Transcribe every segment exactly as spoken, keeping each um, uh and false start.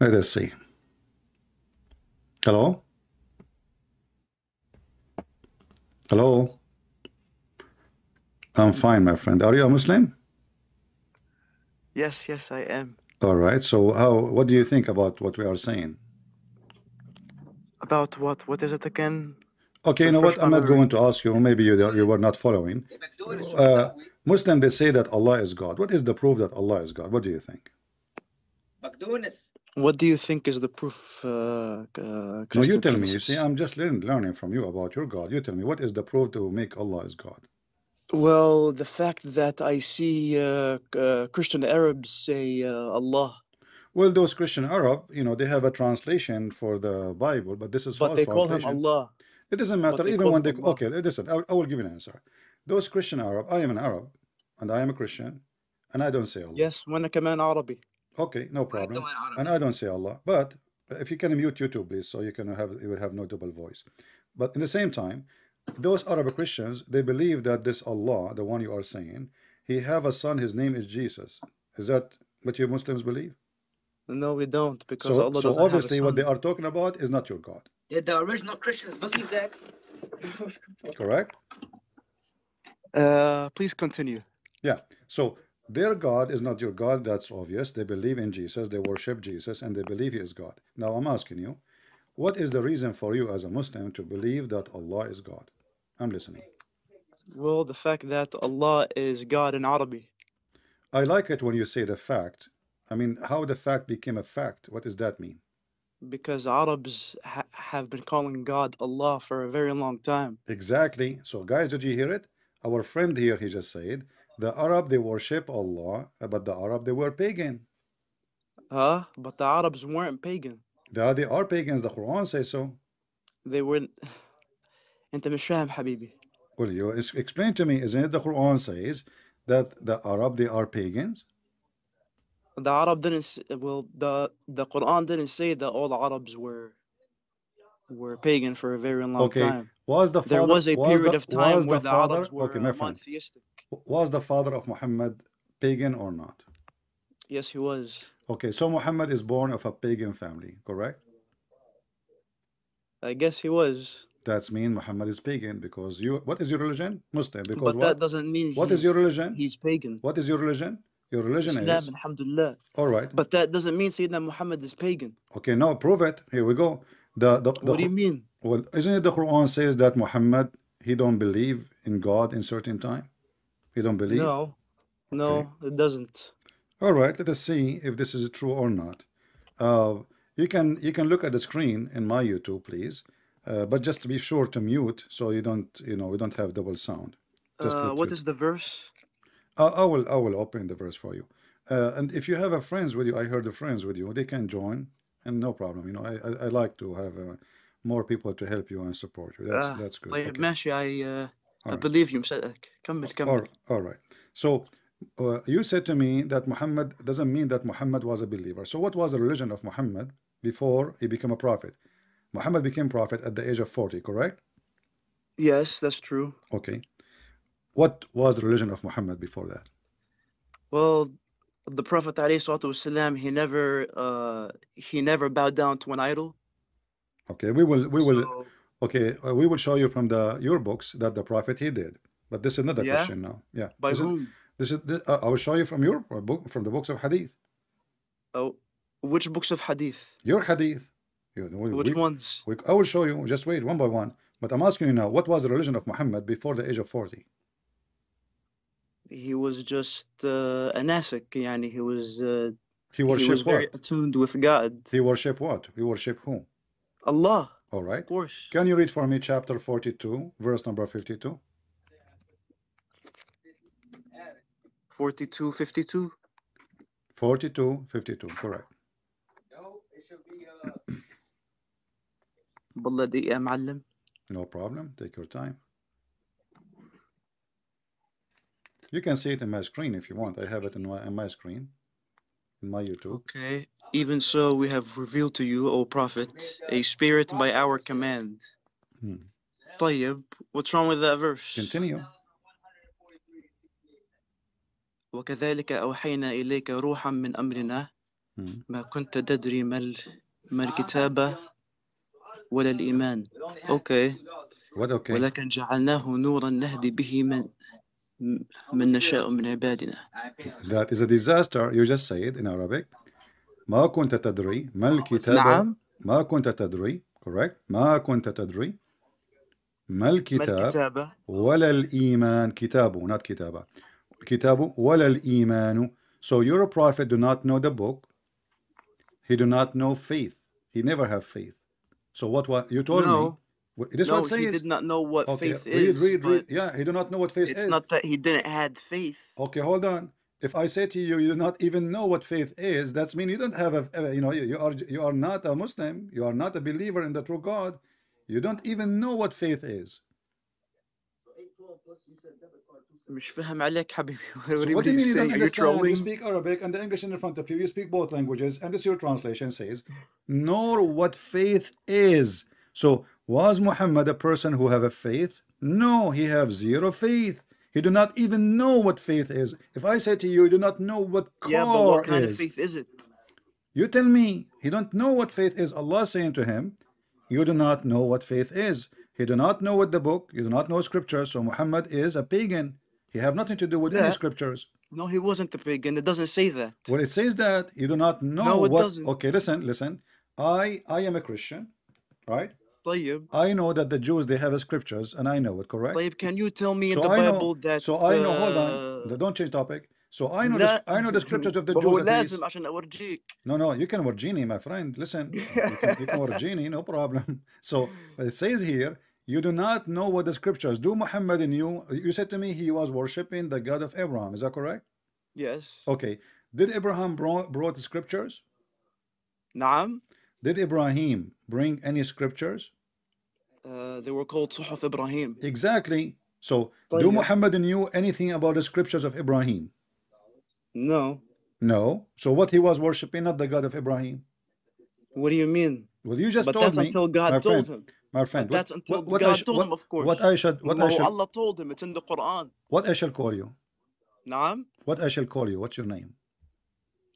Let us see. Hello? Hello? I'm fine, my friend. Are you a Muslim? Yes, yes, I am. All right. So how, what do you think about what we are saying? About what? What is it again? Okay, you know what? I'm not going to ask you. Maybe you, you were not following. Uh, Muslim, they say that Allah is God. What is the proof that Allah is God? What do you think? What do you think is the proof? Uh, uh, no, you tell me. You see, I'm just learning, learning from you about your God. You tell me, what is the proof to make Allah is God? Well, the fact that I see uh, uh, Christian Arabs say uh, Allah. Well, those Christian Arab, you know, they have a translation for the Bible, but this is but false they call him Allah. It doesn't matter, even when they Allah. Okay. Listen, I, I will give you an answer. Those Christian Arab, I am an Arab, and I am a Christian, and I don't say Allah. Yes, وأنا كمان عربي. Okay, no problem. And I don't say Allah, but if you can mute YouTube, please, so you can have you will have no double voice. But in the same time, those Arab Christians, they believe that this Allah, the one you are saying, he have a son. His name is Jesus. Is that what you Muslims believe? No, we don't, because so, Allah. So obviously, what they are talking about is not your God. Did the original Christians believe that? Correct. Uh, please continue. Yeah. So their God is not your God. That's obvious. They believe in Jesus. They worship Jesus, and they believe He is God. Now I'm asking you, what is the reason for you as a Muslim to believe that Allah is God? I'm listening. Well, the fact that Allah is God in Arabic. I like it when you say the fact. I mean, how the fact became a fact. What does that mean? Because Arabs ha have been calling God Allah for a very long time. Exactly. So guys, did you hear it? Our friend here, he just said, the Arab, they worship Allah, but the Arab, they were pagan. Huh? But the Arabs weren't pagan. They, they are pagans. The Quran says so. They weren't. أنت مش فاهم حبيبي. Well, you explain to me, isn't it the Quran says that the Arab, they are pagans? The Arab didn't. Well, the the Quran didn't say that all Arabs were were pagan for a very long okay. time. Was the father, there was a was period the, of time where the, the Arabs were okay, monotheistic. Was the father of Muhammad pagan or not? Yes, he was. Okay, so Muhammad is born of a pagan family, correct? I guess he was. That's mean Muhammad is pagan because you. What is your religion? Muslim. Because but what? That doesn't mean. What is your religion? He's pagan. What is your religion? Your religion Islam, is alhamdulillah. All right, but that doesn't mean Sayyidina Muhammad is pagan. Okay, now prove it. Here we go. The, the, the what do you mean? Well, isn't it the Quran says that Muhammad he don't believe in God in certain time? He don't believe. No, no, okay. It doesn't. All right, let us see if this is true or not. Uh, you can you can look at the screen in my YouTube, please, uh, but just to be sure to mute so you don't you know we don't have double sound. Uh, what is the verse? I will I will open the verse for you, uh, and if you have a friends with you, I heard the friends with you, they can join, and no problem. You know, I I, I like to have uh, more people to help you and support you. That's uh, that's good. Okay. Mashi, I uh, I right. believe you. Come come. All, all right. So uh, you said to me that Muhammad doesn't mean that Muhammad was a believer. So what was the religion of Muhammad before he became a prophet? Muhammad became prophet at the age of forty, correct? Yes, that's true. Okay. What was the religion of Muhammad before that? Well, the Prophet ﷺ, he never uh, he never bowed down to an idol. Okay, we will we will so, okay uh, we will show you from the your books that the Prophet he did, but this is another yeah? question now. Yeah. By this whom? Is, this is this, uh, I will show you from your book from the books of Hadith. Oh, which books of Hadith? Your Hadith. You know, we, which we, ones? We, I will show you. Just wait one by one. But I'm asking you now, what was the religion of Muhammad before the age of forty? He was just uh, an ascet, yani he was uh, he, he was very what? attuned with God. He worship what? He worship whom? Allah. All right. Of course. Can you read for me chapter forty-two, verse number fifty-two? forty-two, fifty-two. forty-two, fifty-two. Correct. No, it should be. Uh... No problem. Take your time. You can see it in my screen if you want. I have it in my, in my screen, in my YouTube. Okay. Even so, we have revealed to you, O Prophet, a spirit by our command. Hmm. Tayyib, what's wrong with that verse? Continue. وَكَذَلِكَ أَوْحَيْنَا إِلَيْكَ رُوحًا مِّنْ أَمْرِنَا ما كنت تدري ما ما الكتابة ولا الإيمان. Okay. What okay? ولكن جعلناه نورا نهدي به من من نشاء من عبادنا. That is a disaster. You just say it in Arabic. ما كنت تدري ما الكتابة. نعم. ما كنت تدري. Correct. ما كنت تدري ما الكتاب ولا الإيمان. كتابه not كتابة. كتابه ولا الإيمان. So your prophet do not know the book. He do not know faith. He never have faith. So what was you told no. me? It is no, what says. he did not know what okay. faith read, is. Read, read. Yeah, he do not know what faith it's is. It's not that he didn't had faith. Okay, hold on. If I say to you, you do not even know what faith is, that means you don't have a, you know, you are you are not a Muslim. You are not a believer in the true God. You don't even know what faith is. So what do you mean you don't understand? You speak Arabic and the English in front of you. You speak both languages, and this your translation says, "Nor what faith is." So was Muhammad a person who have a faith? No, he have zero faith. He do not even know what faith is. If I say to you, you do not know what car yeah, but what kind is, of faith is it? You tell me. He don't know what faith is. Allah saying to him, "You do not know what faith is." He do not know what the book. You do not know scripture. So Muhammad is a pagan. He have nothing to do with yeah. any scriptures. No, he wasn't a pagan. It doesn't say that. Well, it says that you do not know no, it what. Doesn't. Okay, listen, listen. I I am a Christian, right? Tayyib. I know that the Jews they have a scriptures, and I know it. Correct. Tayyib, can you tell me so in the I Bible know, that? So I know. Uh, hold on. Don't change topic. So I know. The, I know the scriptures of the Jews. No, no, you can warjini, my friend. Listen, you can, you can warjini, no problem. So it says here. You do not know what the scriptures do. Muhammad knew. You said to me he was worshipping the God of Abraham. Is that correct? Yes. Okay. Did Abraham brought, brought the scriptures? Naam. Did Ibrahim bring any scriptures? Uh, they were called Suhuf Ibrahim. Exactly. So but do yeah. Muhammad knew anything about the scriptures of Ibrahim? No. No. So what he was worshipping, not the God of Ibrahim? What do you mean? Well, you just but told that's me, until God my told friend, him. My friend, what, that's until what, what God I told what, him, of course. What I should, what no, I should, Allah told him, it's in the Quran. What I shall call you? Naam. What I shall call you? What's your name?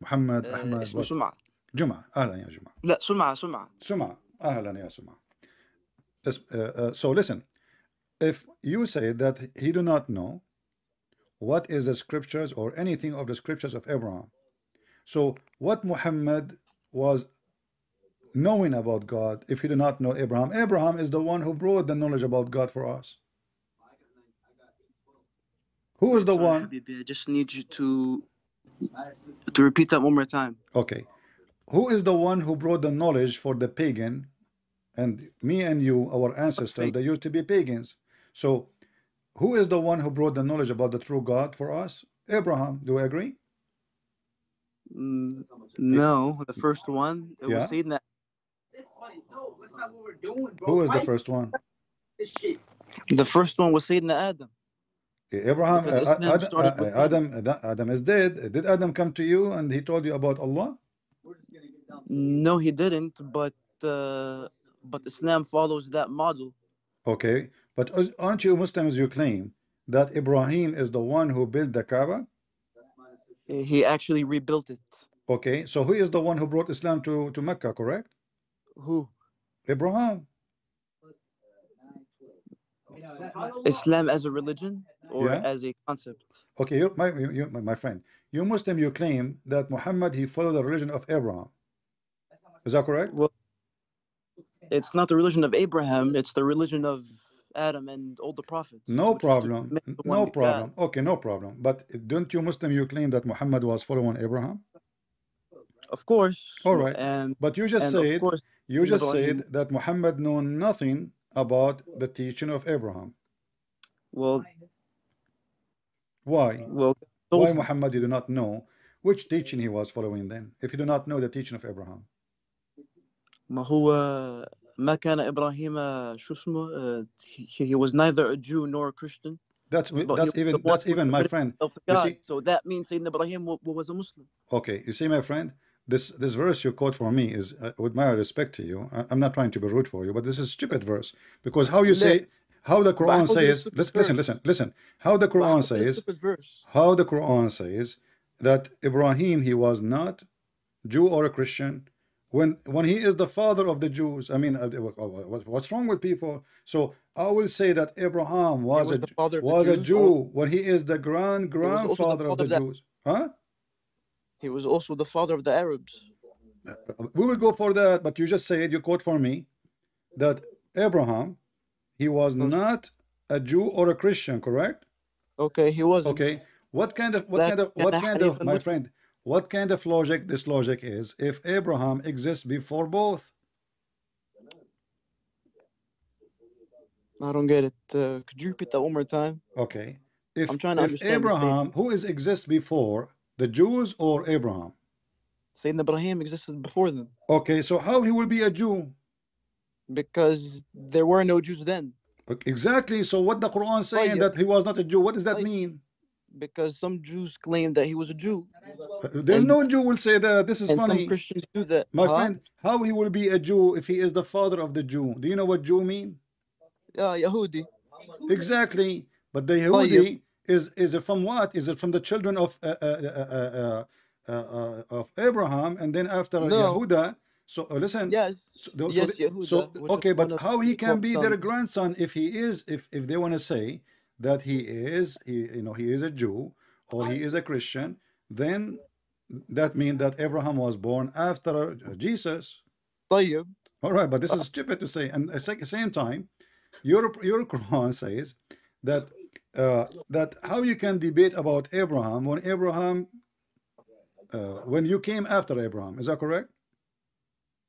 Muhammad. Uh, Ahmed. Ismu Sum'a. Jum'a. Ahlan ya Jum'a. La, Sum'a, Sum'a. Sum'a. Ahlan ya Sum'a. This, uh, uh, so listen, if you say that he do not know what is the scriptures or anything of the scriptures of Abraham, so what Muhammad was knowing about God, if he did not know Abraham, Abraham is the one who brought the knowledge about God for us. Who is the Sorry, one? Habibi, I just need you to to repeat that one more time. Okay, who is the one who brought the knowledge for the pagan, and me and you, our ancestors, they used to be pagans. So, who is the one who brought the knowledge about the true God for us? Abraham. Do we agree? Mm, no, the first one. It yeah. was Sayyidina. No, that's not what we're doing, bro. Who was the first one? The first one was Sayyidina Adam. Abraham, Adam, Adam, Adam, Adam is dead. Did Adam come to you and he told you about Allah? No, he didn't. But uh, but Islam follows that model. Okay, but aren't you Muslims? You claim that Ibrahim is the one who built the Kaaba. He actually rebuilt it. Okay, so who is the one who brought Islam to to Mecca? Correct. Who? Abraham. Islam as a religion or yeah. as a concept? Okay, you, my, you, my friend, you Muslim, you claim that Muhammad, he followed the religion of Abraham. Is that correct? Well, it's not the religion of Abraham, it's the religion of Adam and all the prophets. No problem, no problem. Okay, no problem. But don't you Muslim, you claim that Muhammad was following Abraham? Of course. All right. And, but you just said course, you just said that Muhammad knew nothing about the teaching of Abraham. Well, why? Well, why Muhammad did not know which teaching he was following then? If you do not know the teaching of Abraham. ما هو ما كان إبراهيم شو اسمه he was neither a Jew nor a Christian. That's that's even that's even my friend. See, so that means Sayyidina Ibrahim was a Muslim. Okay, you see, my friend. This this verse you quote for me is, uh, with my respect to you, I, I'm not trying to be rude for you, but this is a stupid verse because how you say, how the Quran says, listen, listen, listen, listen, how the Quran says, how the Quran says that Ibrahim he was not Jew or a Christian, when when he is the father of the Jews. I mean, what's wrong with people? So I will say that Abraham was, was a was Jews, a Jew when he is the grand grandfather the of the, the Jews. Huh? He was also the father of the Arabs. We will go for that, but you just said, you quote for me that Abraham, he was okay. not a Jew or a Christian, correct? Okay, he wasn't. Okay, what kind of what that, kind of what kind of my friend? What kind of logic this logic is if Abraham exists before both? I don't get it. Uh, could you repeat that one more time? Okay. If, I'm trying to if understand Abraham, who is exists before, the Jews or Abraham? Sayyidina Ibrahim existed before them. Okay, so how he will be a Jew? Because there were no Jews then. Okay, exactly. So what the Quran saying oh, yeah. that he was not a Jew, what does that oh, mean? Because some Jews claim that he was a Jew. There's and, no Jew will say that. This is and funny. Some Christians do that. My huh? friend, how he will be a Jew if he is the father of the Jew? Do you know what Jew mean? Yeah, Yahudi. Exactly. But the Yahudi oh, yeah. is is it from what? Is it from the children of uh, uh, uh, uh, uh, uh, of Abraham and then after no. Yehuda? So uh, listen. Yes. So, yes. So, Yehuda, so okay, but how he can be sons. their grandson if he is if if they want to say that he is, he, you know, he is a Jew or he is a Christian, then that means that Abraham was born after Jesus. Tayyib. All right, but this is stupid to say. And at the same time, your your Quran says that uh, that how you can debate about Abraham when Abraham uh, when you came after Abraham. Is that correct?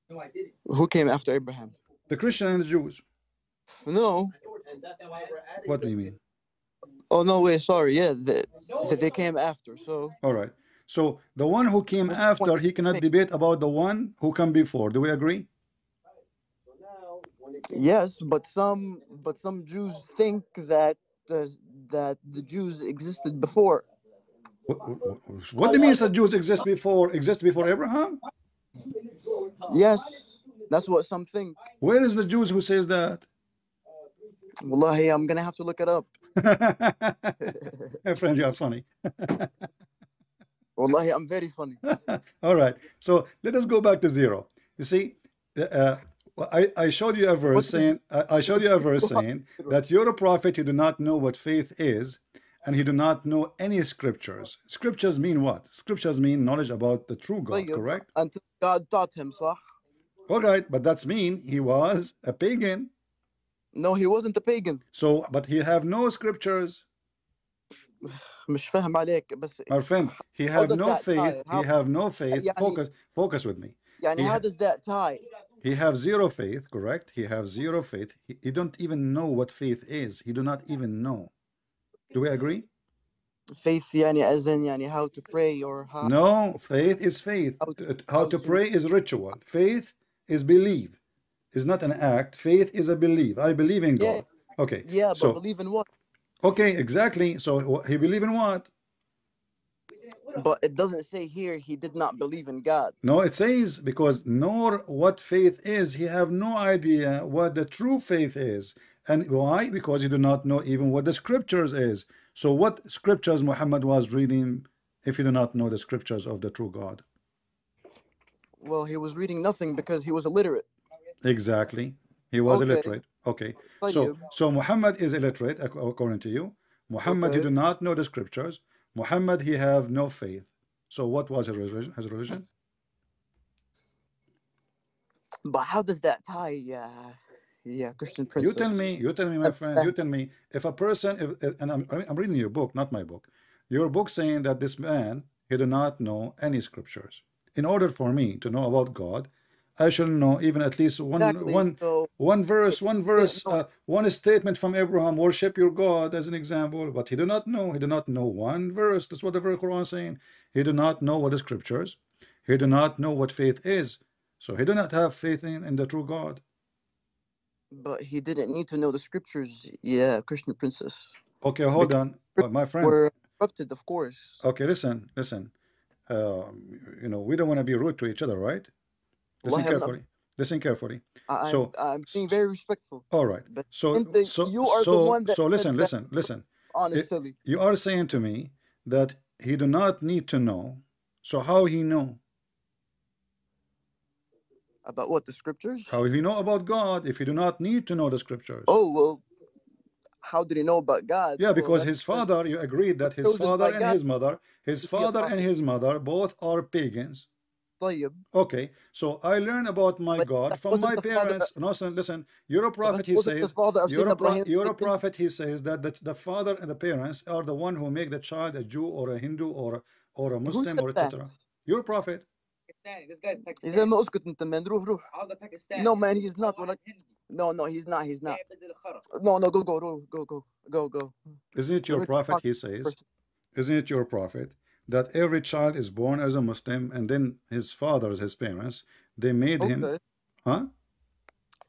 No, I didn't. Who came after Abraham? The Christian and the Jews. No. What do you mean? Oh, no way, sorry, yeah, the, the, they came after, so... All right, so the one who came after, he cannot debate about the one who came before. Do we agree? Yes, but some but some Jews think that, uh, that the Jews existed before. What, what, what do you mean that Jews exist before, exist before Abraham? Yes, that's what some think. Where is the Jews who says that? Wallahi, I'm going to have to look it up. Friend, you are funny. Wallahi, I'm very funny. All right, so let us go back to zero. You see, uh, I, I showed you a verse saying I showed you a verse saying that you're a prophet, you do not know what faith is, and you do not know any scriptures. Scriptures mean what? Scriptures mean knowledge about the true God, correct? Until God taught him, صح? All right, but that's mean he was a pagan. No, he wasn't a pagan. So, but he have no scriptures. My friend, he have no faith. He have no faith. Focus, focus with me. And how does that tie? He have zero faith, correct? He have zero faith. He, he don't even know what faith is. He do not even know. Do we agree? Faith, yani, as in, yani, how to pray or how? No, faith is faith. How to, how to pray is ritual. Faith is belief. Is not an act. Faith is a belief. I believe in God. Yeah. Okay. Yeah, but so, believe in what? Okay, exactly. So he believe in what? But it doesn't say here he did not believe in God. No, it says because nor what faith is, he have no idea what the true faith is. And why? Because he do not know even what the scriptures is. So what scriptures Muhammad was reading if he do not know the scriptures of the true God? Well, he was reading nothing because he was illiterate. Exactly, he was okay. illiterate. Okay, Thank so you. so Muhammad is illiterate according to you. Muhammad, okay. he did not know the scriptures. Muhammad, he have no faith. So what was his religion? His religion? But how does that tie? Yeah, uh, yeah, Christian Prince. You tell me. You tell me, my friend. You tell me. If a person, if, and I'm I'm reading your book, not my book. Your book saying that this man he did not know any scriptures. In order for me to know about God, I should know even at least one, exactly. one, so, one verse, one verse, uh, one statement from Abraham, worship your God as an example. But he did not know. He did not know one verse. That's what the Quran is saying. He did not know what the scriptures. He did not know what faith is. So he did not have faith in, in the true God. But he didn't need to know the scriptures. Yeah, Christian Princess. Okay, hold because on. Well, my friend. We're corrupted, of course. Okay, listen, listen. Uh, you know, we don't want to be rude to each other, right? Listen carefully. Listen carefully. I, so I'm being very respectful. All right. But so the, so you are so, the one that so listen, listen, listen. Honestly, it, you are saying to me that he do not need to know. So how he know? About what? The scriptures? How do you know about God if you do not need to know the scriptures? Oh, well, how did he know about God? Yeah, because well, his father, you agreed that his father and God. his mother, his father and his mother both are pagans. Okay, so I learned about my but God from my parents. Father, no, listen, listen, you're a prophet, he says, you're a, pro you're a prophet, he says that the, the father and the parents are the one who make the child a Jew or a Hindu or, or a Muslim or et cetera. You're a prophet. This guy's Pakistani. No, man, he's not. No, no, he's not. He's not. No, no, go, go, go, go, go, go. Isn't it your prophet, he says? Isn't it your prophet that every child is born as a Muslim, and then his fathers, his parents, they made okay. him, huh?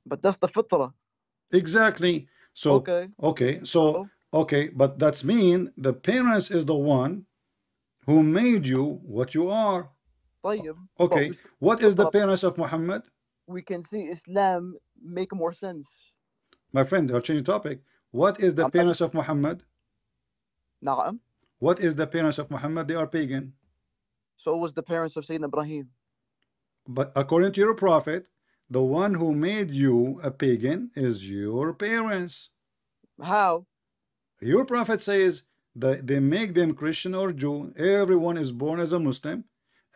But that's the fitrah. Exactly. So okay, okay, so okay, but that's mean the parents is the one who made you what you are. Okay. What is the parents of Muhammad? We can see Islam make more sense. My friend, I'll change the topic. What is the parents of Muhammad? Naam. What is the parents of Muhammad? They are pagan. So was the parents of Sayyidina Ibrahim. But according to your prophet, the one who made you a pagan is your parents. How? Your prophet says that they make them Christian or Jew. Everyone is born as a Muslim.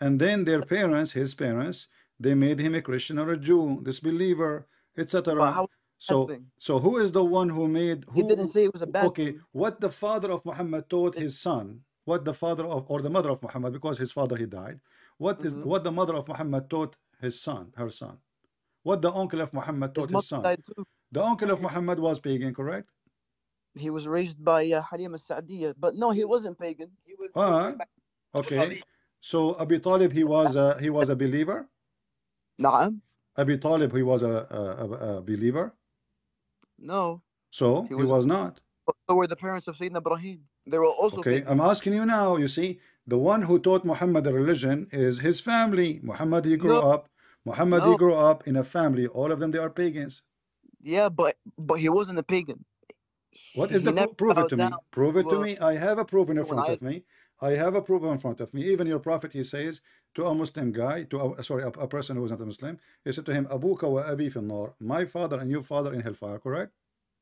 And then their parents, his parents, they made him a Christian or a Jew, disbeliever, et cetera. So, so who is the one who made? Who, he didn't say it was a bad thing. Okay, what the father of Muhammad taught his son, what the father of or the mother of Muhammad, because his father he died. What is mm-hmm. what the mother of Muhammad taught his son, her son? What the uncle of Muhammad taught his, his son? The uncle of Muhammad was pagan, correct? He was raised by uh, Halim al-Sa'diyah, but no, he wasn't pagan. He was uh, okay. So Abi Talib, he was a, he was a believer. Naam. Abi Talib, he was a, a, a believer. No. So he was, he was not. So were the parents of Sayyidina Ibrahim. They were also. Okay, people. I'm asking you now. You see, the one who taught Muhammad the religion is his family. Muhammad, he grew no. up. Muhammad, no. he grew up in a family. All of them, they are pagans. Yeah, but but he wasn't a pagan. What is he the pro prove it to down. me? Prove it well, to me. I have a proof in front I, of me. I have a proof in front of me. Even your prophet, he says to a Muslim guy, to a, sorry, a, a person who is not a Muslim, he said to him, "Abuka wa abi fil nar," my father and your father in hellfire. Correct?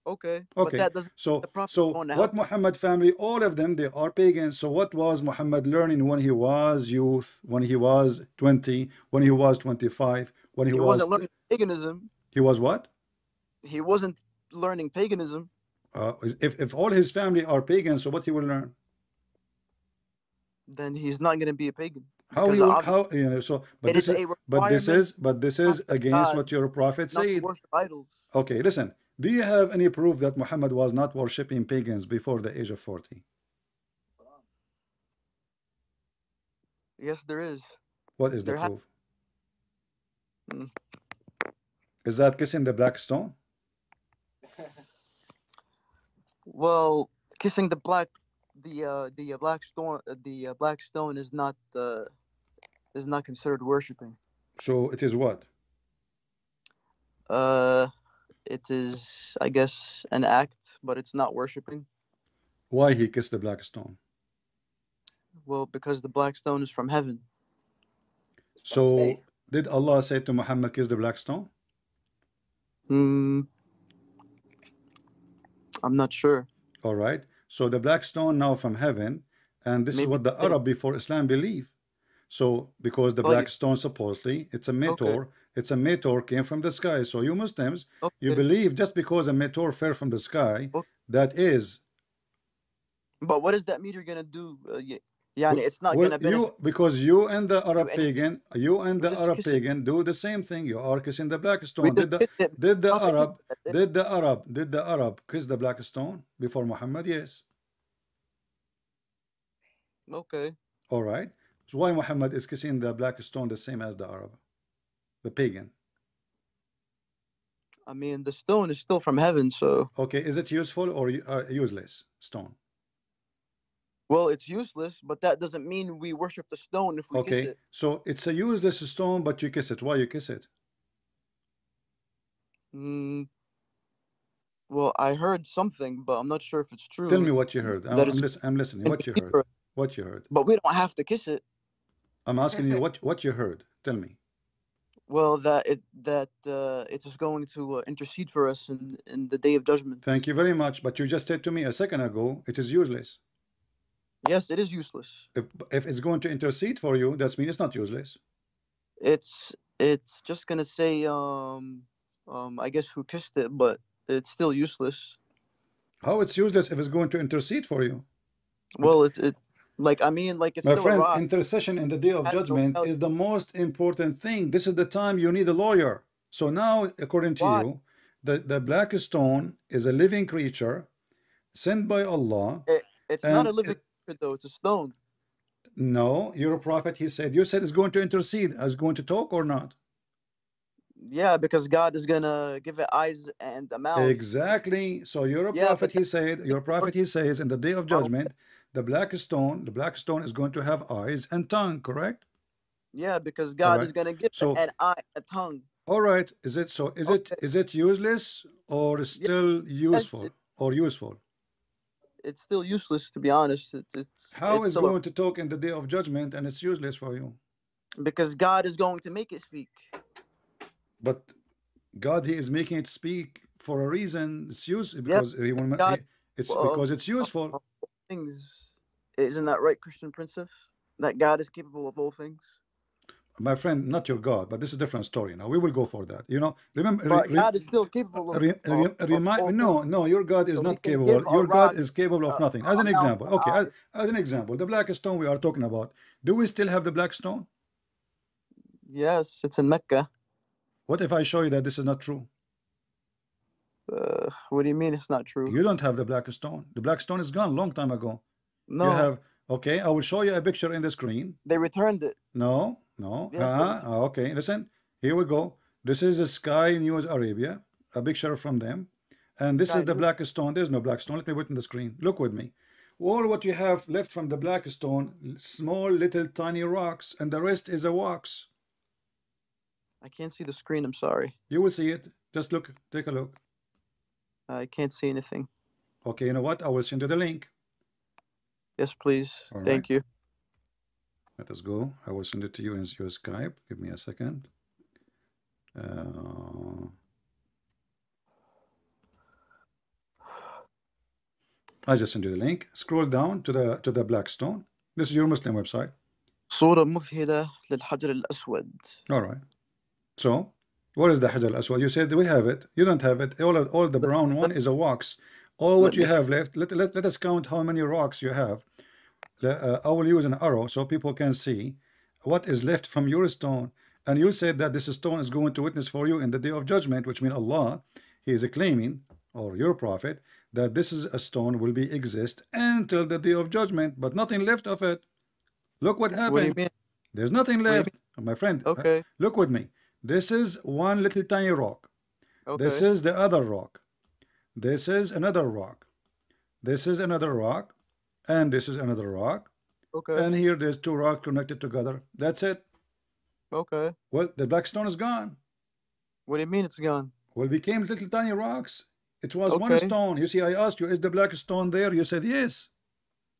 Okay. Okay. But that so, the so what Muhammad family? All of them, they are pagans. So, what was Muhammad learning when he was youth? When he was twenty? When he was twenty-five? When he, he was wasn't learning paganism? He was what? He wasn't learning paganism. Uh, if if all his family are pagans, so what he will learn? Then he's not going to be a pagan. How you how you know? So, but this is, is but this is but this is against God, what your prophet said. Idols. Okay, listen. Do you have any proof that Muhammad was not worshiping pagans before the age of forty? Yes, there is. What is there the proof? Mm. Is that kissing the black stone? Well, kissing the black. The uh, the uh, black stone the uh, black stone is not uh, is not considered worshiping. So it is what? Uh, it is, I guess, an act, but it's not worshiping. Why he kissed the black stone? Well, because the black stone is from heaven. So did Allah say to Muhammad, "Kiss the black stone"? Hmm. I'm not sure. All right. So the black stone now from heaven, and this Maybe. is what the Arab before Islam believe. So because the black stone supposedly it's a meteor, okay. it's a meteor came from the sky. So you Muslims, okay. you believe just because a meteor fell from the sky, okay. that is. But what is that meteor gonna do? Uh, yeah, it's not well, gonna benefit. You, because you and the Arab pagan, you and the Arab pagan do the same thing. You are kissing the black stone. Did the, did the Arab, did the Arab, did the Arab kiss the black stone before Muhammad? Yes. Okay. All right. So why Muhammad is kissing the black stone the same as the Arab, the pagan? I mean, the stone is still from heaven, so. Okay, is it useful or uh, useless stone? Well, it's useless, but that doesn't mean we worship the stone if we okay. kiss it. So it's a useless stone, but you kiss it. Why you kiss it? Mm, well, I heard something, but I'm not sure if it's true. Tell me what you heard. I'm, I'm, lis I'm listening. What you heard. What you heard. But we don't have to kiss it. I'm asking you what, what you heard. Tell me. Well, that it that uh, it is going to uh, intercede for us in, in the day of judgment. Thank you very much. But you just said to me a second ago, it is useless. Yes, it is useless. If, if it's going to intercede for you, that means it's not useless. It's it's just going to say, um, um, I guess, who kissed it, but it's still useless. How it's useless if it's going to intercede for you? Well, it, it like, I mean, like, it's My still friend, rock. Intercession in the day of judgment is the most important thing. This is the time you need a lawyer. So now, according to Why? you, the, the black stone is a living creature sent by Allah. It, it's not a living it, creature, though. It's a stone. No, you're a prophet, he said. You said it's going to intercede. Is going to talk or not? Yeah, because God is going to give it eyes and a mouth. Exactly. So you're a yeah, prophet, he said. You're a prophet, he says, in the day of judgment, the black stone, the black stone is going to have eyes and tongue, correct? Yeah, because God right. is going to give so, it an eye, a tongue. All right. Is it so? Is okay. it is it useless or still yeah, useful yes, it, or useful? It's still useless, to be honest. It, it's, How it's is going to talk in the day of judgment and it's useless for you? Because God is going to make it speak. But God, He is making it speak for a reason. It's used because yep. he will, God, it's well, because it's useful. Things, isn't that right, Christian Princess? That God is capable of all things. My friend, not your God, but this is a different story. Now we will go for that. You know, remember, but re, God is still capable of. Re, re, of, remind, of no, no, your God is so not capable. Your God rock, is capable of nothing. As an example, okay, as, as an example, the black stone we are talking about. Do we still have the black stone? Yes, it's in Mecca. What if I show you that this is not true? Uh, what do you mean it's not true? You don't have the black stone. The black stone is gone long time ago. No. You have, okay, I will show you a picture in the screen. They returned it. No, no. Yes, uh-huh. Okay, listen. Here we go. This is a Sky News Arabia, a picture from them. And this Sky is the News. black stone. There's no black stone. Let me put it in the screen. Look with me. All what you have left from the black stone, small, little, tiny rocks, and the rest is a wax. I can't see the screen, I'm sorry. You will see it. Just look, take a look. I can't see anything. Okay, you know what? I will send you the link. Yes, please. All Thank right. you. Let us go. I will send it to you in your Skype. Give me a second. Uh, I just sent you the link. Scroll down to the to the black stone. This is your Muslim website. Surah Mufhida lil Hajr al-Aswad. All right. So, what is the Hajr al-Aswad? You said we have it. You don't have it. All, all the brown one is a wax. All what you have left, let, let, let us count how many rocks you have. Uh, I will use an arrow so people can see what is left from your stone. And you said that this stone is going to witness for you in the day of judgment, which means Allah, He is claiming, or your prophet, that this is a stone will be exist until the day of judgment, but nothing left of it. Look what happened. What do you mean? There's nothing left. My friend, okay. uh, look with me. This is one little tiny rock. Okay. This is the other rock. This is another rock. This is another rock. And this is another rock. Okay. And here there's two rocks connected together. That's it. Okay. Well, the black stone is gone. What do you mean it's gone? Well, it became little tiny rocks. It was okay. one stone. You see, I asked you, is the black stone there? You said yes.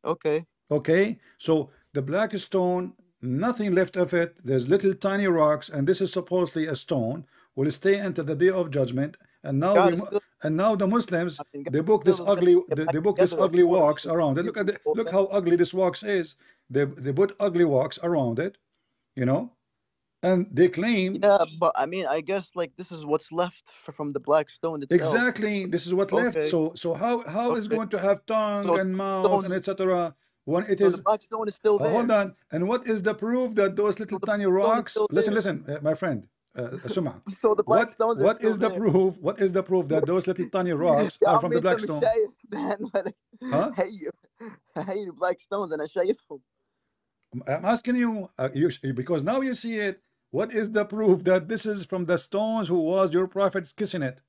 Okay. Okay. So the black stone, nothing left of it. There's little tiny rocks, and this is supposedly a stone will stay until the day of judgment. And now we, and now the Muslims, they book this ugly they, they book this ugly wax around it. Look at the, look how ugly this wax is. They they put ugly wax around it, you know, and they claim. Yeah, but I mean, I guess like this is what's left from the black stone itself. Exactly, this is what okay. left. So so how how okay. is going to have tongue so and mouth and et cetera. When it so is, the black stone is still there. Hold on. And what is the proof that those little so tiny rocks? Listen, listen, uh, my friend, uh, Suma. So the black what, stones. Are what still is there. the proof? What is the proof that those little tiny rocks are from the black stone? Huh? Hey, you, hey, you black stones, and I show you. I'm asking you, uh, you, because now you see it. What is the proof that this is from the stones who was your prophet kissing it?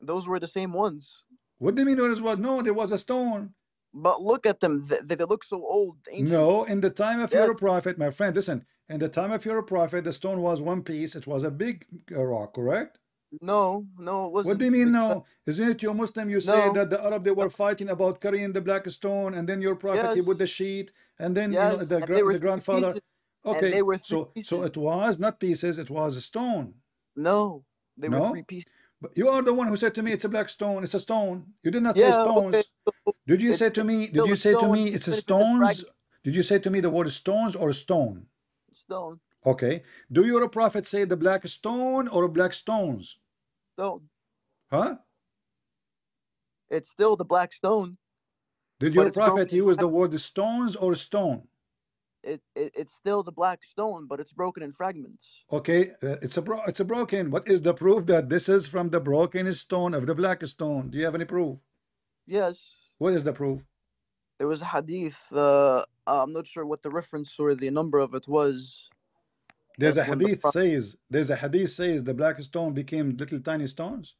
Those were the same ones. What do you mean? There was no. There was a stone. But look at them. They, they look so old. Ancient. No, in the time of yes. your prophet, my friend, listen, in the time of your prophet, the stone was one piece. It was a big rock, correct? No, no, it wasn't. What do you mean no? Isn't it your Muslim? You no. say that the Arab, they were fighting about carrying the black stone, and then your prophet, yes. he put the sheet, and then yes. you know, the, gra the grandfather. Pieces. Okay, and they were so pieces. So it was not pieces, it was a stone. No, they no? were three pieces. But you are the one who said to me it's a black stone, it's a stone. You did not yeah, say stones. Okay. So did you say to me, did you say stone, to me it's a stones? Did you say to me the word stones or stone? Stone. Okay. Do your prophet say the black stone or black stones? Stone. Huh? It's still the black stone. Did your prophet use the word stones or stone? It, it it's still the black stone, but it's broken in fragments. Okay, uh, it's a bro it's a broken. What is the proof that this is from the broken stone of the black stone? Do you have any proof? Yes. What is the proof? There was a hadith. Uh, I'm not sure what the reference or the number of it was. There's a hadith says. There's a hadith says the black stone became little tiny stones.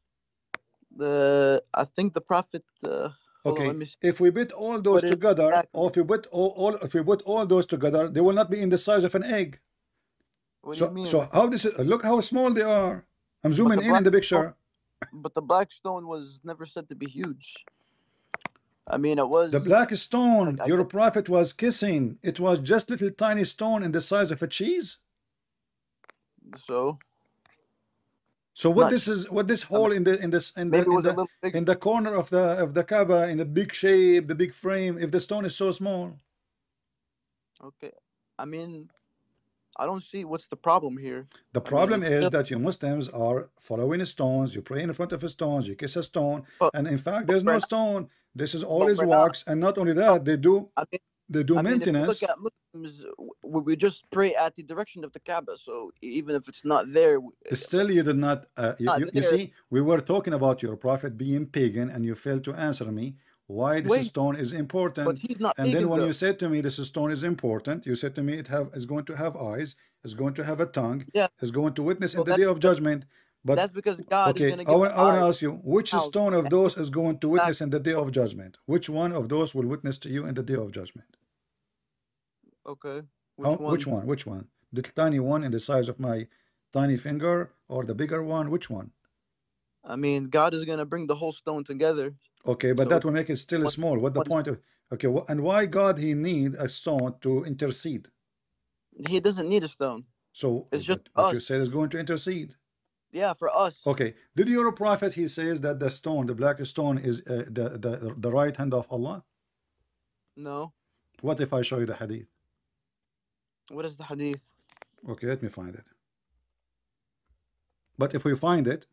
The I think the prophet. Uh, Okay, on, if we put all those together, exactly. or if we put all, all, if we put all those together, they will not be in the size of an egg. What so, do you mean? So how this is? Look how small they are. I'm zooming in in the picture. Stone, but the black stone was never said to be huge. I mean, it was the black stone. I, I, your prophet was kissing. It was just little tiny stone in the size of a cheese. So. So what Not, this is what this hole in the in this in the, in, the in the corner of the of the Kaaba in the big shape, the big frame, if the stone is so small. Okay, I mean, I don't see what's the problem here. The problem I mean, is that you Muslims are following stones. You pray in front of stones. You kiss a stone, but, and in fact, there's no stone. This is always wax, and not only that, they do I mean, they do I mean, maintenance. If you look at Muslims, we just pray at the direction of the Kaaba, so even if it's not there, still you did not. Uh, you, not you, you see, we were talking about your prophet being pagan, and you failed to answer me why this Wait, stone is important. But he's not. And pagan, then when though. you said to me this stone is important, you said to me it have is going to have eyes, is going to have a tongue, yeah. is going to witness so in the day of judgment. But that's because God okay, is going to give I, I want to ask you, which out. stone of those is going to witness in the day of judgment? Which one of those will witness to you in the day of judgment? Okay. Which, oh, one? which one? Which one? The tiny one in the size of my tiny finger or the bigger one? Which one? I mean, God is going to bring the whole stone together. Okay, but so that will make it still what, small. What the what, point of... Okay, wh and why God, he need a stone to intercede? He doesn't need a stone. So, it's just what, what you said is going to intercede. Yeah, for us. Okay. Did your prophet, he says that the stone, the black stone, is uh, the, the, the right hand of Allah? No. What if I show you the hadith? What is the hadith? Okay, let me find it. But if we find it,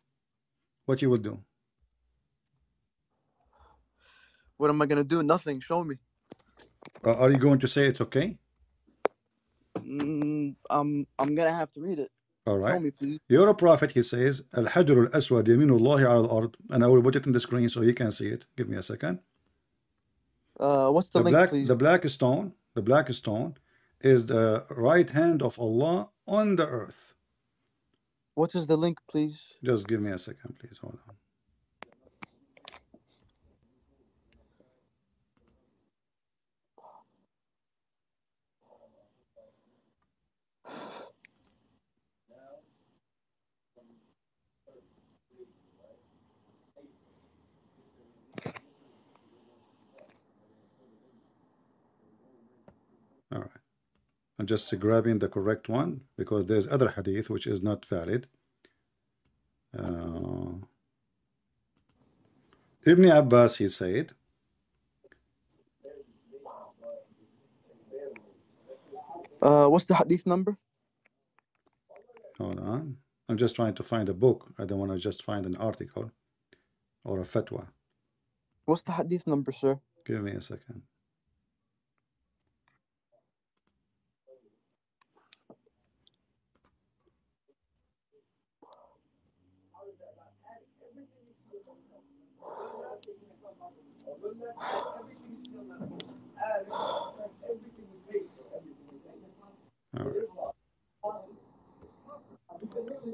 what you will do? What am I going to do? Nothing. Show me. Uh, are you going to say it's okay? Mm, um, I'm going to have to read it. All right. Me, You're a prophet, he says, Al-Hajr al-Aswad yaminullahi al-ard, and I will put it in the screen so you can see it. Give me a second. Uh, what's the, the link, black, please? The black stone, the black stone is the right hand of Allah on the earth. What is the link, please? Just give me a second, please. Hold on. All right, I'm just grabbing the correct one because there's other hadith which is not valid. Uh, Ibn Abbas, he said, uh, what's the hadith number? Hold on, I'm just trying to find a book. I don't want to just find an article or a fatwa. What's the hadith number, sir? Give me a second.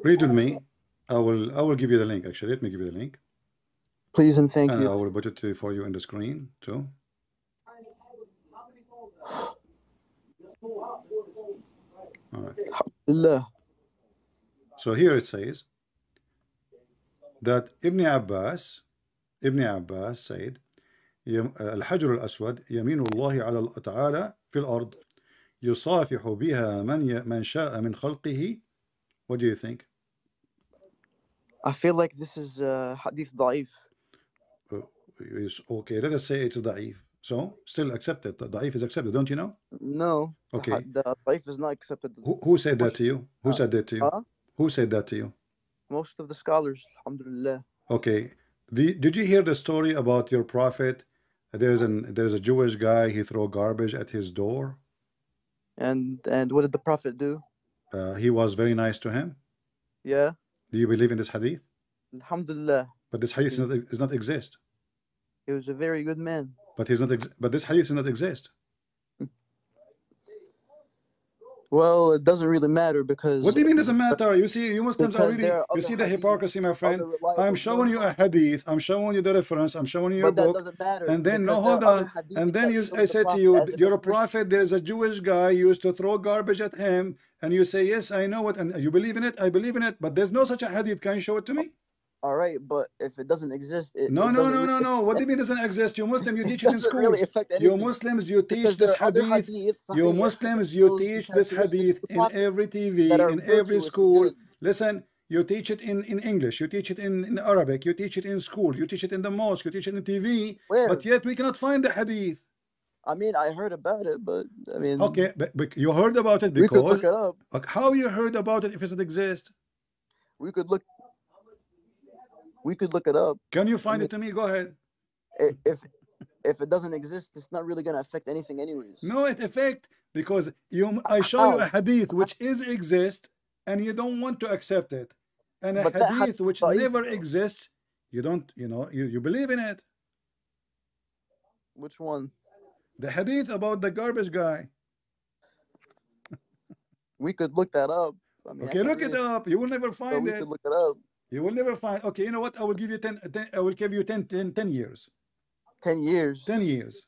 Read with me. I will I will give you the link. Actually, let me give you the link. Please and thank and you. I will put it for you on the screen too. All right. Allah. So here it says that Ibn Abbas, Ibn Abbas said, Al-Hajr al-Aswad, Yaminu Allahi ala al-Ta'ala fil ard. يُصَافِحُ بِهَا مَنْ شَاءَ مِنْ خَلْقِهِ. What do you think? I feel like this is uh, hadith da'if. Okay, let us say it's da'if. So, still accepted. Da'if is accepted, don't you know? No. Okay. The da'if is not accepted. Who, who said that to you? Who said that to you? Huh? Who said that to you? Most of the scholars, alhamdulillah. Okay. The, did you hear the story about your prophet? There's an there's a Jewish guy. He threw garbage at his door. And and what did the prophet do? Uh, he was very nice to him. Yeah. Do you believe in this hadith? Alhamdulillah. But this hadith does not, does not exist. He was a very good man. But he's not. Ex but this hadith does not exist. Well, it doesn't really matter because. What do you mean doesn't matter? You see, you Muslims are really. You see the hypocrisy, my friend. I'm showing you a hadith. I'm showing you the reference. I'm showing you your book. But that doesn't matter. And then no, hold on. And then you, I said to you, you're a prophet. There is a Jewish guy. You used to throw garbage at him, and you say, yes, I know it, and you believe in it. I believe in it. But there's no such a hadith. Can you show it to me? All right, but if it doesn't exist, it, no, it no, no, no, no. What do you mean doesn't exist? You Muslim, you teach it, it in school. Really you Muslims, you teach this hadith. You Muslims, you teach this hadith in every T V, in every school. Listen, you teach it in in English, you teach it in, in Arabic, you teach it in school, you teach it in the mosque, you teach it in T V. Where? But yet we cannot find the hadith. I mean, I heard about it, but I mean. Okay, but, but you heard about it because. We could look it up. Like, how you heard about it if it doesn't exist? We could look. We could look it up. Can you find I mean, it to me? Go ahead. If if it doesn't exist, it's not really going to affect anything anyways. No, it affects because you. I show Ow. you a hadith which is exist and you don't want to accept it. And a but hadith had which never exists, you don't, you know, you, you believe in it. Which one? The hadith about the garbage guy. We could look that up. I mean, okay, I look really it up. You will never find we it. We could look it up. You will never find. Okay, you know what? I will give you ten. ten I will give you ten, ten, ten years. Ten years. Ten years.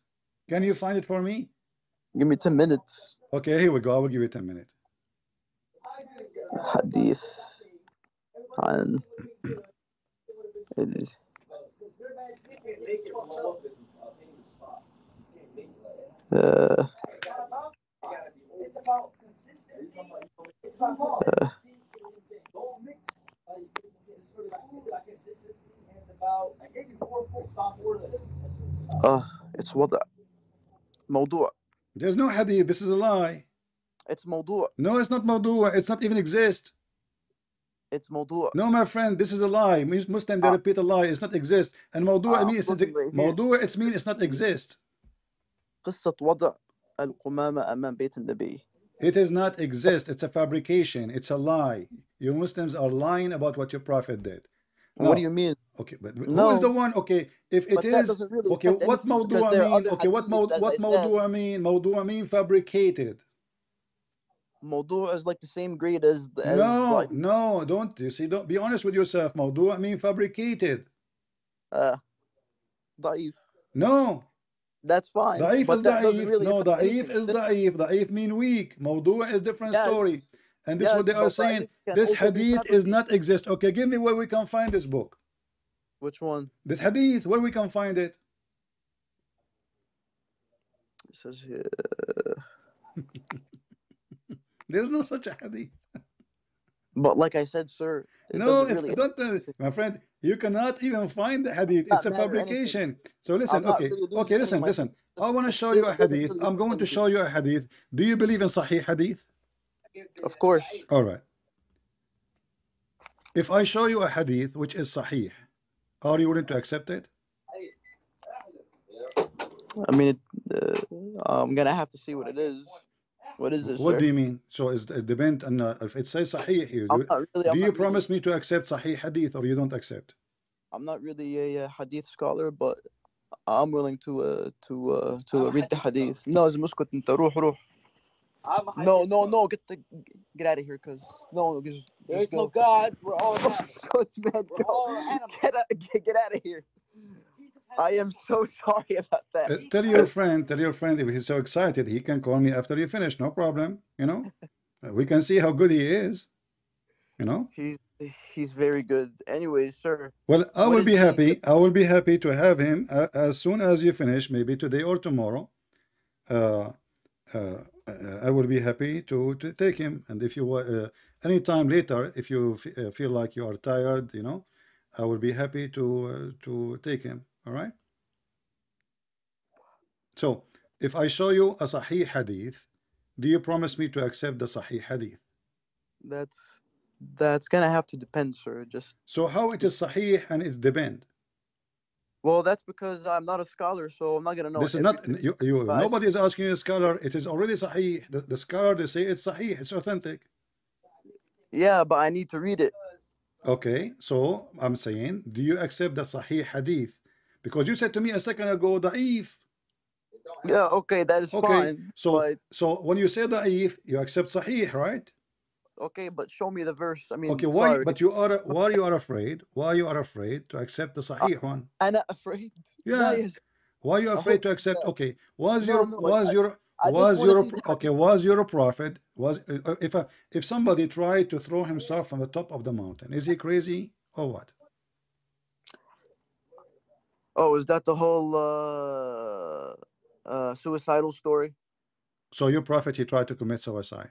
Can you find it for me? Give me ten minutes. Okay, here we go. I will give you ten minutes. Hadith. And it is. Uh, uh, Uh, it's wada. Mawdu'. There's no hadith. This is a lie. It's mawdu'. No, it's not mawdu'. It's not even exist. It's mawdu'. No, my friend, this is a lie. Muslims they repeat a lie. It's not exist. And mawdu' uh, I mean it's right mawdu'. It's mean it's not exist. It is not exist. It's a fabrication. It's a lie. You Muslims are lying about what your prophet did. No. What do you mean? Okay, but no. Who is the one? Okay, if it but is really okay, what mawdu' mean? Okay, what mawdu' what mawdu' mean? Mawdu' mean fabricated. Mawdu' is like the same grade as. as no, like, no, don't you see? Don't be honest with yourself. Mawdu' mean fabricated. Uh, da'if. No. That's fine. Da'if but is that da'if. Really no, da'if is da'if. Da'if mean weak. Mawdu' is different yes. story. And this is yes, what they are saying. This hadith is not exist. Okay, give me where we can find this book. Which one? This hadith, where we can find it. It says here. There's no such a hadith. But like I said, sir. It no, it's really not. Uh, my friend, you cannot even find the hadith. It's a fabrication. Anything. So listen, I'm okay. Really okay, listen, listen. I want to show you a hadith. I'm going to show you a hadith. Do you believe in Sahih hadith? Of course. All right. If I show you a hadith which is Sahih, are you willing to accept it? I mean, it, uh, I'm gonna have to see what it is. What is this? What sir? do you mean? So it's, it depends on uh, if it says Sahih here. Do, really, do you promise really, me to accept Sahih hadith or you don't accept? I'm not really a, a hadith scholar, but I'm willing to uh, to uh, to read the hadith. No, it's muskat inta ruh ruh. No, no, no, get the get out of here because no, just, just there is go. no God. We're all animals. We're all animals. Get, out, get, get out of here. I am so sorry about that. Uh, tell your friend, tell your friend if he's so excited, he can call me after you finish. No problem. You know, uh, we can see how good he is. You know, he's he's very good. Anyways, sir. Well, I will be happy. He? I will be happy to have him uh, as soon as you finish, maybe today or tomorrow. Uh, uh, I will be happy to, to take him. And if you uh, any time later, if you f feel like you are tired, you know, I will be happy to uh, to take him. All right. So if I show you a Sahih Hadith, do you promise me to accept the Sahih Hadith? That's that's gonna have to depend, sir. Just so how it is Sahih and it's depend. Well, that's because I'm not a scholar, so I'm not gonna know. This is not you. you nobody is asking you a scholar. It is already Sahih. The, the scholar, they say it's Sahih. It's authentic. Yeah, but I need to read it. Okay, so I'm saying, do you accept the Sahih Hadith? Because you said to me a second ago, da'if. Yeah, okay, that is okay. fine. So, but... so when you say da'if, you accept Sahih, right? Okay, but show me the verse. I mean, okay, why? Sorry. But you are why you are afraid? Why you are afraid to accept the Sahih one? I'm not afraid. Yeah. Yes. Why you are afraid to accept? That. Okay, was no, your no, was I, your I was your okay was your prophet was uh, if a, if somebody tried to throw himself from the top of the mountain, is he crazy or what? Oh, is that the whole uh, uh, suicidal story? So your prophet, he tried to commit suicide.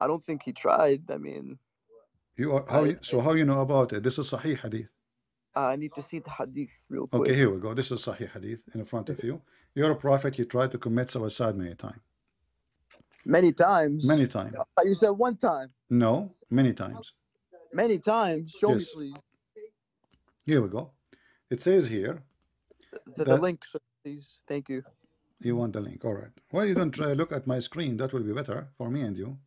I don't think he tried. I mean, you are how I, so how you know about it? This is Sahih Hadith. I need to see the Hadith real quick. Okay, here we go. This is Sahih Hadith in front of you. You're a prophet. You tried to commit suicide many times. Many times. Many times. You said one time. No, many times. Many times. Show yes. me, please. Here we go. It says here. The, the link, sir, please. Thank you. You want the link? All right. Why you don't try look at my screen? That will be better for me and you.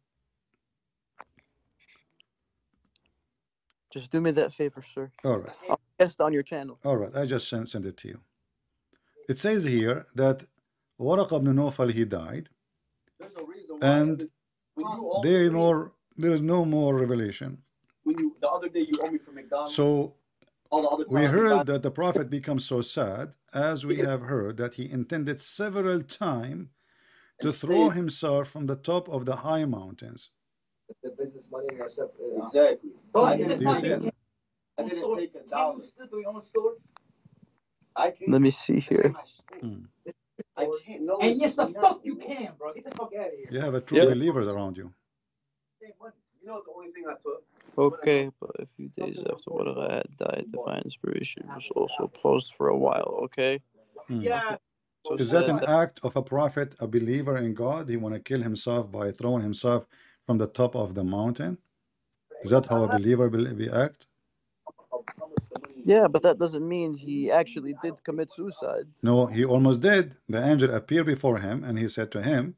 Just do me that favor, sir. All right. I'll guest on your channel. All right. I just sent, sent it to you. It says here that Waraq ibn Nawfal, he died. There's a reason why and there, more, there is no more revelation. When you, the other day you owe me from McDonald's. So all the other we heard that the Prophet becomes so sad, as we have heard that he intended several times to throw himself from the top of the high mountains. The business money in yourself. Exactly. But I didn't, you see it? I didn't take a dollar. Let me see here. Mm. I can't know. And yes, the fuck you can, bro. Get the fuck out of here. You have a true yep. believers around you. You know the only thing I took. Okay, but a few days after Waraq had died, divine inspiration was also paused for a while. Okay. Mm. Yeah. So is that an act of a prophet, a believer in God? He want to kill himself by throwing himself from the top of the mountain? Is that how a believer will act? Yeah, but that doesn't mean he actually did commit suicide. No, he almost did. The angel appeared before him and he said to him,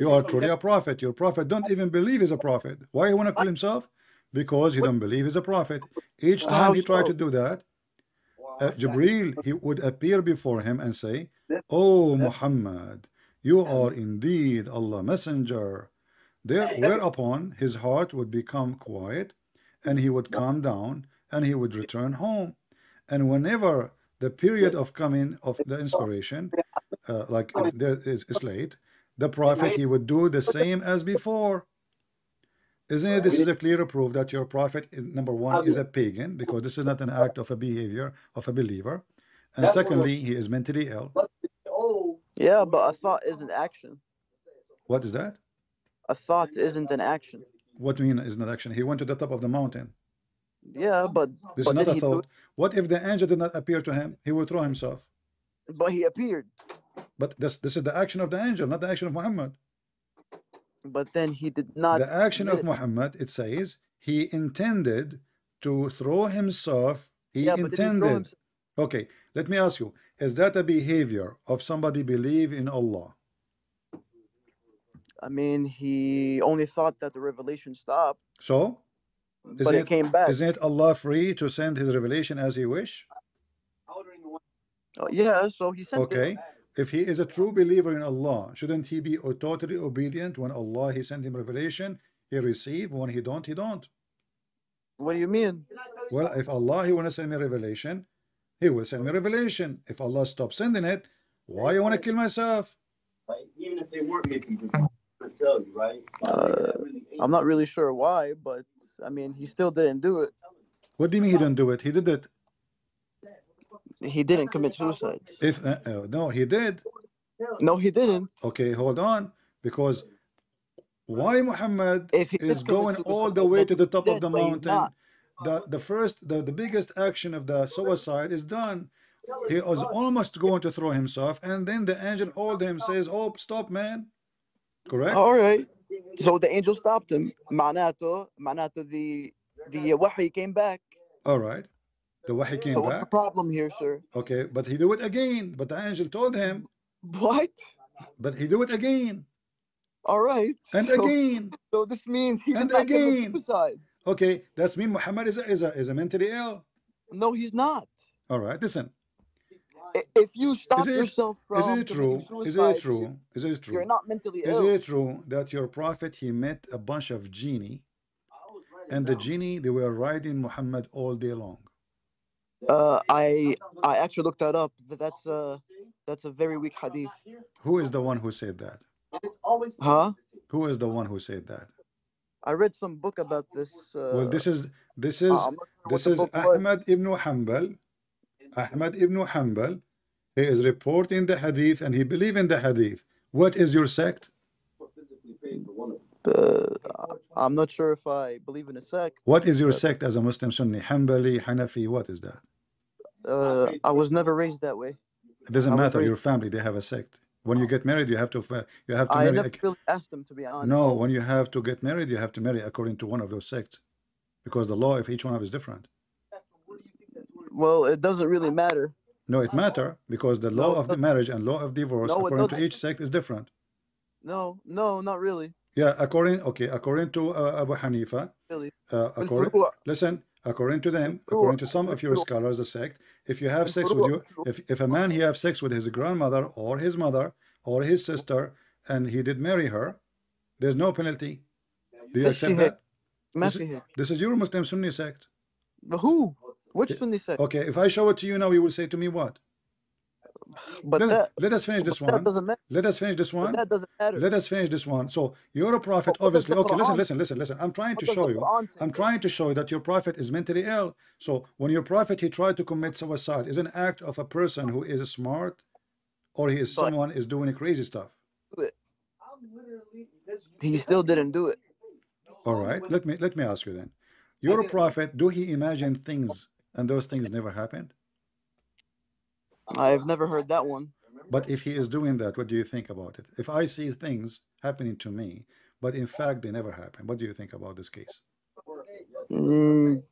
you are truly a prophet. Your prophet don't even believe he's a prophet. Why you want to kill himself? Because he don't believe he's a prophet. Each time he tried to do that, uh, Jibreel, he would appear before him and say, oh Muhammad, you are indeed Allah's messenger. There, whereupon his heart would become quiet and he would calm down and he would return home. And whenever the period of coming of the inspiration, uh, like there is, is late, the prophet, he would do the same as before. Isn't it? This is a clear proof that your prophet, number one, is a pagan, because this is not an act of a behavior of a believer. And secondly, he is mentally ill. Yeah, but a thought is an action. What is that? A thought isn't an action. What do you mean isn't an action? He went to the top of the mountain. Yeah, but this but is not a thought. What if the angel did not appear to him? He would throw himself. But he appeared. But this this is the action of the angel, not the action of Muhammad. But then he did not. The action of Muhammad, it says he intended to throw himself. He yeah, intended. But did he throw himself? Okay, let me ask you: is that a behavior of somebody believe in Allah? I mean, he only thought that the revelation stopped. So? But it, it came back. Isn't it Allah free to send his revelation as he wish? Oh, yeah, so he sent okay. it. Okay. If he is a true believer in Allah, shouldn't he be totally obedient when Allah, he sent him revelation, he receive. When he don't, he don't. What do you mean? Well, if Allah, he want to send me revelation, he will send me revelation. If Allah stops sending it, why you want to kill myself? Right? Even if they weren't making good tell you, right? Uh, I'm not really sure why, but I mean, he still didn't do it. What do you mean he didn't do it? He did it. He didn't commit suicide. If uh, uh, no, he did. No, he didn't. Okay, hold on. Because why Muhammad if is going all the way to the top of the mountain? The, the first, the, the biggest action of the suicide is done. He was almost going to throw himself, and then the angel called him, says, oh, stop, man. Correct? All right. So the angel stopped him. Manato, Manato, the, the wahi came back. All right. The wahi came back. So what's the problem here, sir? Okay, but he do it again. But the angel told him. What? But he do it again. All right. And so, again. So this means he and again. Suicide. Okay, that's mean Muhammad is a, is, a, is a mentally ill. No, he's not. All right, listen. If you stop it, yourself from is it true? Suicide, is it true? Is it true? You're not mentally ill. Is it true that your prophet, he met a bunch of genie, and the genie, they were riding Muhammad all day long? Uh, I I actually looked that up. That's a, that's a very weak hadith. Who is the one who said that? Huh? Who is the one who said that? I read some book about this. Uh, well, this is this is sure this is Ahmad was. ibn Hanbal. Ahmad ibn Hanbal, he is reporting the hadith and he believes in the hadith. What is your sect? Uh, I'm not sure if I believe in a sect. What is your sect as a Muslim? Sunni, Hanbali, Hanafi? What is that? Uh, I was never raised that way. It doesn't matter. Your family, they have a sect. When you get married, you have to you have to I marry. I never really asked them, to be honest. No, when you have to get married, you have to marry according to one of those sects, because the law of each one of is different. Well, it doesn't really matter. No, it matter because the law no, of the marriage and law of divorce no, according to each sect is different. No, no, not really. Yeah, according okay, according to uh, Abu Hanifa. Really? Uh, according, listen. According to them, according to some of your scholars, the sect, if you have sex with you, if, if a man he have sex with his grandmother or his mother or his sister, and he did marry her, there's no penalty. Do you accept that? This, this is your Muslim Sunni sect. But who? Which Sunni sect? Okay, if I show it to you now, you will say to me what? But let, that, let us finish this one. That doesn't matter. Let us finish this one. That doesn't matter. Let us finish this one. So your prophet, oh, obviously. Okay, listen, listen, listen, listen. I'm trying to show you. I'm trying to show you that your prophet is mentally ill. So when your prophet he tried to commit suicide, is an act of a person who is smart, or he is someone is doing crazy stuff. He still didn't do it. All right. Let me let me ask you then. Your prophet, do he imagine things and those things never happened? I've never heard that one. But if he is doing that, what do you think about it? If I see things happening to me, but in fact they never happen, what do you think about this case? Mm,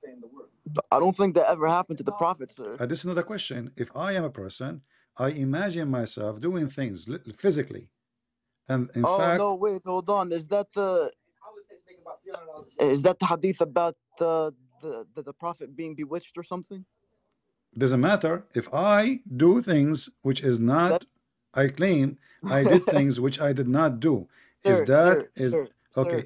I don't think that ever happened to the prophet, sir. Uh, this is not a question. If I am a person, I imagine myself doing things physically, and in oh, fact. Oh no! Wait, hold on. Is that the? Is that the hadith about the the the, the prophet being bewitched or something? Doesn't matter if I do things which is not that, I claim I did things which I did not do. Sir, is that sir, is sir, okay?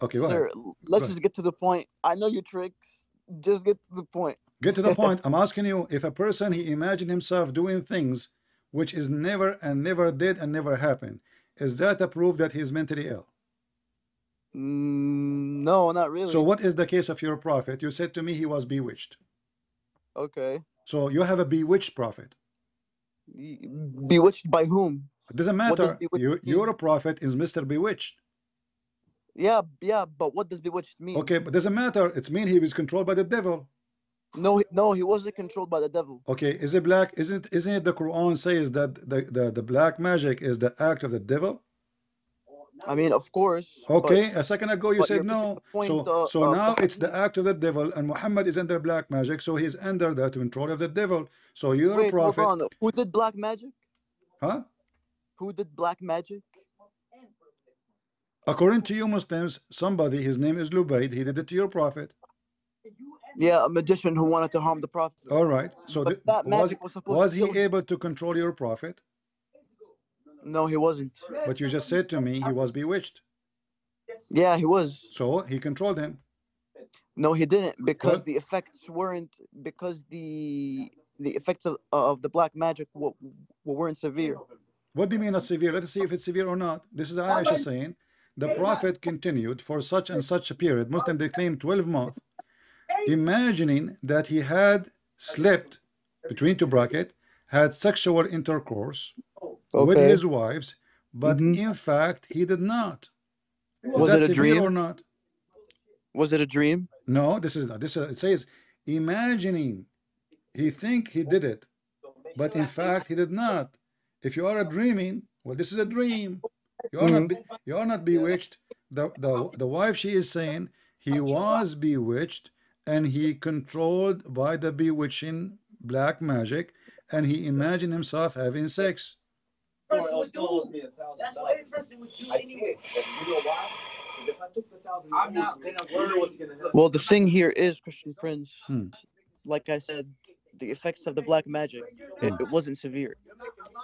Okay, go sir, ahead. Let's go just ahead. Get to the point. I know your tricks. Just get to the point. Get to the point. I'm asking you if a person he imagined himself doing things which is never and never did and never happened. Is that a proof that he is mentally ill? Mm, no, not really. So what is the case of your prophet? You said to me he was bewitched. Okay. So you have a bewitched prophet. Bewitched by whom? It doesn't matter. You, your prophet is Mister Bewitched. Yeah, yeah, but what does bewitched mean? Okay, but it doesn't matter. It's mean he was controlled by the devil. No, no, he wasn't controlled by the devil. Okay, is it black? Isn't isn't it the Quran says that the, the, the black magic is the act of the devil? I mean, of course. Okay, but, a second ago you said no. Point, so uh, so uh, now uh, it's the act of the devil, and Muhammad is under black magic, so he's under the control of the devil. So you're wait, a prophet. Hold on. Who did black magic? Huh? Who did black magic? According to you Muslims, somebody, his name is Lubayd, he did it to your prophet. Yeah, a magician who wanted to harm the prophet. All right. So th that magic was, was, supposed was to he able to control your prophet? No, he wasn't. But you just said to me he was bewitched. Yeah, he was. So he controlled him. No, he didn't, because what? the effects weren't because the the effects of, of the black magic were, weren't severe. What do you mean not severe? Let's see if it's severe or not. This is Aisha saying the prophet continued for such and such a period. Muslim they claim twelve months, imagining that he had slept between two brackets, had sexual intercourse okay. with his wives, but mm-hmm. in fact he did not. Was it a dream or not? Was it a dream? No, this is not. This is, it says imagining. He think he did it, but in fact he did not. If you are dreaming, well, this is a dream. You are mm-hmm. not. You are not bewitched. The, the the wife, she is saying he was bewitched and he controlled by the bewitching black magic, and he imagined himself having sex. First, it was gold. That's why at first it was you anyway. You know why? If I took the thousand, I'm not gonna worry what's gonna happen. Well, the thing here is, Christian Prince, hmm. like I said, the effects of the black magic, hmm. it, it wasn't severe.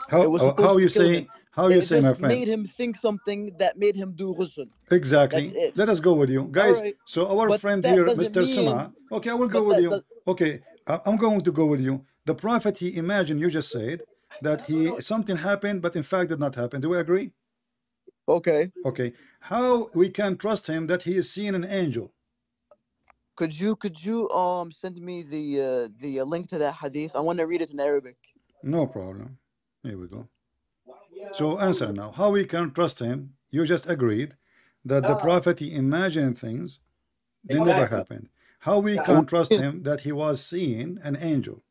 How, it was how you say? How you say, my friend? It made him think something that made him do ghusl. Exactly. Let us go with you guys. Right. So our but friend here, Mister Suma. Okay, I will go with that, you. That, okay, I'm going to go with you. The prophet, he imagined. You just said that he something happened, but in fact did not happen. Do we agree? Okay. Okay. How we can trust him that he is seeing an angel? Could you could you um send me the uh, the link to that hadith? I want to read it in Arabic. No problem. Here we go. So answer now. How we can trust him? You just agreed that the prophet he imagined things, they exactly. never happened. How we can trust him that he was seeing an angel?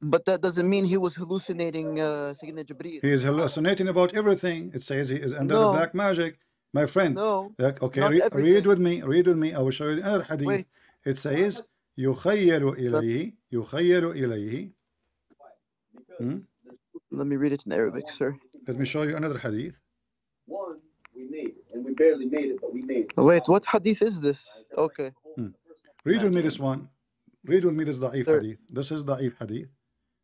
But that doesn't mean he was hallucinating, uh, Sayyidina Jibreel. He is hallucinating about everything. It says he is under no. the black magic. My friend, no, okay, re everything. read with me, read with me. I will show you another hadith. Wait. It says, يُخَيَّلُ إِلَيْهِ يُخَيَّلُ إِلَيْهِ. Let me read it in Arabic, sir. Let me show you another hadith. One, we made it, and we barely made it, but we made it. Wait, what hadith is this? Okay. Hmm. Read with me this one. Read with me this da'if hadith. This is da'if hadith.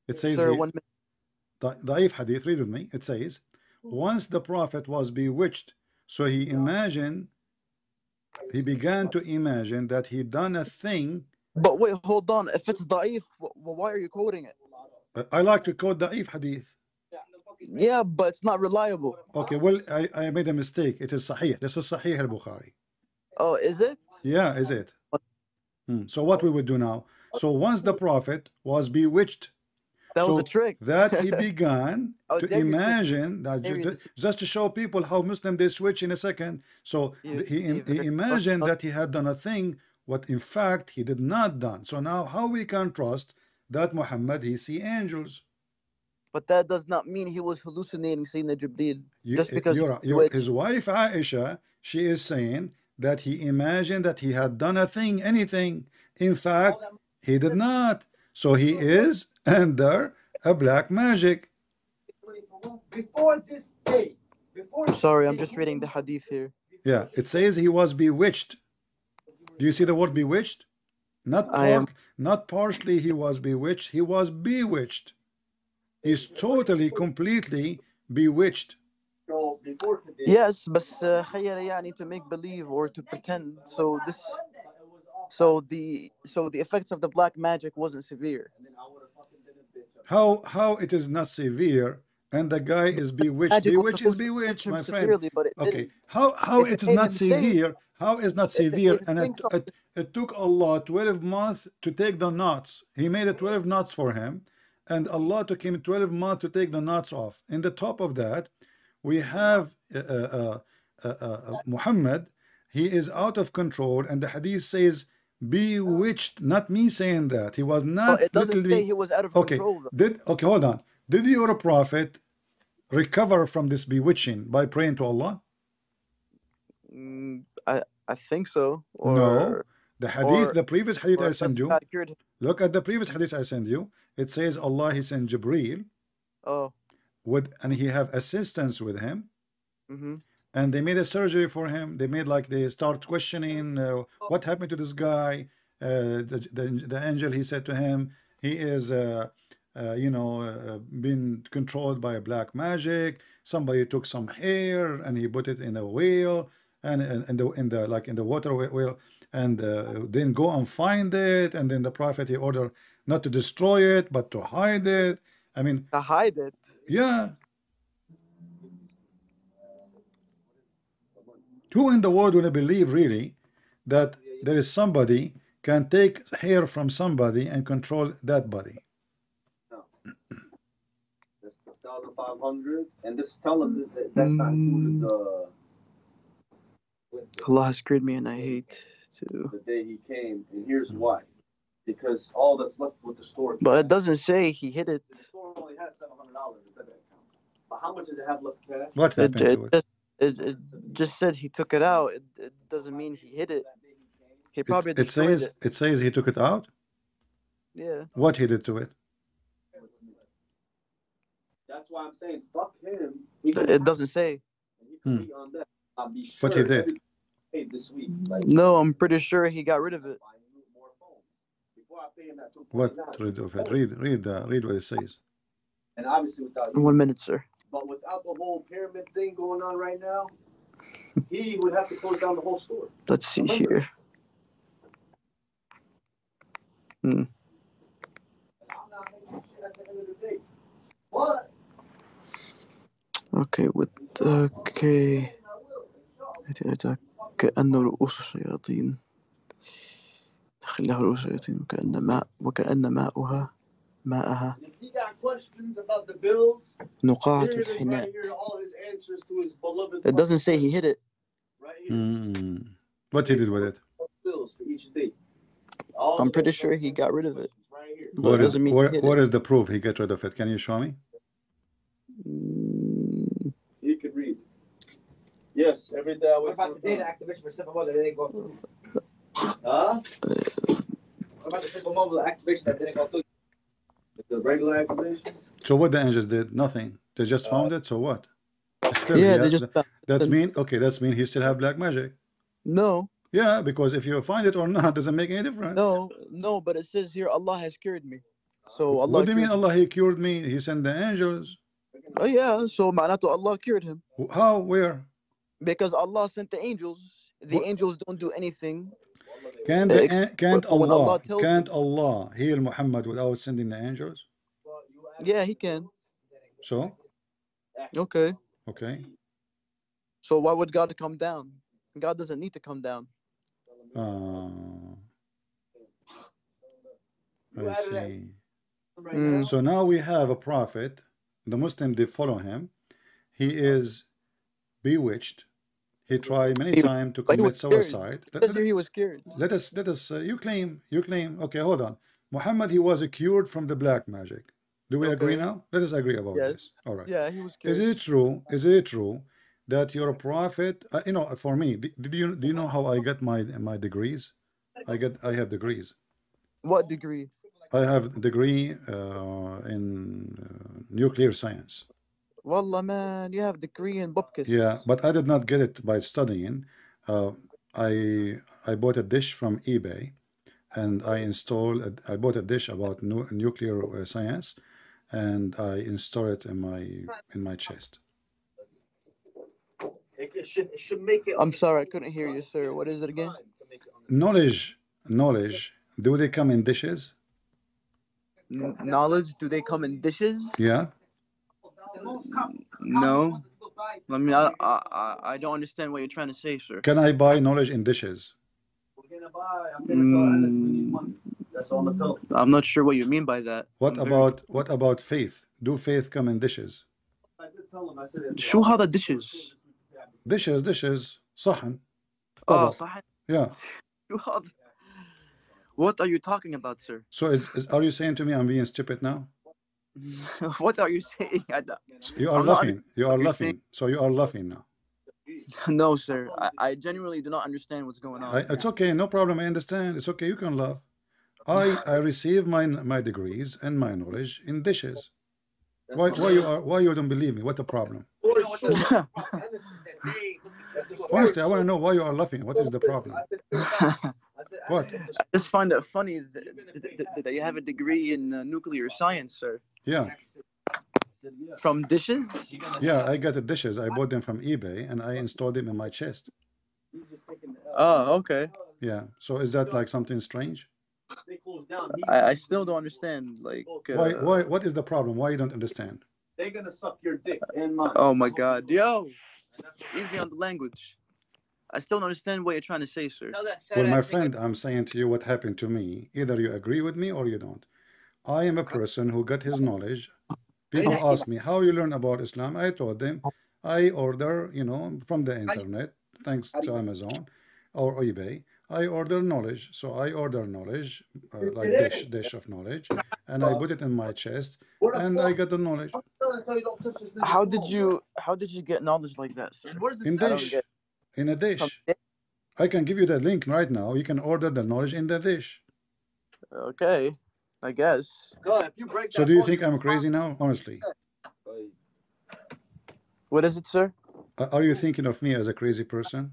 It says, sir, here, one da Da'if hadith, read with me. It says, once the prophet was bewitched, so he imagined, he began to imagine that he done a thing. But wait, hold on. If it's da'if, why are you quoting it? I like to quote da'if hadith. Yeah, but it's not reliable. Okay, well, I, I made a mistake. It is sahih. This is sahih al-Bukhari. Oh, is it? Yeah, is it? Hmm. So what we would do now? So once the prophet was bewitched, that so was a trick. that he began oh, to imagine that just, just to show people how Muslim they switch in a second. So yeah, he, yeah. he imagined that he had done a thing, what in fact he did not done. So now how we can trust that Muhammad he see angels? But that does not mean he was hallucinating, Sayyidina Jibreel. You, just because you're, you're, his wife Aisha, she is saying that he imagined that he had done a thing, anything. In fact, he did not. So he is under a black magic. Before this day, before I'm sorry, I'm just reading the hadith here. Yeah, it says he was bewitched. Do you see the word bewitched? Not I am. Not partially he was bewitched, he was bewitched. He's totally, completely bewitched. Yes, but uh, need to make believe or to pretend. So this, so the, so the effects of the black magic wasn't severe. How how it is not severe, and the guy is bewitched. Bewitched is bewitched, my friend. Okay. How how it is not severe? How is not severe? And it, it, it took Allah twelve months to take the knots. He made it twelve knots for him, and Allah took him twelve months to take the knots off. In the top of that, we have uh, uh, uh, uh, Muhammad. He is out of control, and the hadith says bewitched, not me saying that. He was not. Oh, it doesn't say he was out of okay. control. Though. Did okay, hold on. Did your prophet recover from this bewitching by praying to Allah? Mm, I I think so. Or, no, the hadith, or, the previous hadith I sent you. Accurate. Look at the previous hadith I sent you. It says Allah, he sent Jibreel. Oh. With and he have assistance with him. Mm-hmm. And they made a surgery for him. They made like they start questioning uh, what happened to this guy. Uh, the, the the angel he said to him, he is uh, uh, you know uh, been controlled by black magic. Somebody took some hair and he put it in a whale and and, and the, in the like in the water whale and uh, then go and find it. And then the prophet he ordered not to destroy it but to hide it. I mean to hide it. Yeah. Who in the world would believe really that there is somebody can take hair from somebody and control that body? No. fifteen hundred, and this telling that, that that's not included the, the Allah has created me and I hate to the day he came, and here's why. Because all that's left with the store. But it doesn't say he hit it. The store only has seven hundred dollars in that account. But how much does it have left cash? What happened it, to it, it? It, it just said he took it out. It, it doesn't mean he hit it. He probably it, it says it. It says he took it out. Yeah. What he did to it? That's why I'm saying fuck him. It doesn't say. Hmm. Sure but he did. He this week. Like, no, I'm pretty sure he got rid of it. What read of it? Read, read, uh, read what it says. And obviously, without you, one minute, sir. But without the whole pyramid thing going on right now, he would have to close down the whole store. Let's see Remember? here. Hmm. What? Okay, with okay. خليها رؤوس الشياطين وكأن ماء وكأن ماءها ماءها نقاعة الحناء. It doesn't say he hit it. Mm. What he did with it? I'm pretty sure he got rid of it. What is, where, what is the proof he got rid of it? Can you show me? He could read. Yes, every day I was. What about the data activation for simple mode that didn't go through? Huh? What about the simple mobile activation that didn't go through? The regular activation? So what the angels did? Nothing. They just found uh, it, so what? Still, yeah, they just the, that's mean okay, that's mean he still have black magic. No. Yeah, because if you find it or not doesn't make any difference. No, no, but it says here Allah has cured me. So Allah What do you mean Allah he cured me? He sent the angels. Oh yeah, so ma'anato Allah cured him. How? Where? Because Allah sent the angels. The what? Angels don't do anything. Can't, the, can't Allah, Allah can't Allah heal Muhammad without sending the angels? Yeah, he can. So? Okay. Okay. So why would God come down? God doesn't need to come down. Uh, I see. Mm. So now we have a prophet. The Muslims, they follow him. He is bewitched. He tried many times to commit suicide. Let, he was cured. Let us, let us. Uh, you claim, you claim. Okay, hold on. Muhammad, he was cured from the black magic. Do we okay. agree now? Let us agree about yes. this. All right. Yeah, he was cured. Is it true? Is it true that you're a prophet? Uh, you know, for me, did you do you know how I got my my degrees? I get, I have degrees. What degree? I have a degree uh, in uh, nuclear science. Wallah, man, you have degree in bupkis. Yeah, but I did not get it by studying. Uh, I I bought a dish from eBay, and I installed. A, I bought a dish about nu nuclear science, and I installed it in my in my chest. It should, it should make it. I'm sorry, I couldn't hear you, sir. What is it again? Knowledge, knowledge. Do they come in dishes? N knowledge. Do they come in dishes? Yeah. No, I mean, I, I, I don't understand what you're trying to say, sir. Can I buy knowledge in dishes? Mm, I'm not sure what you mean by that. What I'm about very... what about faith? Do faith come in dishes? Show how the dishes. Dishes, dishes, sahan. Oh, sahan. Yeah. What are you talking about, sir? So, is, is, are you saying to me I'm being stupid now? What are you saying? I you are I'm laughing. Not, you are laughing. Saying... So you are laughing now. No, sir. I, I genuinely do not understand what's going on. I, it's okay. No problem. I understand. It's okay. You can laugh. I I receive my my degrees and my knowledge in dishes. Why why you are why you don't believe me? What the problem? Honestly, I want to know why you are laughing. What is the problem? What? I just find it funny that, that, that you have a degree in uh, nuclear science, sir. Yeah. From dishes? Yeah, I got the dishes. I bought them from eBay and I installed them in my chest. Oh, okay. Yeah. So is that like something strange? I, I still don't understand. Like, uh, why? Why? What is the problem? Why you don't understand? They're gonna suck your dick and mine. Oh my God, yo! Easy on the language. I still don't understand what you're trying to say, sir. Well, my friend, I'm saying to you what happened to me. Either you agree with me or you don't. I am a person who got his knowledge People ask me, how you learn about Islam? I told them, I order, you know, from the internet, thanks to Amazon or eBay. I order knowledge. So I order knowledge, uh, like dish, dish of knowledge, and I put it in my chest, and I got the knowledge. How did you, how did you get knowledge like that, sir? In dish, in a dish. I can give you the link right now. You can order the knowledge in the dish. Okay, I guess. God, if you break that so do you think I'm crazy now? Honestly. What is it, sir? Are you thinking of me as a crazy person?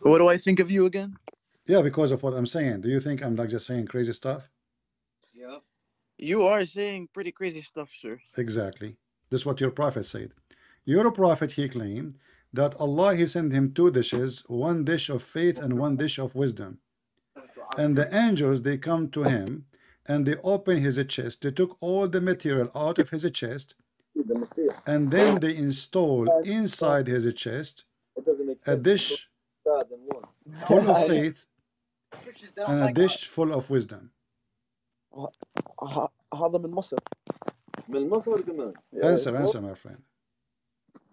What do I think of you again? Yeah, because of what I'm saying. Do you think I'm like just saying crazy stuff? Yeah. You are saying pretty crazy stuff, sir. Exactly. This is what your prophet said. Your prophet, he claimed that Allah, he sent him two dishes, one dish of faith and one dish of wisdom. And the angels, they come to him and they open his chest. They took all the material out of his chest and then they installed inside his chest a dish full of faith and a dish full of wisdom. Answer, answer, my friend.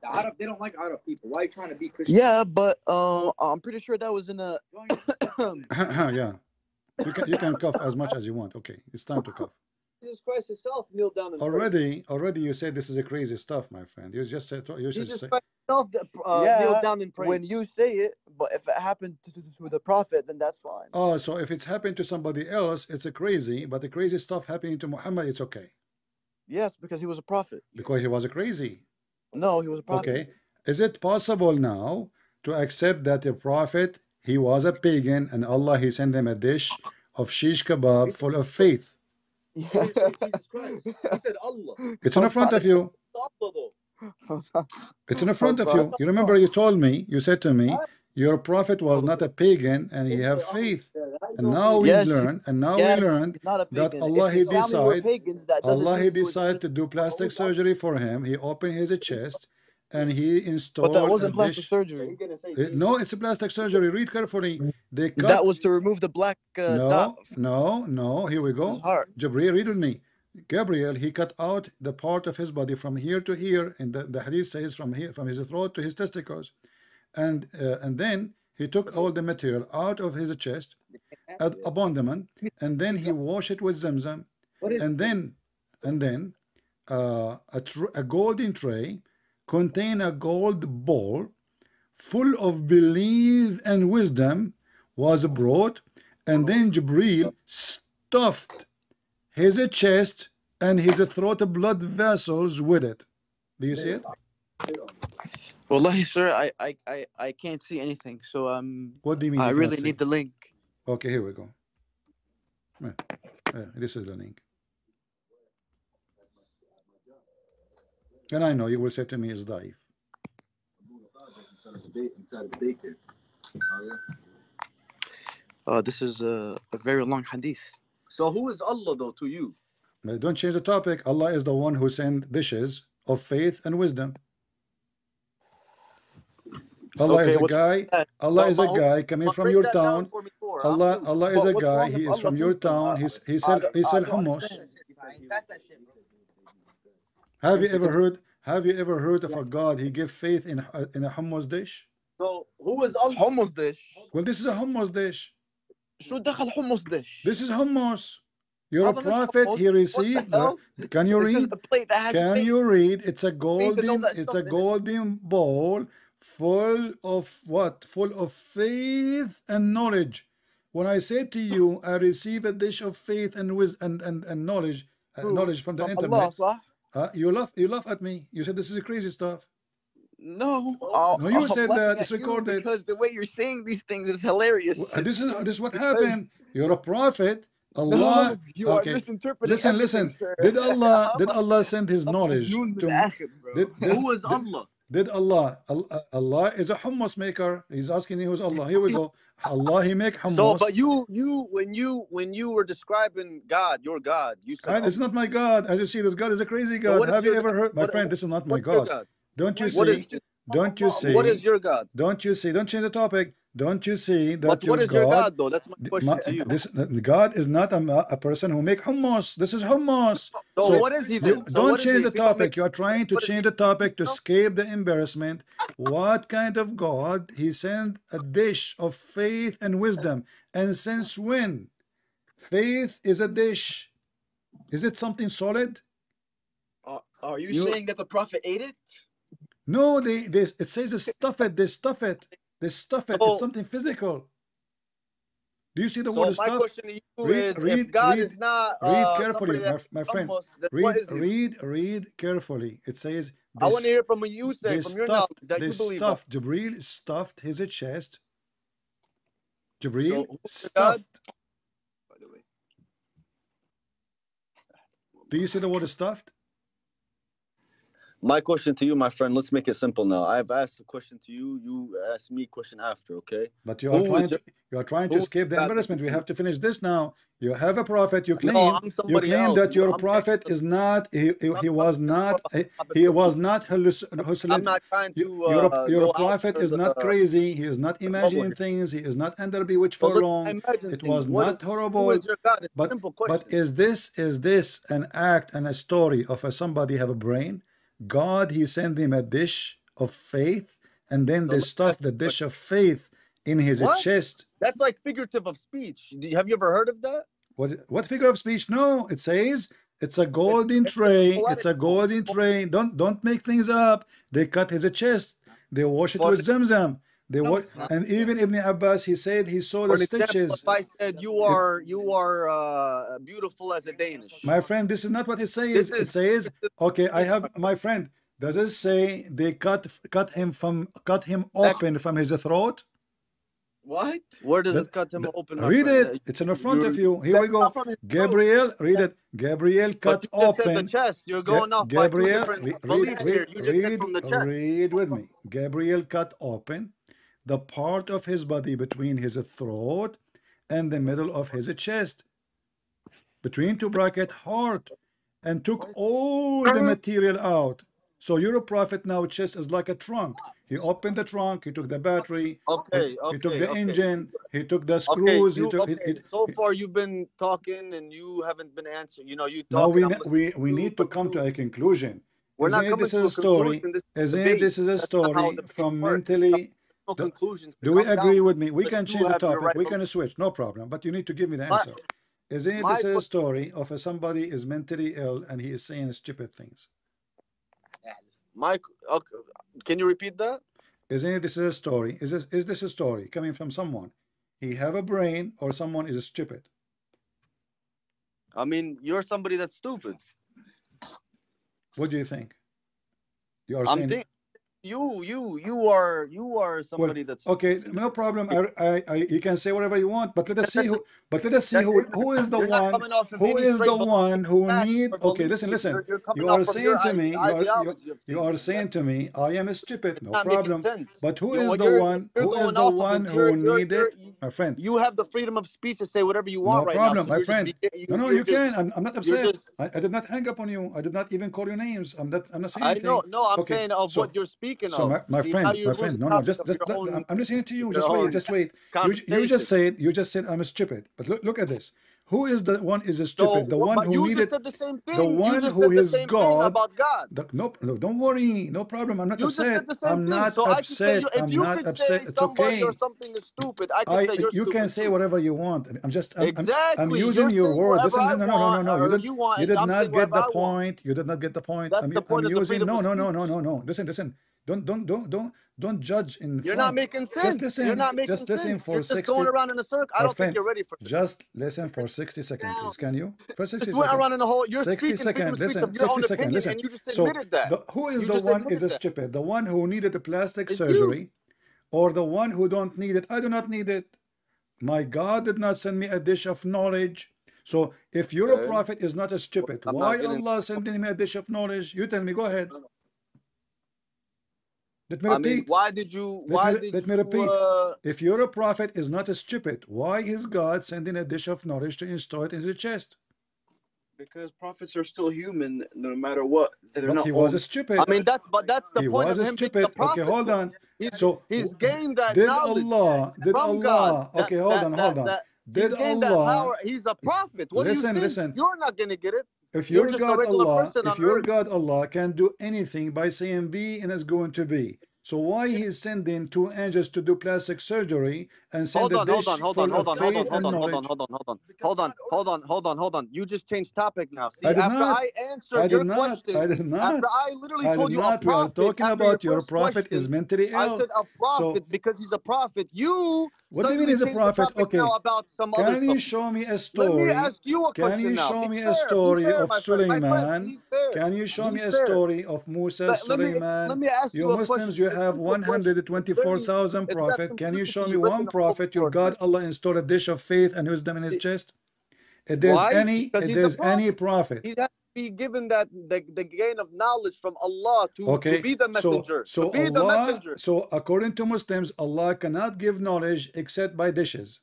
The Arab, they don't like Arab people. Why are you trying to be Christian? Yeah, but uh, I'm pretty sure that was in a... yeah. You can, you can cough as much as you want. Okay, it's time to cough. Jesus Christ himself kneeled down and already, prayed. Already you said this is a crazy stuff, my friend. You just said... You should Jesus say, Christ himself uh, yeah, kneeled down and prayed. When you say it, but if it happened to, to the prophet, then that's fine. Oh, so if it's happened to somebody else, it's a crazy, but the crazy stuff happening to Muhammad, it's okay. Yes, because he was a prophet. Because he was a crazy. No, he was a prophet. Okay, is it possible now to accept that the prophet, he was a pagan, and Allah, he sent him a dish of shish kebab full of faith? Yeah. He said Allah. It's in front of you. It's in front of you. You remember you told me, you said to me, your prophet was not a pagan and he have faith. And now we yes, learn, and now yes, we learned that Allah he decided, pagans, that Allah he decided to do plastic surgery for him. He opened his chest, and he installed. But that wasn't plastic dish. surgery. It, no, it's a plastic surgery. Read carefully. They cut. That was to remove the black. Uh, no, dot. no, no. Here we go. Gabriel, read with me. Gabriel, he cut out the part of his body from here to here, and the, the Hadith says from here, from his throat to his testicles, and uh, and then he took all the material out of his chest. At abandonment, and then he washed it with Zamzam, and then and then uh, a, tr a golden tray contained a gold bowl full of belief and wisdom was brought, and then Jibreel stuffed his chest and his throat blood vessels with it. Do you see it? Wallahi, sir, I I I, I can't see anything. So um, what do you mean? I you really need the link. Okay, here we go. Uh, uh, this is the link. And I know you will say to me, it's daif. Uh, this is a, a very long hadith. So who is Allah, though, to you? Don't change the topic. Allah is the one who sent dishes of faith and wisdom. Allah okay, is a guy. That? Allah well, is a guy coming from your town. Before, Allah, Allah is well, a guy. He is from your town. He's, he said, he said hummus. Have you ever heard? Have you ever heard of a God? He gave faith in a, in a hummus dish. So who is Allah? Hummus dish. Well, this is a hummus dish. hummus dish. This is hummus. Your prophet, he received. Can you read? Can you read? It's a golden. It's a golden bowl. Full of what? Full of faith and knowledge. When I say to you, I receive a dish of faith and wisdom and and, and knowledge, uh, knowledge from the internet. Allah, uh, you laugh, you laugh at me. You said this is crazy stuff. No, uh, no, you uh, said that it's recorded. Because the way you're saying these things is hilarious. Well, this is this is what because happened. You're a prophet. Allah, no, you okay. are misinterpreting. Listen, listen. Sir. Did Allah did Allah send His knowledge to? Did, did, Who is Allah? Did Allah, Allah is a hummus maker. He's asking you who's Allah. Here we go. Allah, he make hummus. So, but you, you, when you, when you were describing God, your God, you said, and it's not my God. As you see, this God is a crazy God. Have you ever God? heard, my what, friend, this is not my God. God. Don't you see, don't you see, what is your God? Don't you see, don't change the topic. Don't you see that? But what is God, your God though? That's my question my, to you. This, God is not a, a person who makes hummus. This is hummus. No, so what is he then? So don't change the topic. You are trying to change the topic to escape the embarrassment. What kind of God? He sent a dish of faith and wisdom. And since when? Faith is a dish. Is it something solid? Uh, are you, you saying that the prophet ate it? No, they, they it says they stuff it, they stuff it. They stuff it. So, it's something physical. Do you see the so word stuff? So my question to you read, is, read, if God read, is not uh, read carefully, that my, my friend. Almost, read, read, read carefully. It says. They, I want to hear from what you say, from your knowledge that you believe. Stuffed, Jibril stuffed his chest. Jibril so, stuffed. By the way. Do you see the word stuffed? My question to you, my friend, let's make it simple now. I've asked a question to you, you asked me a question after, okay? But you are who trying, to, you are trying to escape the embarrassment. We have to finish this now. You have a prophet, you claim, no, I'm somebody you claim else. that your no, prophet is not, he, he, he was not, he, he was not hallucinating. I'm not trying to, uh, your, your prophet is not crazy. He is not imagining things. He is not under bewitched for long. It was not horrible. But, but is this, is this an act and a story of a somebody have a brain? God, he sent him a dish of faith, and then they stuffed the dish of faith in his what? chest. That's like figurative of speech. Do you, have you ever heard of that? What, what figure of speech? No, it says it's a golden it's, tray. It's, it's a golden tray. Don't don't make things up. They cut his chest. They wash it but with Zamzam. They no, wash, and even Ibn Abbas, he said he saw the stitches. Example, if I said you are you are uh, beautiful as a Danish, my friend, this is not what it says. Is, it says, okay, I have my friend. Does it say they cut cut him from cut him open from his throat? What? Where does that, it cut him that, open? Read it. It's in the front You're, of you. Here we go. Gabriel, read it. Gabriel cut but you just open. Said the chest. You're going Ga off Gabriel, by two different beliefs read, here. You just read, said from the chest. Read with me. Gabriel cut open the part of his body between his throat and the middle of his chest, between two bracket heart, and took all the material out. So your prophet now chest is like a trunk. He opened the trunk, he took the battery, okay, he, okay, he took the okay. engine, he took the screws. Okay, you, he took, okay. he, he, so far you've been talking and you haven't been answering. You know, you talk. No, we, we, we need to come to a conclusion. We're Isn't not coming this to a story. This is Isn't this is a story from mentally... No conclusions do we agree down. with me we can change the topic right we can switch no problem but you need to give me the answer my, is it this is a story of a somebody is mentally ill and he is saying stupid things Mike okay, can you repeat that isn't this is a story is this is this a story coming from someone he have a brain or someone is stupid I mean you're somebody that's stupid what do you think you are I'm saying thinking You, you, you are, you are somebody well, that's okay. No problem. I, I, I, you can say whatever you want, but let us see who. But let us see who, who is the one. Who is the one who need? Okay, listen, listen. You are saying to me. You are, you are saying to me. I am stupid. No problem. But who is the one? Who is the one who needed, my friend? You have the freedom of speech to say whatever you want right now. No problem, my friend. No, no, you can. I'm, I'm not upset. I, I did not hang up on you. I did not even call your names. I'm not. I'm not saying anything. I know. No, I'm saying of what you're speaking. So my, my friend, my friend, no, no, just, just, I'm, I'm listening to you. Just wait, just wait. You, you just said, you just said, I'm stupid. But look, look at this. Who is the one is a stupid? The one who needed the one who is God. No, no, don't worry, no problem. I'm not upset. I'm not upset. I'm not upset. It's okay. You can say whatever you want. I'm just, I'm using your word. No, no, no, no, no. You did not get the point. You did not get the point. I'm using. No, no, no, no, no, no. Listen, listen. Don't don't don't don't don't judge in. You're front. not making sense. Just listen, you're not making just listen sense. For you're just 60, going around in a circle. I don't friend, think you're ready for. This. Just listen for sixty seconds, please. Can you? For sixty seconds. Around in a whole. You're sixty seconds. Listen, sixty seconds. Listen. And you just admitted so that. The, who is you the one is a stupid? The one who needed a plastic it's surgery, you. or the one who don't need it? I do not need it. My God did not send me a dish of knowledge. So if your okay. prophet is not a stupid, I'm why Allah sending me a dish of knowledge? You tell me. Go ahead. Let me repeat. I mean, why did you? Why let me, did let me repeat. You, uh... If you're a prophet, is not a stupid. Why is God sending a dish of knowledge to install it in his chest? Because prophets are still human, no matter what. They're but not he was old. a stupid. I mean, that's but that's the he point was of a him stupid. being okay, hold on. He's, so he's gained that did knowledge Allah, did from Allah. God. That, okay, hold that, on, that, hold that, on. That, did he's gained Allah, that power. He's a prophet. What listen, do you think? Listen. You're not going to get it. If your you're God Allah, if your God Allah can do anything by saying be and it's going to be. So why he's sending two angels to do plastic surgery and send hold on, a dish hold on, hold on, hold on, hold on, hold on, hold on, hold on, hold on, hold on, hold on, hold on. You just changed topic now. See, I after not, I answered I your not, question, I did not, after I literally I told you not, a prophet, we are talking about your, your prophet question, is mentally ill. I said a prophet so, because he's a prophet. You what do you mean he's a prophet? Okay. About some can other you stuff. show me a story? Let me ask you a can question you show now. me a story of Suleyman? Can you show me a story of Musa, Suleyman? Let me ask you a question. Have one hundred twenty-four thousand prophets. Can you show me one prophet your God Allah installed a dish of faith and wisdom in his chest? If there's Why? any, if there's prophet. any prophet, he has to be given that the, the gain of knowledge from Allah to, okay. to be the messenger. So, so, to be Allah, the messenger. So according to Muslims, Allah cannot give knowledge except by dishes.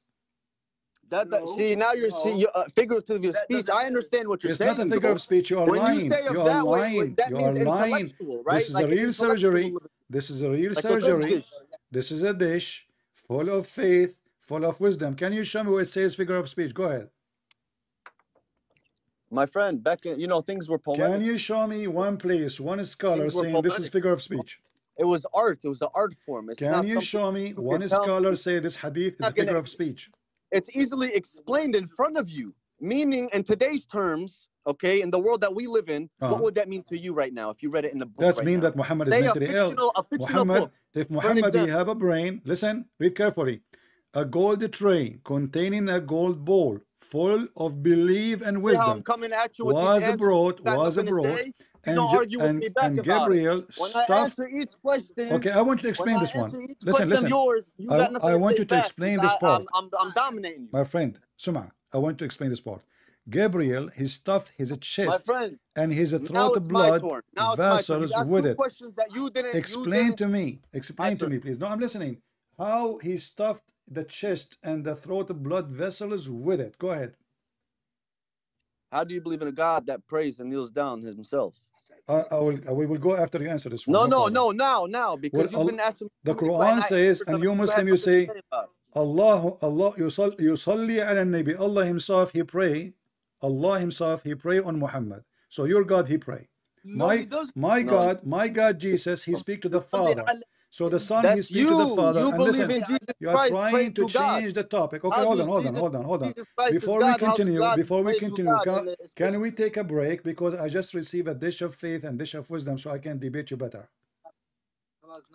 That, that, no, see now you're no. see, uh, figurative that speech. I understand what you're it's saying. It's not a figure though. of speech. You are when lying. You, say you are that lying. Way, that you means are lying. Right? This is like a real surgery. This is a real like surgery. A this is a dish full of faith, full of wisdom. Can you show me where it says figure of speech? Go ahead, my friend. Back in, you know, things were poetic. Can you show me one place, one scholar things saying this is figure of speech? It was art. It was an art form. It's Can not you show me you one scholar me. say this hadith is figure of speech? It's easily explained in front of you, meaning in today's terms, okay, in the world that we live in, uh-huh. what would that mean to you right now if you read it in a book? That's right mean now? that Muhammad is mentally ill. A fictional Muhammad, book. If Muhammad have a brain, listen, read carefully. A gold tray containing a gold bowl full of belief and wisdom yeah, was brought, was brought, and, and, and Gabriel stuffed. Each question, okay, I want you to explain this one. Listen, listen. Yours, you I, I want you to explain this part. I, I'm, I'm dominating you. My friend, Suma, I want to explain this part. Gabriel, he stuffed his chest friend, and his throat blood vessels with it. That you didn't, explain you to me. Explain to me, please. No, I'm listening. How he stuffed the chest and the throat blood vessels with it. Go ahead. How do you believe in a God that prays and kneels down himself? Uh, I will. We will go after you answer this one. No, no, no, no now, now, because well, you've been asking. The Quran says, and you Muslim, you say, Allah, Allah, yusalli ala nabi. Allah himself, he pray. Allah himself, he pray on Muhammad. So your God, he pray. No, my he my no. God, my God, Jesus, he speak to the Father. So the Son, That's he speaks to the Father. You and listen, in Jesus you are Christ, trying to change God. the topic. Okay, hold on, hold on, hold on, hold on. Before we continue, before we continue, can, can we take a break? Because I just received a dish of faith and dish of wisdom, so I can debate you better.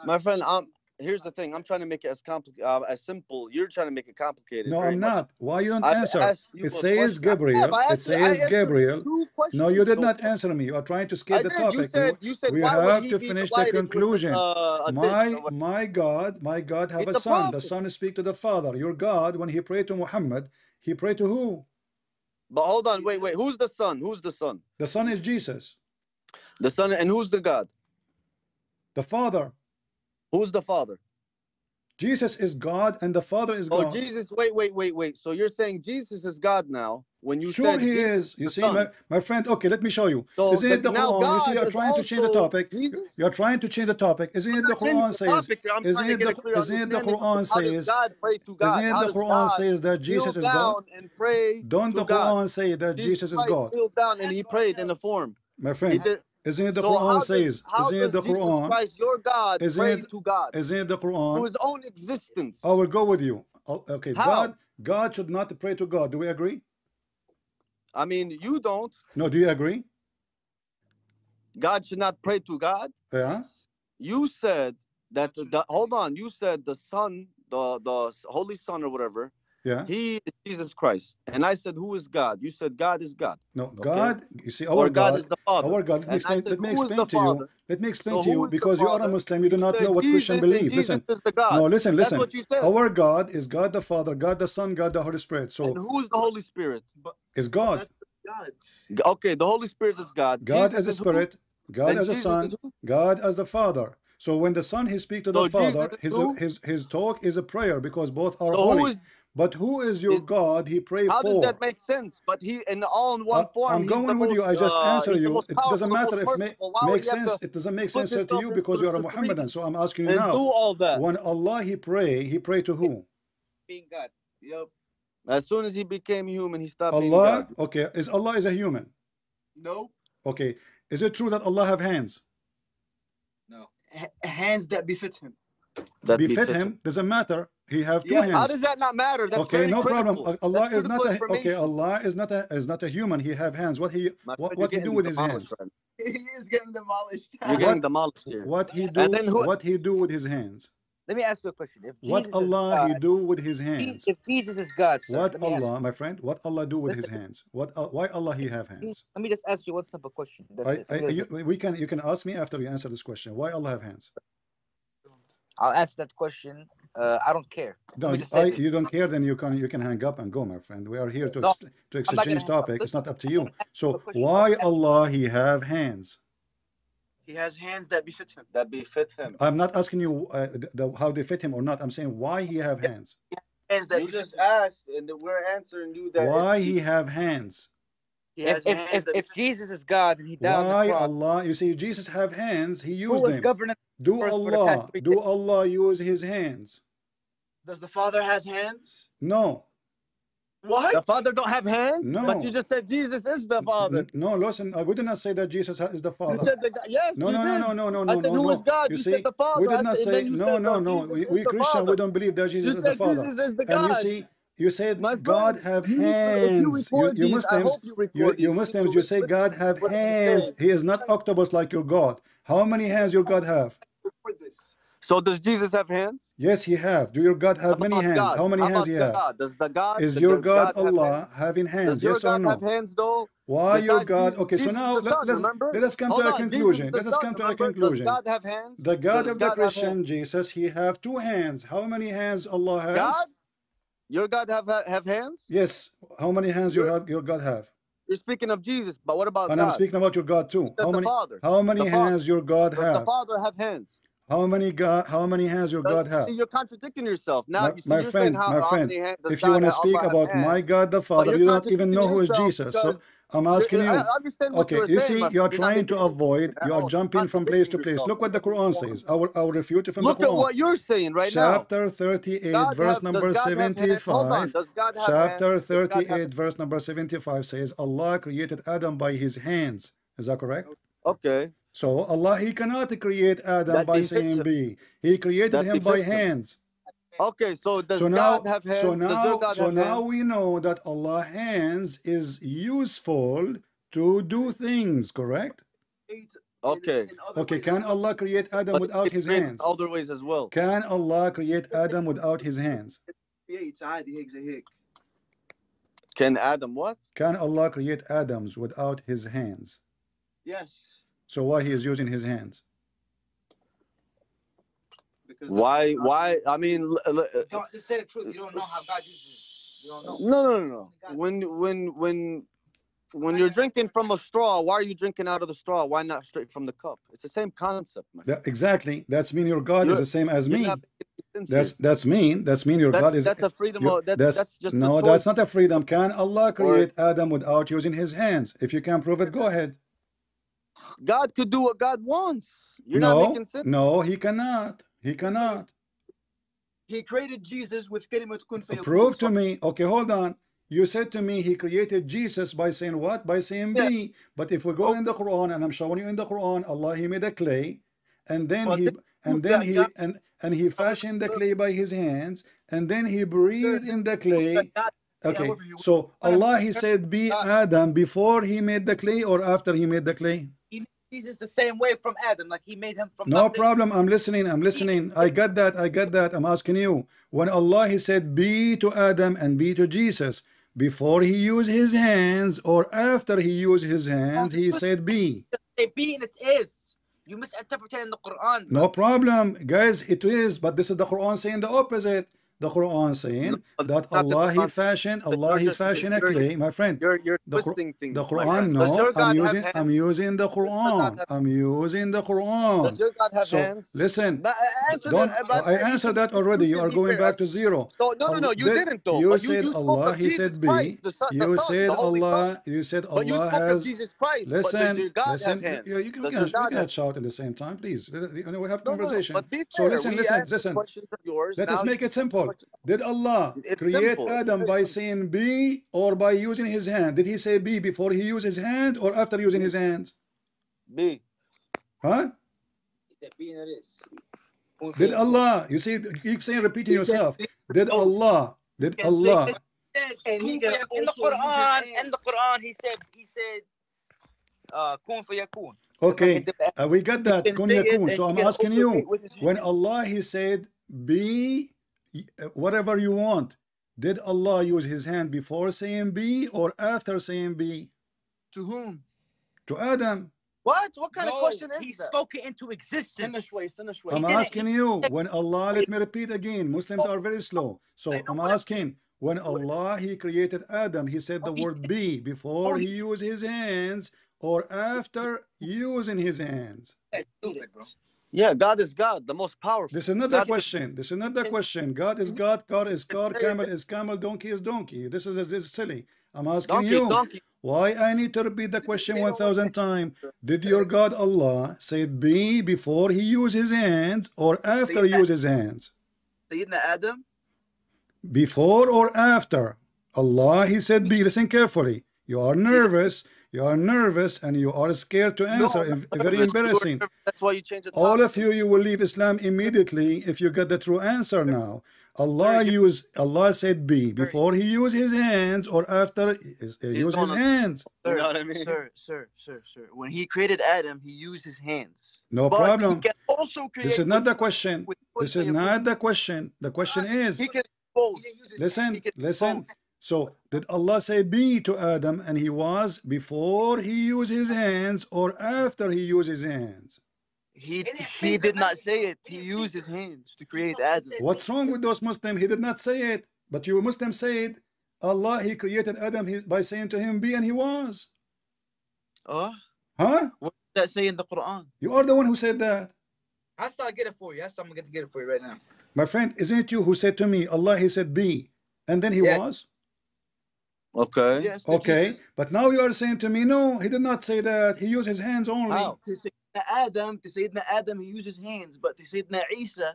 My friend, um, here's the thing. I'm trying to make it as complicated, uh, as simple. You're trying to make it complicated. No, I'm not. Much. Why you don't I've answer? You it says question. Gabriel. Yeah, it says Gabriel. No, you did so not answer me. You are trying to escape the topic. You said, you said, we have to finish the conclusion. With, uh, my dish. my God, my God, have it's a son. Prophet. The son speak to the Father. Your God, when he prayed to Muhammad, he prayed to who? But hold on, wait, wait. Who's the son? Who's the son? The son is Jesus. The son, and who's the God? The Father. Who's the Father? Jesus is God and the Father is God. Oh, Jesus, wait, wait, wait, wait. So you're saying Jesus is God now when you sure said he Jesus is. You see, my, my friend, okay, let me show you. So isn't it the Quran? You see, you're trying to change the topic. Jesus? You're trying to change the topic. Isn't it the Quran says? Isn't it the Quran says? Isn't it the Quran says that Jesus is God? Don't the Quran say that Jesus is God? He kneeled down and he prayed in the form. My friend. Isn't it the so Quran does, says? Isn't it the Quran? Christ, your God, isn't it, to God? Isn't it the Quran? To His own existence. I will go with you. Okay, how? God, God should not pray to God. Do we agree? I mean, you don't. No, do you agree? God should not pray to God. Yeah. You said that. The, hold on. You said the Son, the the Holy Son, or whatever. Yeah. He is Jesus Christ. And I said, who is God? You said, God is God. No, okay. God, you see, our, our God, God is the Father. Our God, let me explain, said, let me explain to Father? you. Let me explain so to you, because you are a Muslim, you do not know what Jesus Christian believe. Listen, no, listen, listen. Our God is God the Father, God the Son, God the Holy Spirit. So, and who is the Holy Spirit? Is God. That's God. Okay, the Holy Spirit is God. God Jesus as a Spirit, who? God and as Jesus a Son, God as the Father. So when the Son, he speaks to the so Father, his, his, his talk is a prayer, because both are so holy. But who is your it, God? He prayed how for. How does that make sense? But he, in all in one uh, form. I'm going with most, you. I just uh, answer you. Powerful, it doesn't matter if it ma wow, makes sense. It doesn't make sense to you because you are a Muhammadan. So I'm asking you now. Do all that. When Allah he pray, he pray to whom? Being God. Yep. As soon as he became human, he stopped. Allah. Being God. Okay. Is Allah is a human? No. Okay. Is it true that Allah have hands? No. H hands that befit him. That befit, befit him, him doesn't matter. He have two yeah, hands. How does that not matter? That's okay, no critical. problem. Allah That's is not a, okay. Allah is not a is not a human. He have hands. What he My what, friend, what he do with his hands? Friend. He is getting demolished. You're getting demolished here. What he do? And then who, what he do with his hands? Let me ask you a question. If Jesus what Allah God, he do with his hands? If Jesus is God, sir, what Allah, my friend? What Allah do with Listen, his hands? What uh, why Allah he have hands? Let me just ask you one simple question. That's I, it. I, you, we can you can ask me after you answer this question. Why Allah have hands? I'll ask that question. Uh, I don't care. No, I, you don't care. Then you can you can hang up and go, my friend. We are here to no, ex to exchange topic. It's not up to you. So why Allah he have hands? He has hands that befit him. That befit him. I'm not asking you uh, the, the, how they fit him or not. I'm saying why he have hands. Hands that you just him. asked, and we're answering you that. Why he have hands? He if, if, hands if, that if Jesus is God and he died why on the cross, Allah? You see, Jesus have hands. He used them. Governing Do Allah? Do Allah use his hands? Does the Father has hands? No. What? The Father don't have hands? No. But you just said Jesus is the Father. No, listen, I would not say that Jesus is the Father. You said the, yes, no, you no, did. No, no, no, no, I said, no, who is God? You, you see, said the Father. We did not said, say, no, said, no, no, no. We, we Christians, we don't believe that Jesus you is the Father. You said Jesus is the God. And you see, you said friend, God have hands. You, you, you Muslims, you, you, you, Muslims you say God have hands. He is not octopus like your God. How many hands your God have? So does Jesus have hands? Yes, he have. Do your God have many hands? God? How many How hands he God? have? Does the God, is your God, God Allah have hands? having hands? Does your yes God or no? have hands though? Why your God? Jesus, okay, so now son, let, let, let us come Hold to on, a conclusion. Let son, us come to remember? a conclusion. Does God have hands? The God does of the God Christian Jesus, he have two hands. How many hands Allah has? God? Your God have have hands? Yes. How many hands your God, your God have? You're speaking of Jesus, but what about and God? And I'm speaking about your God too. How many, how many hands your God have? Does the Father have hands? How many God? How many hands your God have? See, you're contradicting yourself. Now, my, you see, my you're friend, saying how, my friend, how if you want to speak about hands, my God the Father, you don't even know who is Jesus. So I'm asking you. I understand what okay, you saying, see, you're trying to avoid. You are jumping from place to place. Look what the Quran says. I will, I will refute it from Look the Quran. Look at what you're saying right now. Chapter thirty-eight, God verse have, number seventy-five. Chapter thirty-eight, verse number seventy-five says, Allah created Adam by his hands. Is that correct? Okay. So Allah, he cannot create Adam that by saying be. He created that him by him. hands. Okay, so does so now, God have hands? So now, God so have now hands? we know that Allah hands is useful to do things, correct? Okay. Okay, can Allah create Adam but without his hands? Other ways as well. Can Allah create Adam without his hands? Can Adam what? Can Allah create Adams without his hands? Yes. So why he is using his hands? Because why? Why? I mean, just say the truth. You don't know how God uses. You don't know. No, no, no, no. When, when, when, when you're drinking from a straw, why are you drinking out of the straw? Why not straight from the cup? It's the same concept, man. That, exactly. That's mean your God you're, is the same as me. Not, that's that's mean. That's mean your that's, God is. That's a freedom. You, of, that's, that's that's just no. That's not a freedom. Can Allah create or, Adam without using his hands? If you can prove it, go ahead. God could do what God wants. You're no, not making sense. No, he cannot. He cannot. He created Jesus with kalimat kun fayakun. Prove to me. Okay, hold on. You said to me he created Jesus by saying what? By saying yeah. be. But if we go okay. in the Quran, and I'm showing you in the Quran, Allah he made a clay, and then well, he and then he God. and and he fashioned the clay by his hands, and then he breathed in the clay. Okay. So Allah he said be Adam before he made the clay or after he made the clay? Jesus the same way from Adam, like he made him from. No nothing. problem. I'm listening. I'm listening. I got that. I got that. I'm asking you. When Allah he said be to Adam and be to Jesus, before he used his hands or after he used his hands, he said be. Be and it is. You misinterpreted in the Quran. No problem, guys. It is, but this is the Quran saying the opposite. the Quran saying no, that Allah he fashioned, Allah he fashioned a clay. My friend, you're, you're the, twisting things, the Quran, no, I'm using, I'm using the Quran. I'm using the Quran. Does your God have so, hands? Listen, but I answered, don't, that, but I answered that already. You are going back to zero. So, no, no, no, you didn't though. You, you said you Allah, he said B. You said Allah, you said Allah has... But you spoke of Jesus Christ, but does your God have hands? You can shout at the same time, please. We have conversation. So listen, listen, listen. Let us make it simple. Did Allah it's create simple. Adam by saying B or by using his hand? Did he say B before he used his hand or after using his hands? B. Huh? Did Allah, you see, you keep saying, repeating yourself. Did Allah, did Allah. And he said in the Quran, in the Quran, he said, he said, uh, kun fayakun. Okay, uh, we got that, kun yakun. So I'm asking you, when Allah, he said B, whatever you want, did Allah use his hand before saying B or after saying B? To whom? To Adam. What? What kind no, of question is he that? He spoke it into existence. I'm asking you, when Allah, let me repeat again, Muslims are very slow. So I'm asking, when Allah, he created Adam, he said the word B before he used his hands or after using his hands? That's stupid, bro. Yeah, God is God, the most powerful. This is not the question. This is not the question. God is God, car is car, camel is camel, donkey is donkey. This is, this is silly. I'm asking you, why I need to repeat the question one thousand times. Did your God Allah say B before he used his hands or after he used his hands? Sayyidina Adam? Before or after? Allah, he said B. Listen carefully. You are nervous. You are nervous and you are scared to answer. No, no, very embarrassing. That's why you change the topic. All of you, you will leave Islam immediately if you get the true answer now. Allah used, Allah said B before he used his hands or after he used his hands. Sir, you know what I mean? sir, sir, sir, sir. When he created Adam, he used his hands. No but problem. He can also create this is not the question. With, with, this is not the question. The question is. He can both. Listen, he can listen. Both. So did Allah say B to Adam and he was before he used his hands or after he used his hands? He, he did not say it. He used his hands to create Adam. What's wrong with those Muslims? He did not say it. But you Muslims said Allah, he created Adam by saying to him B and he was. Oh? Huh? What did that say in the Quran? You are the one who said that. I saw I get it for you. I saw I'm going to get it for you right now. My friend, isn't it you who said to me, Allah, he said B and then he yeah. was? Okay. Yes, okay. Jesus. But now you are saying to me, no, he did not say that. He used his hands only. How? To Sayyidina Adam, to Sayyidina Adam, he used his hands. But to Sayyidina Isa,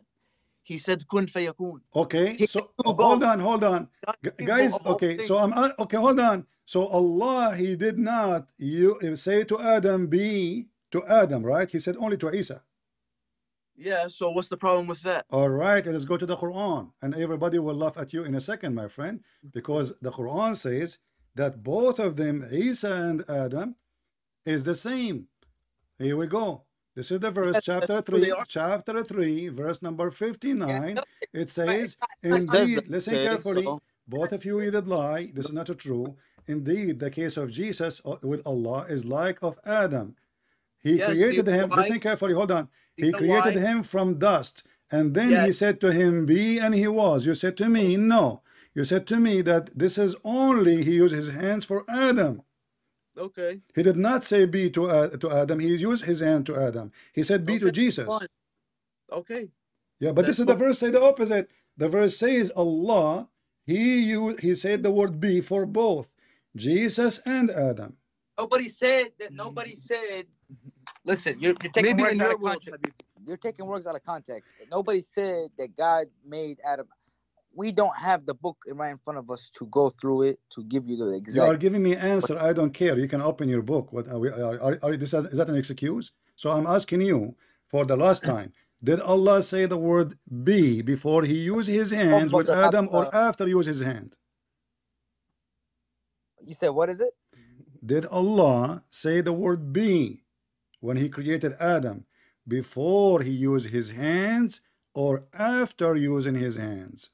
he said, kun fayakun. Okay. He so hold both. on, hold on, guys. Okay. So I'm okay. Hold on. So Allah, he did not you say to Adam, be to Adam, right? He said only to Isa. Yeah. So what's the problem with that? All right, let's go to the Quran, and everybody will laugh at you in a second, my friend, because the Quran says that both of them, Isa and Adam, is the same. Here we go. This is the verse, chapter three, chapter three, verse number fifty-nine. It says, "Indeed, listen carefully. Both of you either lie. This is not true. Indeed, the case of Jesus with Allah is like of Adam. He yes, created him. Lie. Listen carefully. Hold on. He created lie. him from dust, and then yes. he said to him, "Be," and he was. You said to me, "No." You said to me that this is only he used his hands for Adam. Okay. He did not say "Be" to uh, to Adam. He used his hand to Adam. He said "Be" okay. to Jesus. Okay. Yeah, but That's this is the verse. Say the opposite. The verse says Allah. He used, He said the word "Be" for both Jesus and Adam. Nobody said that. Nobody said. Listen, you're, you're taking Maybe words out of context. World, you're taking words out of context. Nobody said that God made Adam. We don't have the book right in front of us to go through it to give you the exact. You are giving me answer. I don't care. You can open your book. What are we? Are, are, are this is that an excuse? So I'm asking you for the last time. Did Allah say the word "be" before He used His hands with Adam, or after He used His hand? You said what is it? Did Allah say the word "be" when he created Adam, before he used his hands or after using his hands?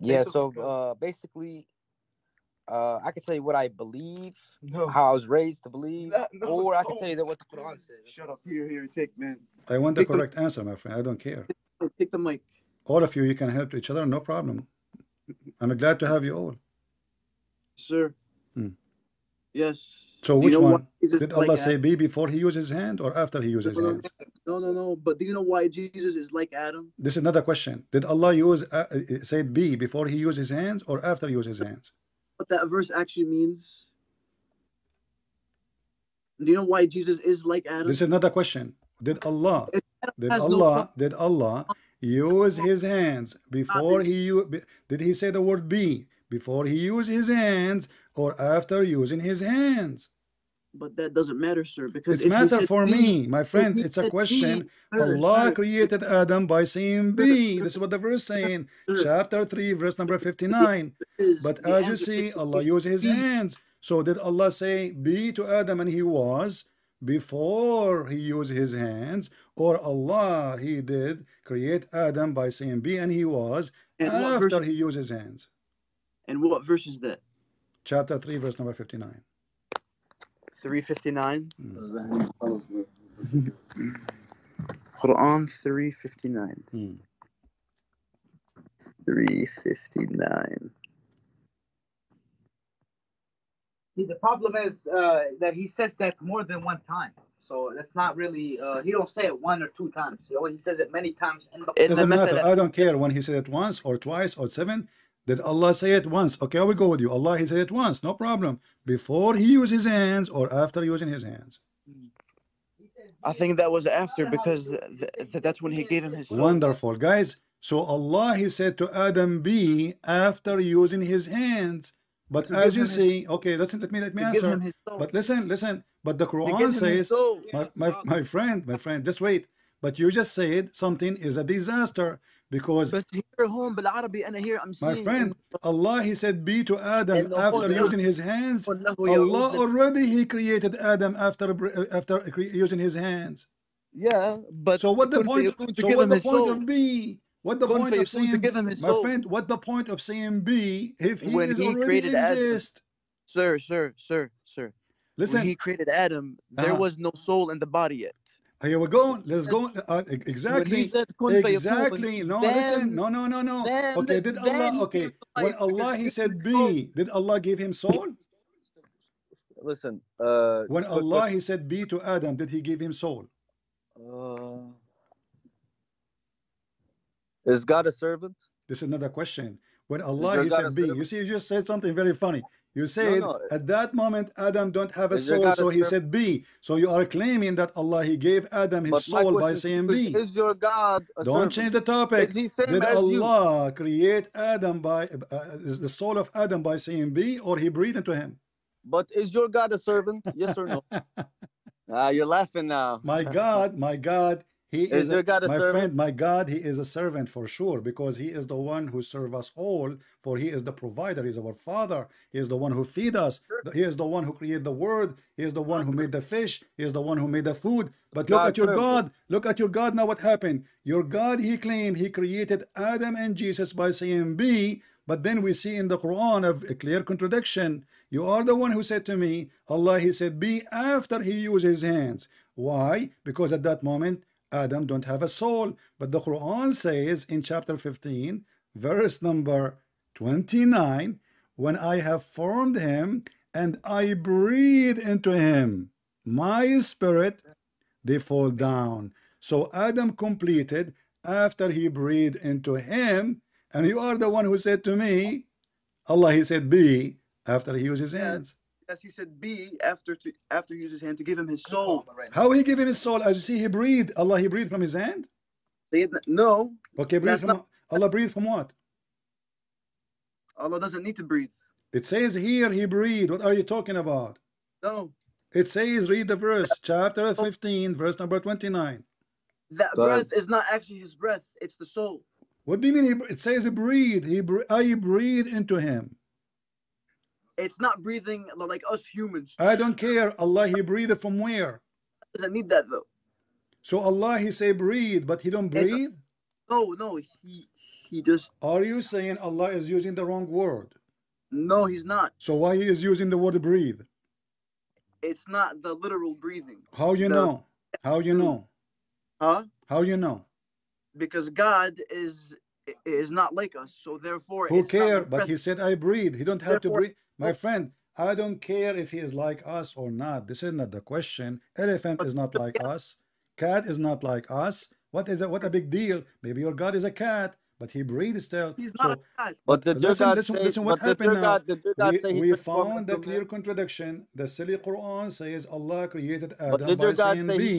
Yeah, so uh, basically Uh, I can tell you what I believe, no. how I was raised to believe, no, no, or don't. I can tell you that what the Quran says. Shut up, here, here, take, man. I want the take correct the... answer, my friend. I don't care. Take the mic. All of you, you can help each other, no problem. I'm glad to have you all. Sir. Hmm. Yes. So do which one? Did Allah like say be before he used his hand or after he used no, his no, hands? No, no, no. But do you know why Jesus is like Adam? This is not a question. Did Allah use uh, say be before he used his hands or after he used his hands? What that verse actually means? Do you know why Jesus is like Adam? This is not a question. Did Allah did Allah no did Allah use his hands before he did he say the word be before he used his hands or after using his hands? But that doesn't matter, sir, because it's matter for me, my friend. It's a question. Allah created Adam by saying be. This is what the verse is saying, chapter three, verse number fifty-nine. But as you see, Allah used his hands. So did Allah say be to Adam and he was before he used his hands, or Allah he did create Adam by saying be and he was after he used his hands? And what verse is that? Chapter three, verse number fifty-nine. three fifty-nine. Mm. Quran three fifty-nine. Mm. three fifty-nine. See, the problem is uh, that he says that more than one time. So that's not really, uh, he don't say it one or two times. He, always, he says it many times. In the it doesn't matter. I don't care when he said it once or twice or seven. Did Allah say it once? Okay, I will go with you. Allah, he said it once, no problem. Before he used his hands or after using his hands? I think that was after, because th th that's when he gave him his soul. Wonderful, guys. So Allah, he said to Adam, be after using his hands. But to as you see, okay, listen, let me let me answer. But listen, listen. But the Quran says, my, my, my friend, my friend, just wait. But you just said something is a disaster. Because my friend, Allah, he said be to Adam after using his hands. Allah already he created Adam after after using his hands. Yeah, but so what the point? So what the point of be? What the point of saying? My friend, what the point of saying be if he is already exist? Sir, sir, sir, sir. Listen, when he created Adam, there was no soul in the body yet. Here we go. Let's go. Uh, exactly. Said, exactly. No, then, listen. No, no, no, no. Then, okay. Did Allah? Okay. When Allah he said be, did Allah give him soul? Listen. Uh, when Allah but, but, he said be to Adam, did he give him soul? Uh, is God a servant? This is another question. When Allah he said be, you see, you just said something very funny. You said no, no. at that moment Adam don't have a is soul, so he said be. So you are claiming that Allah he gave Adam his but soul by saying be. Is your God a don't servant? Change the topic. Is he same Did as Allah you? Create Adam by uh, is the soul of Adam by saying be, or he breathed into him? But is your God a servant? Yes or no? Ah, uh, you're laughing now. My God, my God, he is, is your a, God a my servant? Friend. My God, he is a servant for sure, because he is the one who serves us all. For he is the provider. He is our Father. He is the one who feeds us. He is the one who created the world. He is the one who made the fish. He is the one who made the food. But look God at your servant. God. Look at your God. Now what happened? Your God, he claimed he created Adam and Jesus by saying be. But then we see in the Quran of a clear contradiction. You are the one who said to me, Allah, he said be after he used his hands. Why? Because at that moment Adam don't have a soul, but the Quran says in chapter fifteen, verse number twenty-nine, when I have formed him and I breathe into him my spirit, they fall down. So Adam completed after he breathed into him, and you are the one who said to me, Allah, he said be after he used his hands. Yes, he said be after to after he used his hand to give him his soul. How he gave him his soul? As you see, he breathed. Allah, he breathed from his hand? No. Okay, breathe from, not, Allah breathed from what? Allah doesn't need to breathe. It says here he breathed. What are you talking about? No. It says, read the verse, chapter fifteen, verse number twenty-nine. That so, breath is not actually his breath. It's the soul. What do you mean? He, it says he breathed. He, I breathe into him. It's not breathing like us humans. I don't care. Allah, he breathed from where? He doesn't need that though. So Allah, he say breathe, but he don't breathe? A, no, no, he he just... Are you saying Allah is using the wrong word? No, he's not. So why he is using the word breathe? It's not the literal breathing. How you the, know? How you know? Huh? How you know? Because God is is not like us, so therefore. Who it's care? Not but he said, "I breathe." He don't have therefore, to breathe, my friend. I don't care if he is like us or not. This is not the question. Elephant is not like us. Cat is not like us. What is that? What a big deal. Maybe your God is a cat, but he breathes still. He's so, not a cat. But the listen, God listen, say, listen what happened now. God, we we found the clear contradiction. The silly Quran says Allah created Adam by C and B.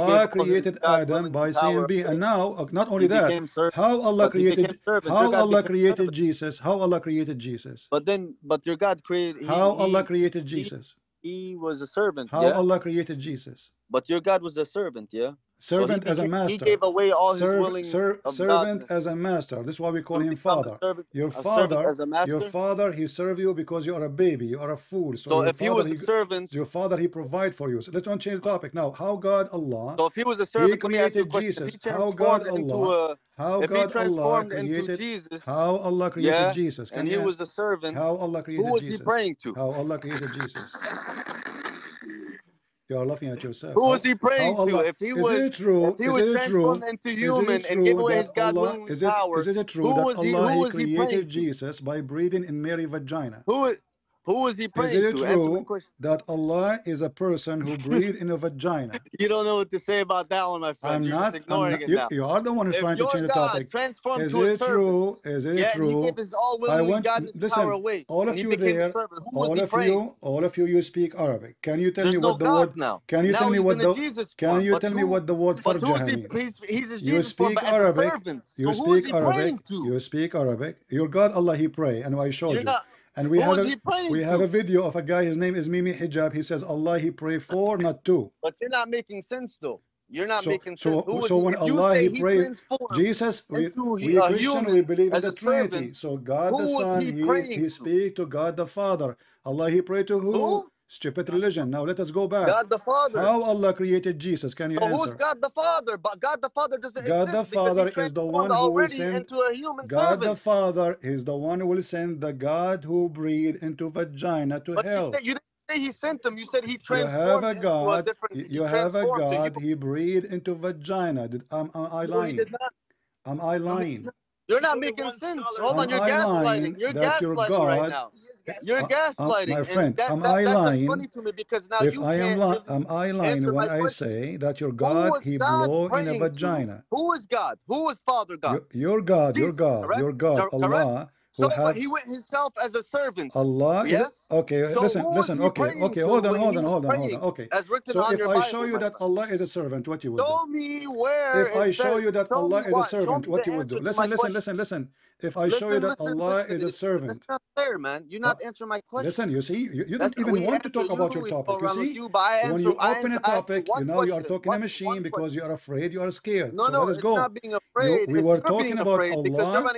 Allah created Adam by C and B. And now, not only that, how Allah created how Allah created Jesus. How Allah created Jesus. But then, but your God created. How Allah created Jesus. He was a servant. How yeah? Allah created Jesus. But your God was a servant, yeah? Servant so he, as a master. He gave away all his serv willing serv of Servant God. As a master. This is why we call so him father. Servant, your father, as a your father, he served you because you are a baby. You are a fool. So, so if father, he was a he, servant. Your father, he provided for you. So let's not change the topic. Now, how God Allah. So if he was a servant, he created Jesus. How God Allah. How God transformed into Jesus. How Allah created Jesus. And he was the servant. How Allah created Jesus. Who was he praying to? How Allah created Jesus. You are laughing at yourself. Who was he praying Allah, to? If he was, if he was transformed into human and gave away his God-willing power, is it true that Allah created Jesus by breathing in Mary's vagina? Who, who was he praying to? Is it true that Allah is a person who breathed in a vagina? You don't know what to say about that one, my friend. I'm You're not, just ignoring I'm not, it you, now. You are the one who's if trying to change the topic. Transformed to a servant. Is it true? He gave his all-willing God's power away. All of you there, all of you, all of you, you speak Arabic. Can you tell me what the word? Can you tell me what the? Can you tell me what the word for Jahannam? You speak Arabic. You speak Arabic. You speak Arabic. Your God Allah, He pray, and I showed you. And we, have a, we have a video of a guy, his name is Mimi Hijab. He says, Allah, he pray for, not to. But you're not making sense, though. You're not so, making sense. So, so when Allah, he prayed, Jesus, we, we Christian, human, we believe in the Trinity. So God the Son, he, he, he speak to God the Father. Allah, he pray to who? who? Stupid religion. Now let us go back. God the Father. How Allah created Jesus? Can you but answer? Who's God the Father? But God the Father doesn't God exist. God the Father is the one who will send into a human God servant. The Father is the one who will send the God who breathed into vagina to but hell. You, you didn't say he sent them. You said he transformed. You have a God. A different, you have a God. He breathed into vagina. Did am, am I lying? No, am I lying? You're not making sense. Hold on, you're gaslighting. You're gaslighting right now. You're gaslighting, uh, my friend. And that, am that, I that's lying? Funny to me because now if you I am, really am I lying when I say that your God he God blow in a vagina? To? Who is God? Who is Father God? Your, your God, Jesus, your God, correct? your God, correct? Allah. So have, he went himself as a servant. Allah, yes. Okay, so listen, listen. Okay, okay. Hold on, hold on, hold on, hold on. Okay. As written so on if your I Bible, show you that Allah is a servant, what you would show do? Show me where. If I show you that Allah is a servant, what you would do? Listen, listen, listen, listen. If I listen, show you that listen, Allah listen, is a servant. That's not fair, man. You're not answering my question. Listen, you see, you, you don't even want to talk you, about your topic. You see, you, I when you I open answer, a topic, you know question. you are talking What's a machine because you are afraid, you are scared. No, so no, let us it's go. Not being afraid. You, we it's were talking about Allah.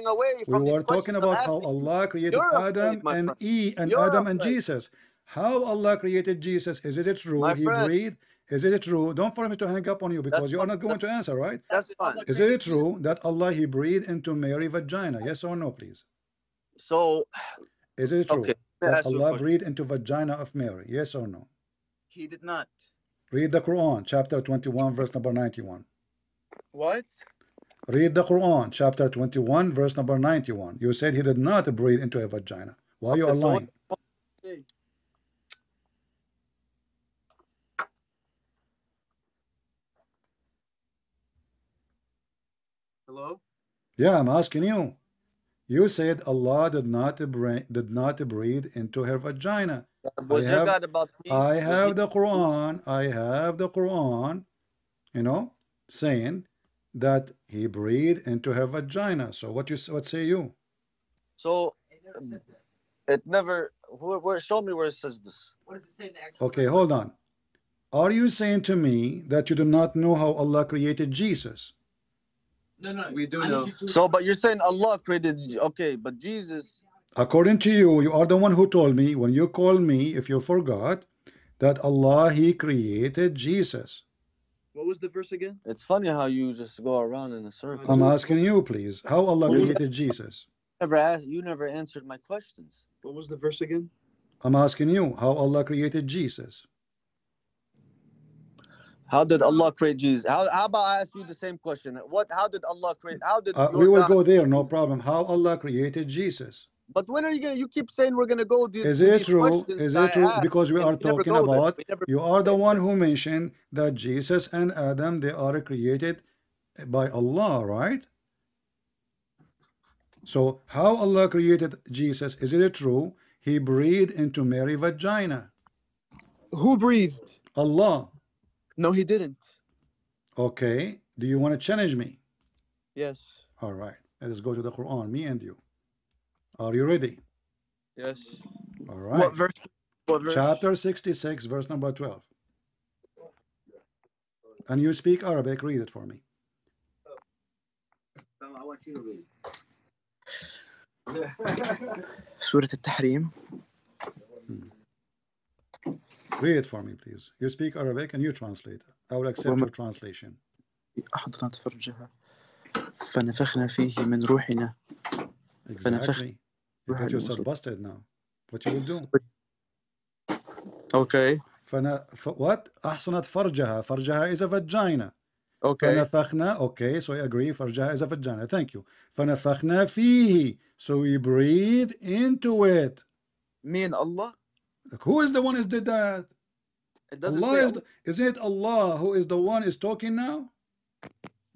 We were talking about how Allah created Adam and Eve and Adam and Jesus. How Allah created Jesus? Is it true? He breathed. Is it true? Don't for me to hang up on you because that's you are not going to answer, right? That's fine. Is it true that Allah he breathed into Mary's vagina? Yes or no, please? So, is it true okay. that Allah breathed into vagina of Mary? Yes or no? He did not. Read the Quran, chapter twenty-one, verse number ninety-one. What? Read the Quran, chapter twenty-one, verse number ninety-one. You said he did not breathe into a vagina. Why okay, you are so lying? Hello? Yeah, I'm asking you. You said Allah did not did not breathe into her vagina. Was I have, God about peace? I have the Quran. I have the Quran. You know, saying that he breathed into her vagina. So what you what say you? So it never. Where, where, show me where it says this. What does it say in the actual? Okay, hold on. Are you saying to me that you do not know how Allah created Jesus? No, no, we do know. So, but you're saying Allah created, okay, but Jesus. According to you, you are the one who told me, when you called me, if you forgot, that Allah, He created Jesus. What was the verse again? It's funny how you just go around in a circle. I'm asking you, please, how Allah created Jesus. Never asked, you never answered my questions. What was the verse again? I'm asking you how Allah created Jesus. How did Allah create Jesus? How, how about I ask you the same question? What? How did Allah create? How did uh, we will God go there? No problem. How Allah created Jesus? But when are you gonna? You keep saying we're gonna go. To, is it true? Is it I true? Asked. Because we are talking about. You are the one who mentioned that Jesus and Adam, they are created by Allah, right? So how Allah created Jesus? Is it true? He breathed into Mary's vagina. Who breathed? Allah. No, he didn't. Okay. Do you want to challenge me? Yes. All right. Let's go to the Quran, me and you. Are you ready? Yes. All right. What verse? What verse? Chapter sixty-six, verse number twelve. And you speak Arabic. Read it for me. I want you to read it. Surah Al-Tahrim. Hmm. Read it for me, please. You speak Arabic and you translate. I will accept your translation. Exactly. You get yourself busted now. What you will do? Okay. What? Ahsanat Farjaha. Farjaha is a vagina. Okay. Okay, so I agree. Farjaha is a vagina. Thank you. فَنَفَخْنَا فِيهِ. So we breathe into it. Me and Allah? Like, who is the one who did that? It doesn't Allah say is, the, is it Allah who is the one is talking now?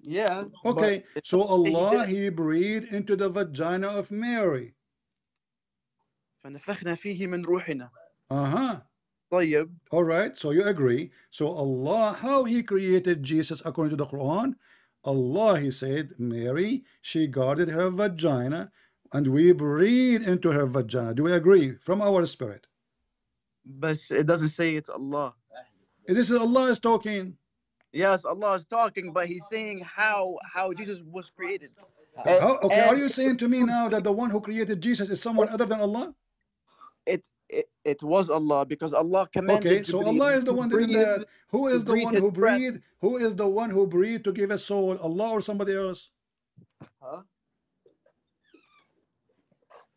Yeah. Okay, so Allah, he breathed into the vagina of Mary. فَنَفَخْنَا فِيهِ مِنْ رُوحِنَا. Uh-huh. All right, so you agree. So Allah, how he created Jesus according to the Quran? Allah, he said, Mary, she guarded her vagina and we breathe into her vagina. Do we agree? From our spirit. But it doesn't say it's Allah. This is Allah is talking. Yes, Allah is talking, but he's saying how, how Jesus was created. How, okay, and are you saying to me now that the one who created Jesus is someone other than Allah? It, it it was Allah, because Allah commanded. Okay, so Allah is the one that did that. Who is the one who breathed? Who is the one who breathed to give a soul? Allah or somebody else? Huh?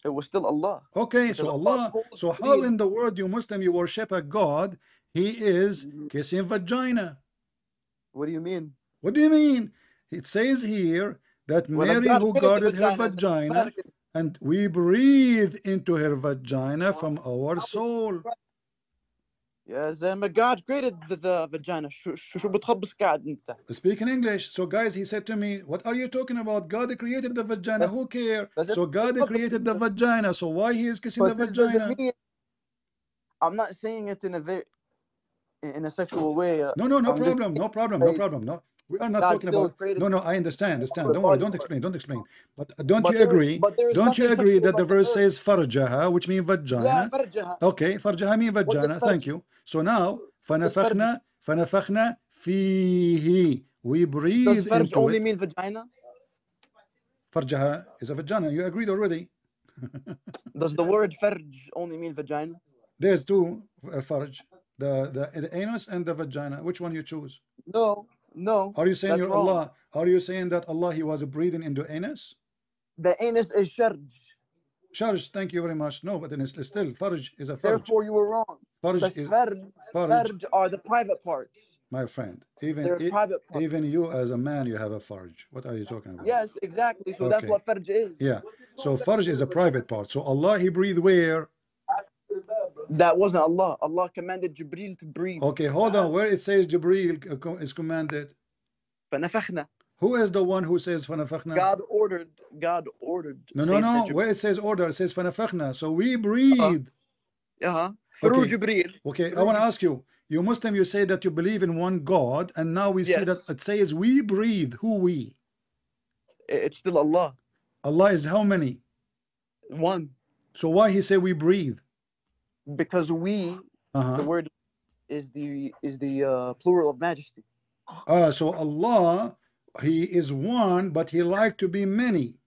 It was still Allah. Okay, so Allah. So how in the world you Muslim you worship a God? He is kissing vagina. What do you mean? What do you mean? It says here that Mary who guarded her vagina. And we breathe into her vagina from our soul. Yes, and God created the, the vagina. Speaking English. So guys, he said to me, what are you talking about? God created the vagina. That's, Who cares? So God created the vagina. So why he is kissing the vagina? Mean, I'm not saying it in a very, in a sexual way. No, no, no problem. No problem. No problem. No. We are not God talking about. No, no, I understand, understand. Don't worry, don't explain, don't explain. But don't but you agree? Is, don't you agree that the verse says farjaha, which means vagina? Yeah, farjaha. Okay, farjaha means vagina. Thank you. So now, fanafakhna, fanafakhna fihi. We breathe. Does farj into only it. Mean vagina? Farjaha is a vagina. You agreed already. Does the word farj only mean vagina? There's two uh, farj, the, the the anus and the vagina. Which one you choose? No. No. Are you saying you're wrong. Allah? Are you saying that Allah he was breathing into anus? The anus is sharj. Sharj, thank you very much. No, but then it's still farj is a farj. Therefore, you were wrong. Farj but is farj, farj. Farj are the private parts. My friend, even it, private parts. Even you as a man, you have a farj. What are you talking about? Yes, exactly. So okay. That's what farj is. Yeah. So farj is a private part. So Allah he breathed where? That wasn't Allah. Allah commanded Jibreel to breathe. Okay, hold on. Where it says Jibreel is commanded? فَنَفَخْنَا. Who is the one who says فَنَفَخْنَا? God ordered. God ordered. No, no, no. Where it says order, it says فَنَفَخْنَا. So we breathe. Uh-huh. Uh-huh. Through okay. Jibreel. Okay, Through I want to ask you. You Muslim, you say that you believe in one God, and now we yes. see that it says we breathe. Who we? It's still Allah. Allah is how many? One. So why he say we breathe? Because we, uh-huh. the word is the is the uh, plural of majesty. Uh, so Allah, he is one, but he liked to be many.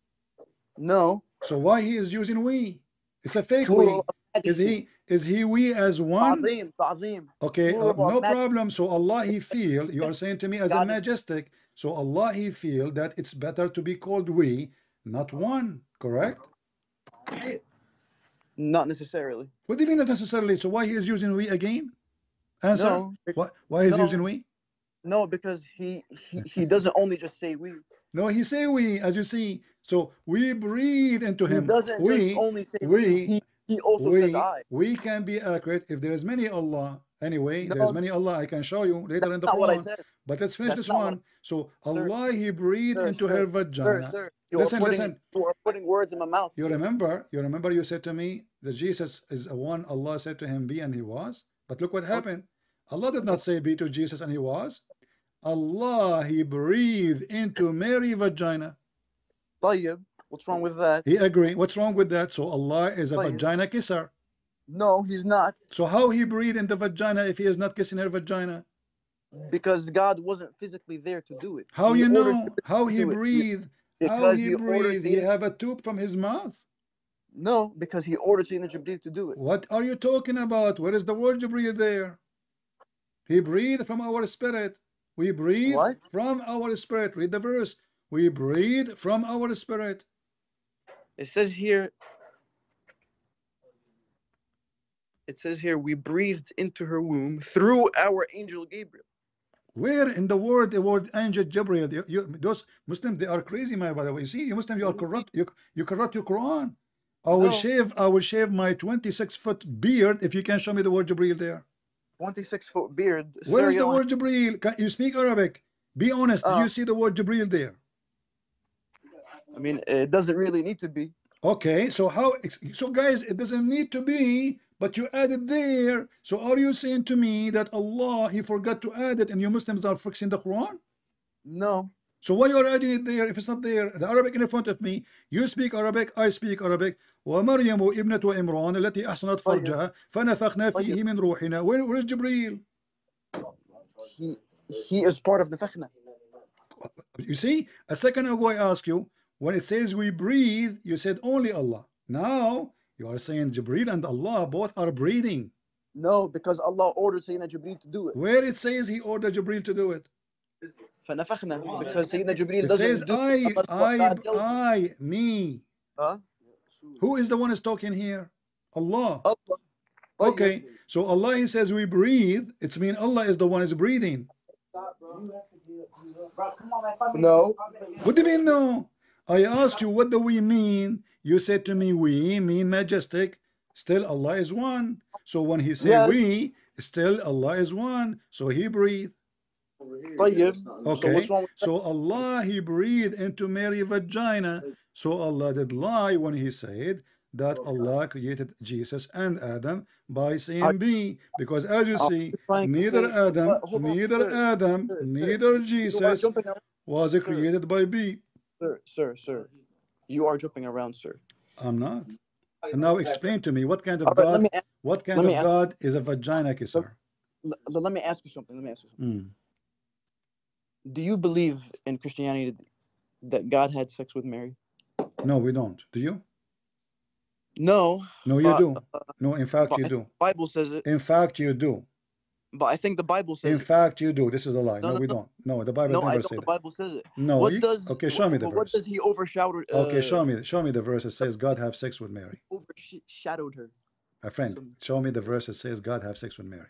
No. So why he is using we? It's a fake plural we. Is he is he we as one? Ta'zim, ta'zim. Okay, uh, no problem. So Allah, he feel, you are saying to me as a majestic. So Allah, he feel that it's better to be called we, not one, correct? Not necessarily. What do you mean not necessarily? So why he is using we again? Answer. No, why why he's no, using we? No, because he, he he doesn't only just say we. No, he say we, as you see. So we breathe into him. He doesn't we, just only say we. we. He, he also we, says I. We can be accurate if there is many Allah. Anyway, no, there's many Allah. I can show you later in the Quran. But let's finish that's this one. So Allah, sir, he breathed sir, into sir, her vagina. Sir, sir. You listen, are putting, listen. You are putting words in my mouth. You sir. remember, you remember you said to me that Jesus is a one. Allah said to him, be, and he was. But look what happened. Allah did not say be to Jesus and he was. Allah, he breathed into Mary's vagina. Tayyib, what's wrong with that? He agreed. What's wrong with that? So Allah is a Tayyib. vagina kisser. No, he's not. So how he breathed in the vagina if he is not kissing her vagina? Because God wasn't physically there to do it. How he you know how he breathed? It. How he, he breathed? He have a tube from his mouth? No, because he ordered Sayyidina Jibreel to do it. What are you talking about? Where is the word Jibreel there? He breathed from our spirit. We breathe what? from our spirit. Read the verse. We breathe from our spirit. It says here. It says here, we breathed into her womb through our angel Gabriel. Where in the word, the word angel Gabriel? You, you, those Muslims, they are crazy, my brother. You see, you Muslims, you are corrupt. You, you corrupt your Quran. I will no. shave, I will shave my twenty-six foot beard if you can show me the word Gabriel there. twenty-six foot beard. Where is the word Gabriel? Can you speak Arabic? Be honest. Uh, do you see the word Gabriel there? I mean, it doesn't really need to be. Okay, so how? So guys, it doesn't need to be. But you added there. So are you saying to me that Allah, he forgot to add it and you Muslims are fixing the Quran? No. So why you are adding it there if it's not there? The Arabic in front of me. You speak Arabic, I speak Arabic. وَمَرْيَمُ إِبْنَةُ إِمْرَانَ الَّتِي أَحْسَنَتْ فَرْجَهَا فَنَفَخْنَا فِيهِ مِنْ رُوحِنَا. Where, where is Jibreel? He, he is part of the fakhna. You see, a second ago I asked you, when it says we breathe, you said only Allah. Now, you are saying Jibreel and Allah both are breathing. No, because Allah ordered Sayyidina Jibreel to do it. Where it says he ordered Jibreel to do it? Because Sayyidina Jibreel it doesn't says, do I, it. I, I, me. Huh? Who is the one is talking here? Allah. Allah. Okay, so Allah, he says we breathe. It's mean Allah is the one is breathing. No. What do you mean no? I asked you, what do we mean? You said to me, we mean majestic. Still, Allah is one. So when he said yes. we, still Allah is one. So he breathed. Okay. So, so Allah, he breathed into Mary's vagina. So Allah did lie when he said that Allah created Jesus and Adam by saying be. Because as you see, neither Adam, neither Adam, neither Jesus was created by be. Sir, sir, sir, you are jumping around, sir. I'm not. And now explain to me what kind of right, God, ask, what kind of God ask, is a vagina kisser? Let, let me ask you something. Let me ask you something. Mm. Do you believe in Christianity that God had sex with Mary? No, we don't. Do you? No. No, you but, do. No, in fact, you do. The Bible says it. In fact, you do. But I think the Bible says. In fact, you do. This is a lie. No, no, no we no. don't. No, the Bible no, never I said. No, the Bible says it. No. What does? Okay, show me the verse. What does he overshadowed? Uh, okay, show me. Show me the verse that says God have sex with Mary. Overshadowed her. My friend, so, show me the verse that says God have sex with Mary.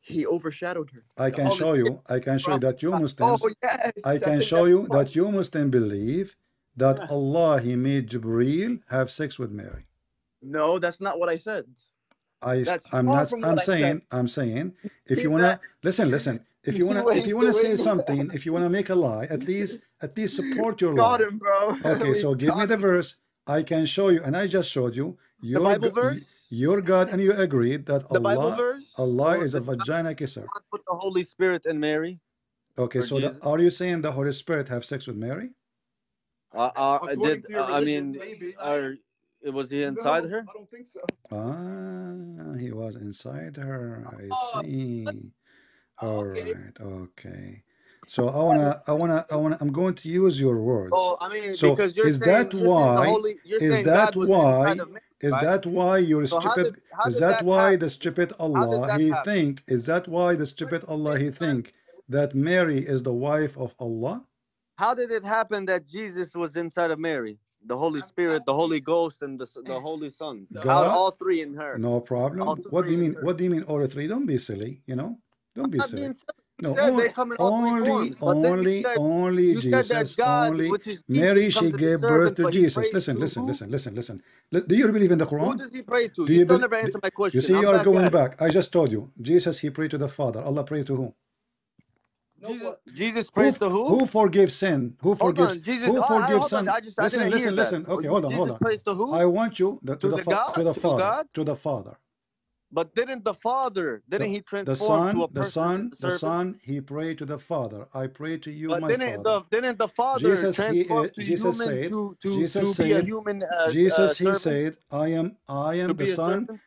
He overshadowed her. I can All show you. I can show you that you Muslims. Oh yes. I can I show you that you Muslims believe that yeah. Allah he made Jibreel have sex with Mary. No, that's not what I said. I, I'm not. I'm saying. I'm saying. If you wanna listen, listen. If you wanna, if you wanna say something, if you wanna make a lie, at least, at least support your lie. Got him, bro. Okay, so give me the verse. I can show you, and I just showed you your Bible verse. Your God, and you agreed that Allah, Allah is a vagina kisser. Put the Holy Spirit in Mary. Okay, so are you saying the Holy Spirit have sex with Mary? I did. I mean, are. Was he inside no, her? I don't think so. Ah, he was inside her. I see. All okay. right. Okay. So I wanna, I wanna, I wanna. I'm going to use your words. Oh, I mean, so because you're is saying, that you're why? Saying holy, you're is saying that why? Of me, is right? that why you're so stupid? How did, how is that, that why happen? the stupid Allah he happen? think? Is that why the stupid Allah he think that Mary is the wife of Allah? How did it happen that Jesus was inside of Mary? The Holy Spirit, the Holy Ghost, and the, the Holy Son. God, God, all three in her. No problem. What do you mean? What do you mean all three? Don't be silly. You know, don't be I'm silly. No, only, they come in all only, three forms, but only, you said, only you Jesus. Said that God, only which is Jesus, Mary, she gave servant, birth to Jesus. Listen, to listen, listen, listen, listen, listen. Do you believe in the Quran? Who does he pray to? Do you still never answer my question. You see, I'm you are going back. back. I just told you, Jesus, he prayed to the Father. Allah prayed to whom? Jesus, Jesus prays who, to who? Who forgives sin? Who forgives? On, Jesus, who forgives oh, sin? I just, listen, I didn't listen, hear listen. That. Okay, hold on, Jesus hold on. Prays to who? I want you the, to, to, the the God, to the to Father. God? To the Father. But didn't the Father? Didn't the, he transform the son, to a person? The son, the son. He prayed to the Father. I pray to you, but my didn't Father. The, didn't the Father Jesus, transform he, uh, to Jesus human said, to, to, Jesus to be said, a human? As, Jesus, uh, he said, I am, I am the Son.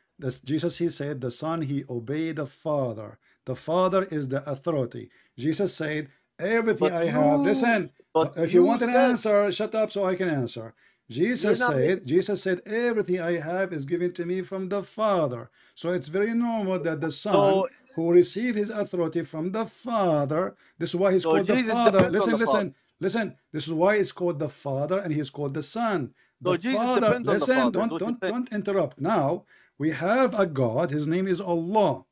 Jesus, he said, the Son. He obeyed the Father. The Father is the authority. Jesus said, everything but I you, have, listen, but if you, you want an said, answer, shut up so I can answer. Jesus said, Jesus said, everything I have is given to me from the Father. So it's very normal that the Son so, who received his authority from the Father, this is why he's so called Jesus the Father. Listen, the listen, Father. listen. This is why he's called the Father and he's called the Son. The so Jesus Father, depends listen, on the Father, don't, don't, don't interrupt. Now, we have a God, his name is Allah.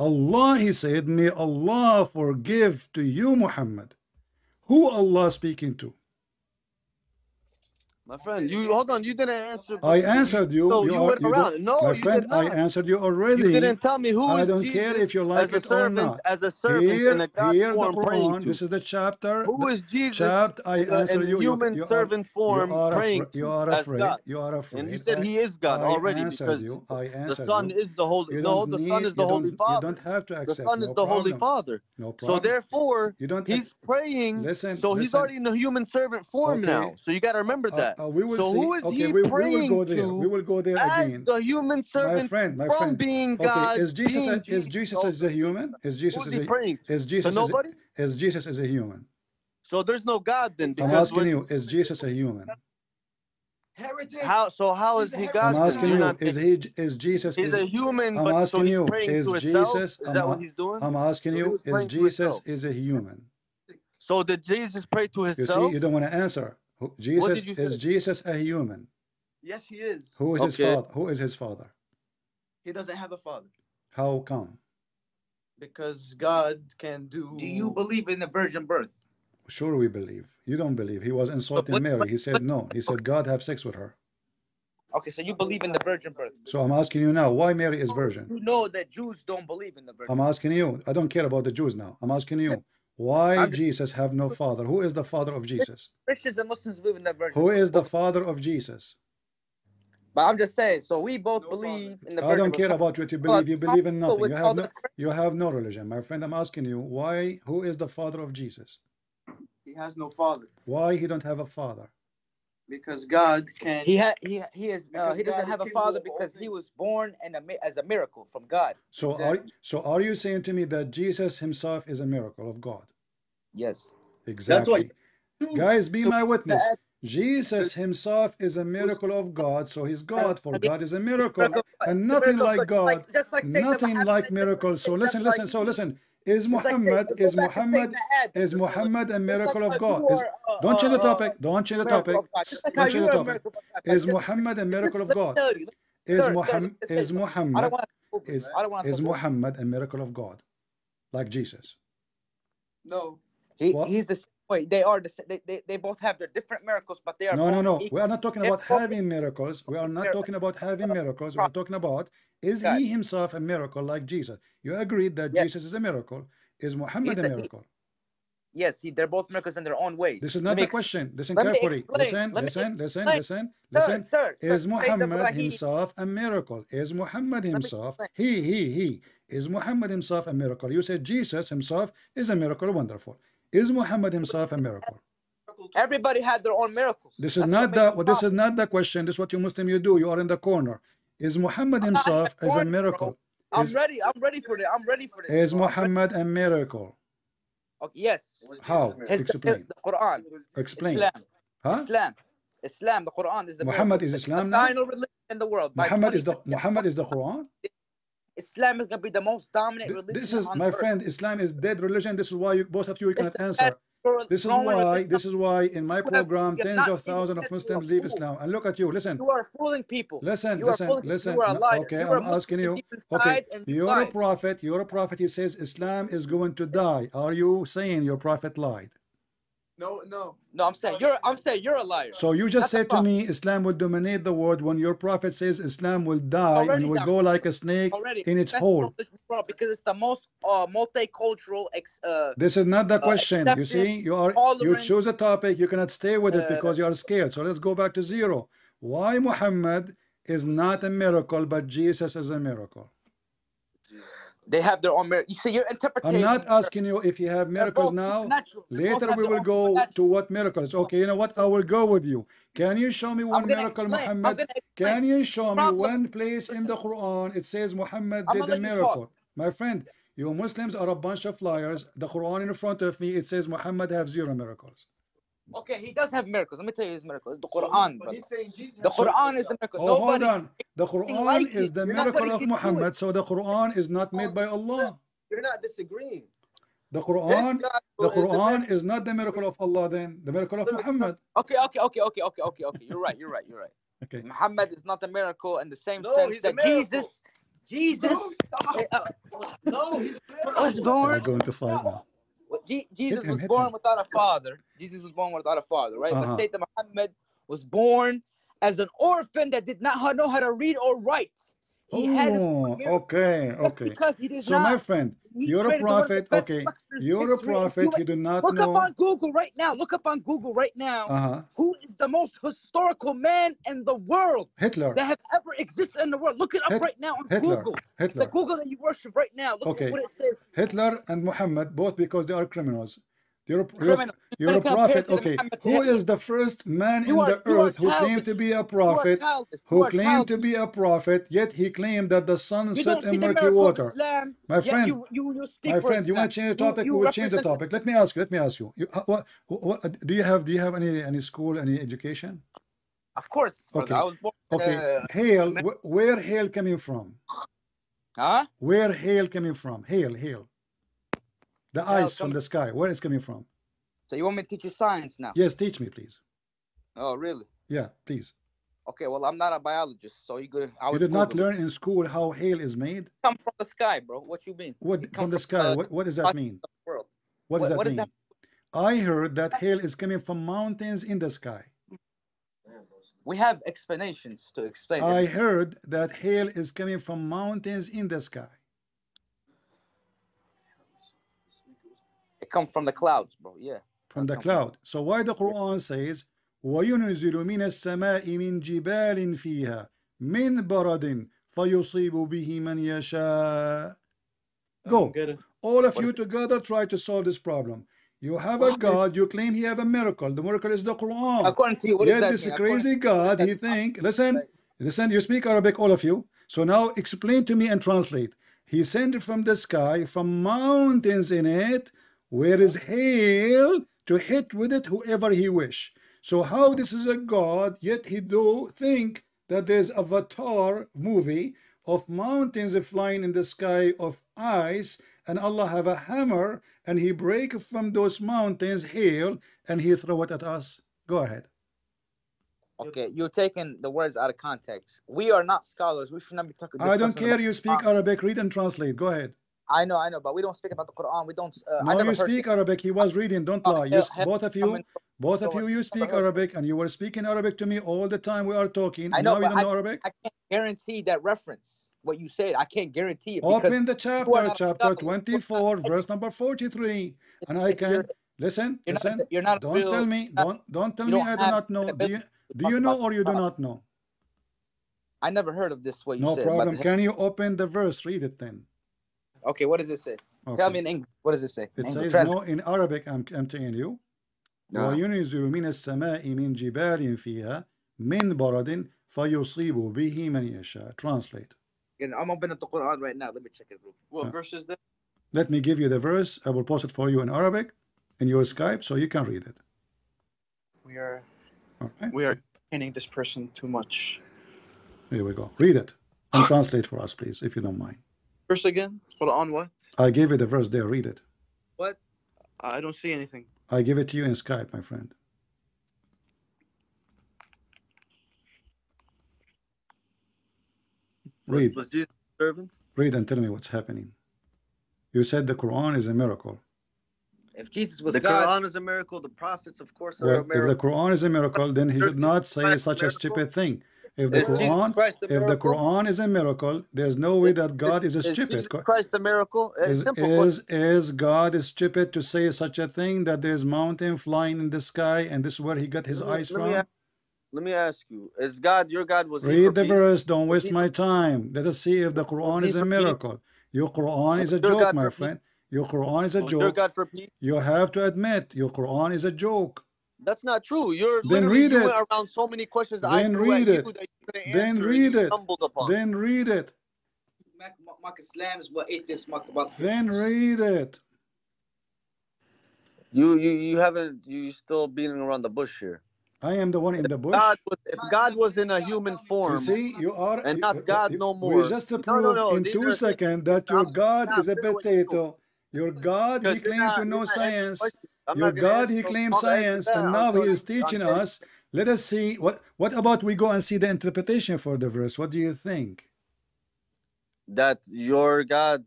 Allah, he said, may Allah forgive to you, Muhammad. Who Allah speaking to? My friend, you hold on. You didn't answer. I answered you. So you, you went are, around. You no, my you friend, did not. I answered you already. You didn't tell me who I is don't Jesus care if you like as a it servant, or not. As a servant, here, in a God here form the Quran. This is the chapter. Who is Jesus? Chapter, I answered in you. Human you, you servant are, form, you praying. You are afraid. God. You are afraid. And you said I, he is God I already because you. I the Son you. is the Holy. No, the Son is the Holy Father. You don't have to accept. The Son is the Holy Father. No problem. So therefore, he's praying. Listen. So he's already in the human servant form now. So you got to remember that. Uh, we will so see. Who is okay, he we, praying we will go there. to we will go there as again. the human servant my friend, my from friend. being God? Okay. Is Jesus being as, is Jesus as a human? Is Jesus Who's as he a, praying? Is Jesus to nobody? As, is Jesus as a human? So there's no God then. Because I'm asking when, you: is Jesus a human? Heritage. How so? How is he's he God? I'm asking you: not, is he? Is Jesus? He's is, a human, I'm but so he's praying you, to himself. Jesus, is that I'm, what he's doing? I'm asking so you: is Jesus is a human? So did Jesus pray to himself? You see, you don't want to answer. Jesus is Jesus a human? Yes, he is. Who is okay. his father? Who is his father? He doesn't have a father. How come? Because God can do. Do you believe in the virgin birth? Sure, we believe. You don't believe. He was insulting but, but, Mary. He said no. He said God have sex with her. Okay, so you believe in the virgin birth. So I'm asking you now, why Mary is virgin? You know that Jews don't believe in the virgin. I'm asking you. I don't care about the Jews now. I'm asking you. Why I'm, Jesus have no father? Who is the father of Jesus? Christians and Muslims believe in the virgin. Who is the father of Jesus? But I'm just saying, so we both no believe father. in the virgin. I don't care about what you believe. You believe in nothing. You have no, you have no religion. My friend, I'm asking you, why? Who is the father of Jesus? He has no father. Why he don't have a father? Because God can. He ha he he is uh, he doesn't God have a father because he was born and as a miracle from God. So exactly. are so are you saying to me that Jesus himself is a miracle of God? Yes, exactly. That's what, guys, be so my witness. That, Jesus himself is a miracle of God, so he's God. For God is a miracle, and nothing like God, nothing like miracles. So listen, listen. So listen. Is Muhammad like saying, is Muhammad is Muhammad a miracle like of God? Are, is, uh, don't change the topic. Don't change the topic. Like don't change the topic. Is Muhammad a miracle of God? Is Muhammad is Muhammad is is Muhammad a miracle of God, like Jesus? No, he, he's the same way. They are the they, they they both have their different miracles, but they are no no no. Equal. We are not talking about They're having both. miracles. We are not talking about having miracles. We are talking about. Is God. he himself a miracle like Jesus? You agreed that yes. Jesus is a miracle. Is Muhammad the, a miracle? He, yes, he, they're both miracles in their own ways. This is not the question. Listen carefully. Listen, listen, listen, listen, listen. Is Muhammad himself a miracle? Is Muhammad himself, he, he, he. Is Muhammad himself a miracle? You said Jesus himself is a miracle. Wonderful. Is Muhammad himself a miracle? Everybody has their own miracles. This is not the, this is not the question. This is what you Muslim you do. You are in the corner. Is Muhammad himself is a miracle? I'm is, ready. I'm ready for this. I'm ready for this. Is Muhammad a miracle? Okay, yes. How? His, Explain. The Quran. Explain. Islam. Huh? Islam. Islam. The Quran is the Muhammad miracle. is Islam. The final religion in the world. Muhammad is the Muhammad is the Quran. Islam is gonna be the most dominant religion. This is on my earth. friend. Islam is dead religion. This is why you, both of you, you cannot answer. This is why, this is why in my program, tens of thousands of Muslims leave Islam. And look at you, listen. You are fooling people. Listen, listen, listen. Okay, I'm asking you. Okay, you're a prophet, you're a prophet. He says Islam is going to die. Are you saying your prophet lied? No, no, no. I'm saying you're. I'm saying you're a liar. So you just said to me, Islam will dominate the world when your prophet says Islam will die and will go like a snake in its hole. Because it's the most uh, multicultural. Ex, uh, this is not the question. You see, you are. You choose a topic. You cannot stay with it because you are scared. So let's go back to zero. Why Muhammad is not a miracle, but Jesus is a miracle. They have their own miracles. You see, your interpretation. I'm not asking you if you have miracles now. Later we will go to what miracles. Okay, you know what? I will go with you. Can you show me one miracle, Muhammad? Can you show me one place in the Quran it says Muhammad did a miracle? My friend, you Muslims are a bunch of liars. The Quran in front of me, it says Muhammad have zero miracles. Okay, he does have miracles. Let me tell you his miracles. The Quran. So he's, he's Jesus. The Quran is the miracle. Oh, hold on. The Quran like is the miracle of Muhammad. So the Quran is not made by Allah. You're not disagreeing. The Quran, not, the Quran is, is not the miracle of Allah then. The miracle of Muhammad. Okay, okay, okay, okay, okay, okay, okay. You're right, you're right, you're right. Okay. Muhammad is not a miracle in the same no, sense that Jesus, Jesus. No, uh, no he's was born. We're going to fight now. Jesus him, was born him. without a father. Jesus was born without a father, right? Uh-huh. But Sayyidina Muhammad was born as an orphan that did not know how to read or write. He Ooh, had his okay, okay. Because he did so, not, my friend, you're a prophet. Okay, you're a prophet. You, you do not look know. Look up on Google right now. Look up on Google right now. Uh-huh. Who is the most historical man in the world? Hitler. That have ever existed in the world. Look it up Hit right now on Hitler. Google. Hitler. The Google that you worship right now. Look okay. at what it says. Hitler and Muhammad, both because they are criminals. You're a, you're, you're a prophet. Okay, who is the first man in the earth who claimed to be a prophet, who claimed to be a prophet, yet he claimed that the sun set in murky water? My friend, my friend, you want to change the topic? We will change the topic. Let me ask you. Let me ask you. you what, what, do you have? Do you have any any school, any education? Of course. Okay. I was born, okay. Uh, Hail. Where hail coming from? Huh? Where hail coming from? Hail, hail. The ice from the sky, where it's coming from? So you want me to teach you science now? Yes, teach me, please. Oh, really? Yeah, please. Okay, well, I'm not a biologist, so you could. I you did not learn in school how hail is made? Come from the sky, bro. What you mean? What from, from the sky? Uh, what, what does that mean? World. What does what, that what mean? That... I heard that hail is coming from mountains in the sky. We have explanations to explain. I it. heard that hail is coming from mountains in the sky. Come from the clouds, bro. Yeah, from the cloud. From. So why the Quran says, وَيُنْزِلُ مِنَ السَّمَاءِ مِنْ جِبَالٍ فِيهَا مِنْ بَرَدٍ فَيُصِيبُ بِهِ مَنْ يَشَاءُ. Go. All of you together try to solve this problem. You have a God. You claim he have a miracle. The miracle is the Quran. According to you, what Yet this mean? crazy God, he think, listen, listen, you speak Arabic, all of you. So now explain to me and translate. He sent it from the sky, from mountains in it, where is hail to hit with it whoever he wish. So how this is a God, yet he do think that there's Avatar movie of mountains flying in the sky of ice, and Allah have a hammer and he break from those mountains hail and he throw it at us. Go ahead. Okay, you're taking the words out of context. We are not scholars. We should not be talking. I don't care. You speak Arabic. Read and translate. Go ahead. I know, I know, but we don't speak about the Quran. We don't. Uh, no, I never you speak it. Arabic. He was reading. Don't lie. You, both of you, both of you, you speak Arabic, and you were speaking Arabic to me all the time. We are talking. I know, and now you don't I, know Arabic. I can't guarantee that reference. What you said, I can't guarantee it. Open the chapter, chapter twenty-four, verse number forty-three, and I can listen. You're listen. Not, you're not. Don't real, tell me. Don't don't tell me. I do not know. Do you do you know or you do not know? I never heard of this. What you said. No problem. Can you open the verse? Read it then. Okay, what does it say? Okay. Tell me in English. What does it say? It English. says, no, in Arabic, I'm, I'm telling you. No. Translate. I'm opening up the Quran right now. Let me check it. What uh, verse is that? Let me give you the verse. I will post it for you in Arabic in your Skype so you can read it. We are, okay. we are painting this person too much. Here we go. Read it and translate for us, please, if you don't mind. Verse again? Quran what? I gave you the verse there. Read it. What? I don't see anything. I give it to you in Skype, my friend. Read. Was Jesus a servant? Read and tell me what's happening. You said the Quran is a miracle. If Jesus was the God, Quran is a miracle, the prophets, of course, are well, a miracle. If the Quran is a miracle, then he would not say Christ such a, a stupid thing. If the is Quran, Christ, if miracle? the Quran is a miracle, there's no way that God is, is a stupid. Is Jesus Christ a miracle? A is, simple is, is God is stupid to say such a thing that there's mountain flying in the sky and this is where he got his let eyes let from? Me ask, let me ask you, is God, your God was... Read the peace? verse, don't waste my time. Let us see if the Quran is a miracle. Peace? Your Quran is a joke, God my friend. Peace? Your Quran is a was joke. God for peace? You have to admit, your Quran is a joke. That's not true. You're then literally read you it. went around so many questions. Then I read it. That you then read it. Upon. Then read it. Then read it. You you you haven't. You still beating around the bush here. I am the one in if the bush. God was, if God was in a human form, you see, you are and not you, God you, no more. We just proved no, no, no. in These two seconds that your God is a potato. Your God, he claimed to know science. I'm Your God, he claims science, and now he is teaching us. Let us see. What What about we go and see the interpretation for the verse? What do you think? That your God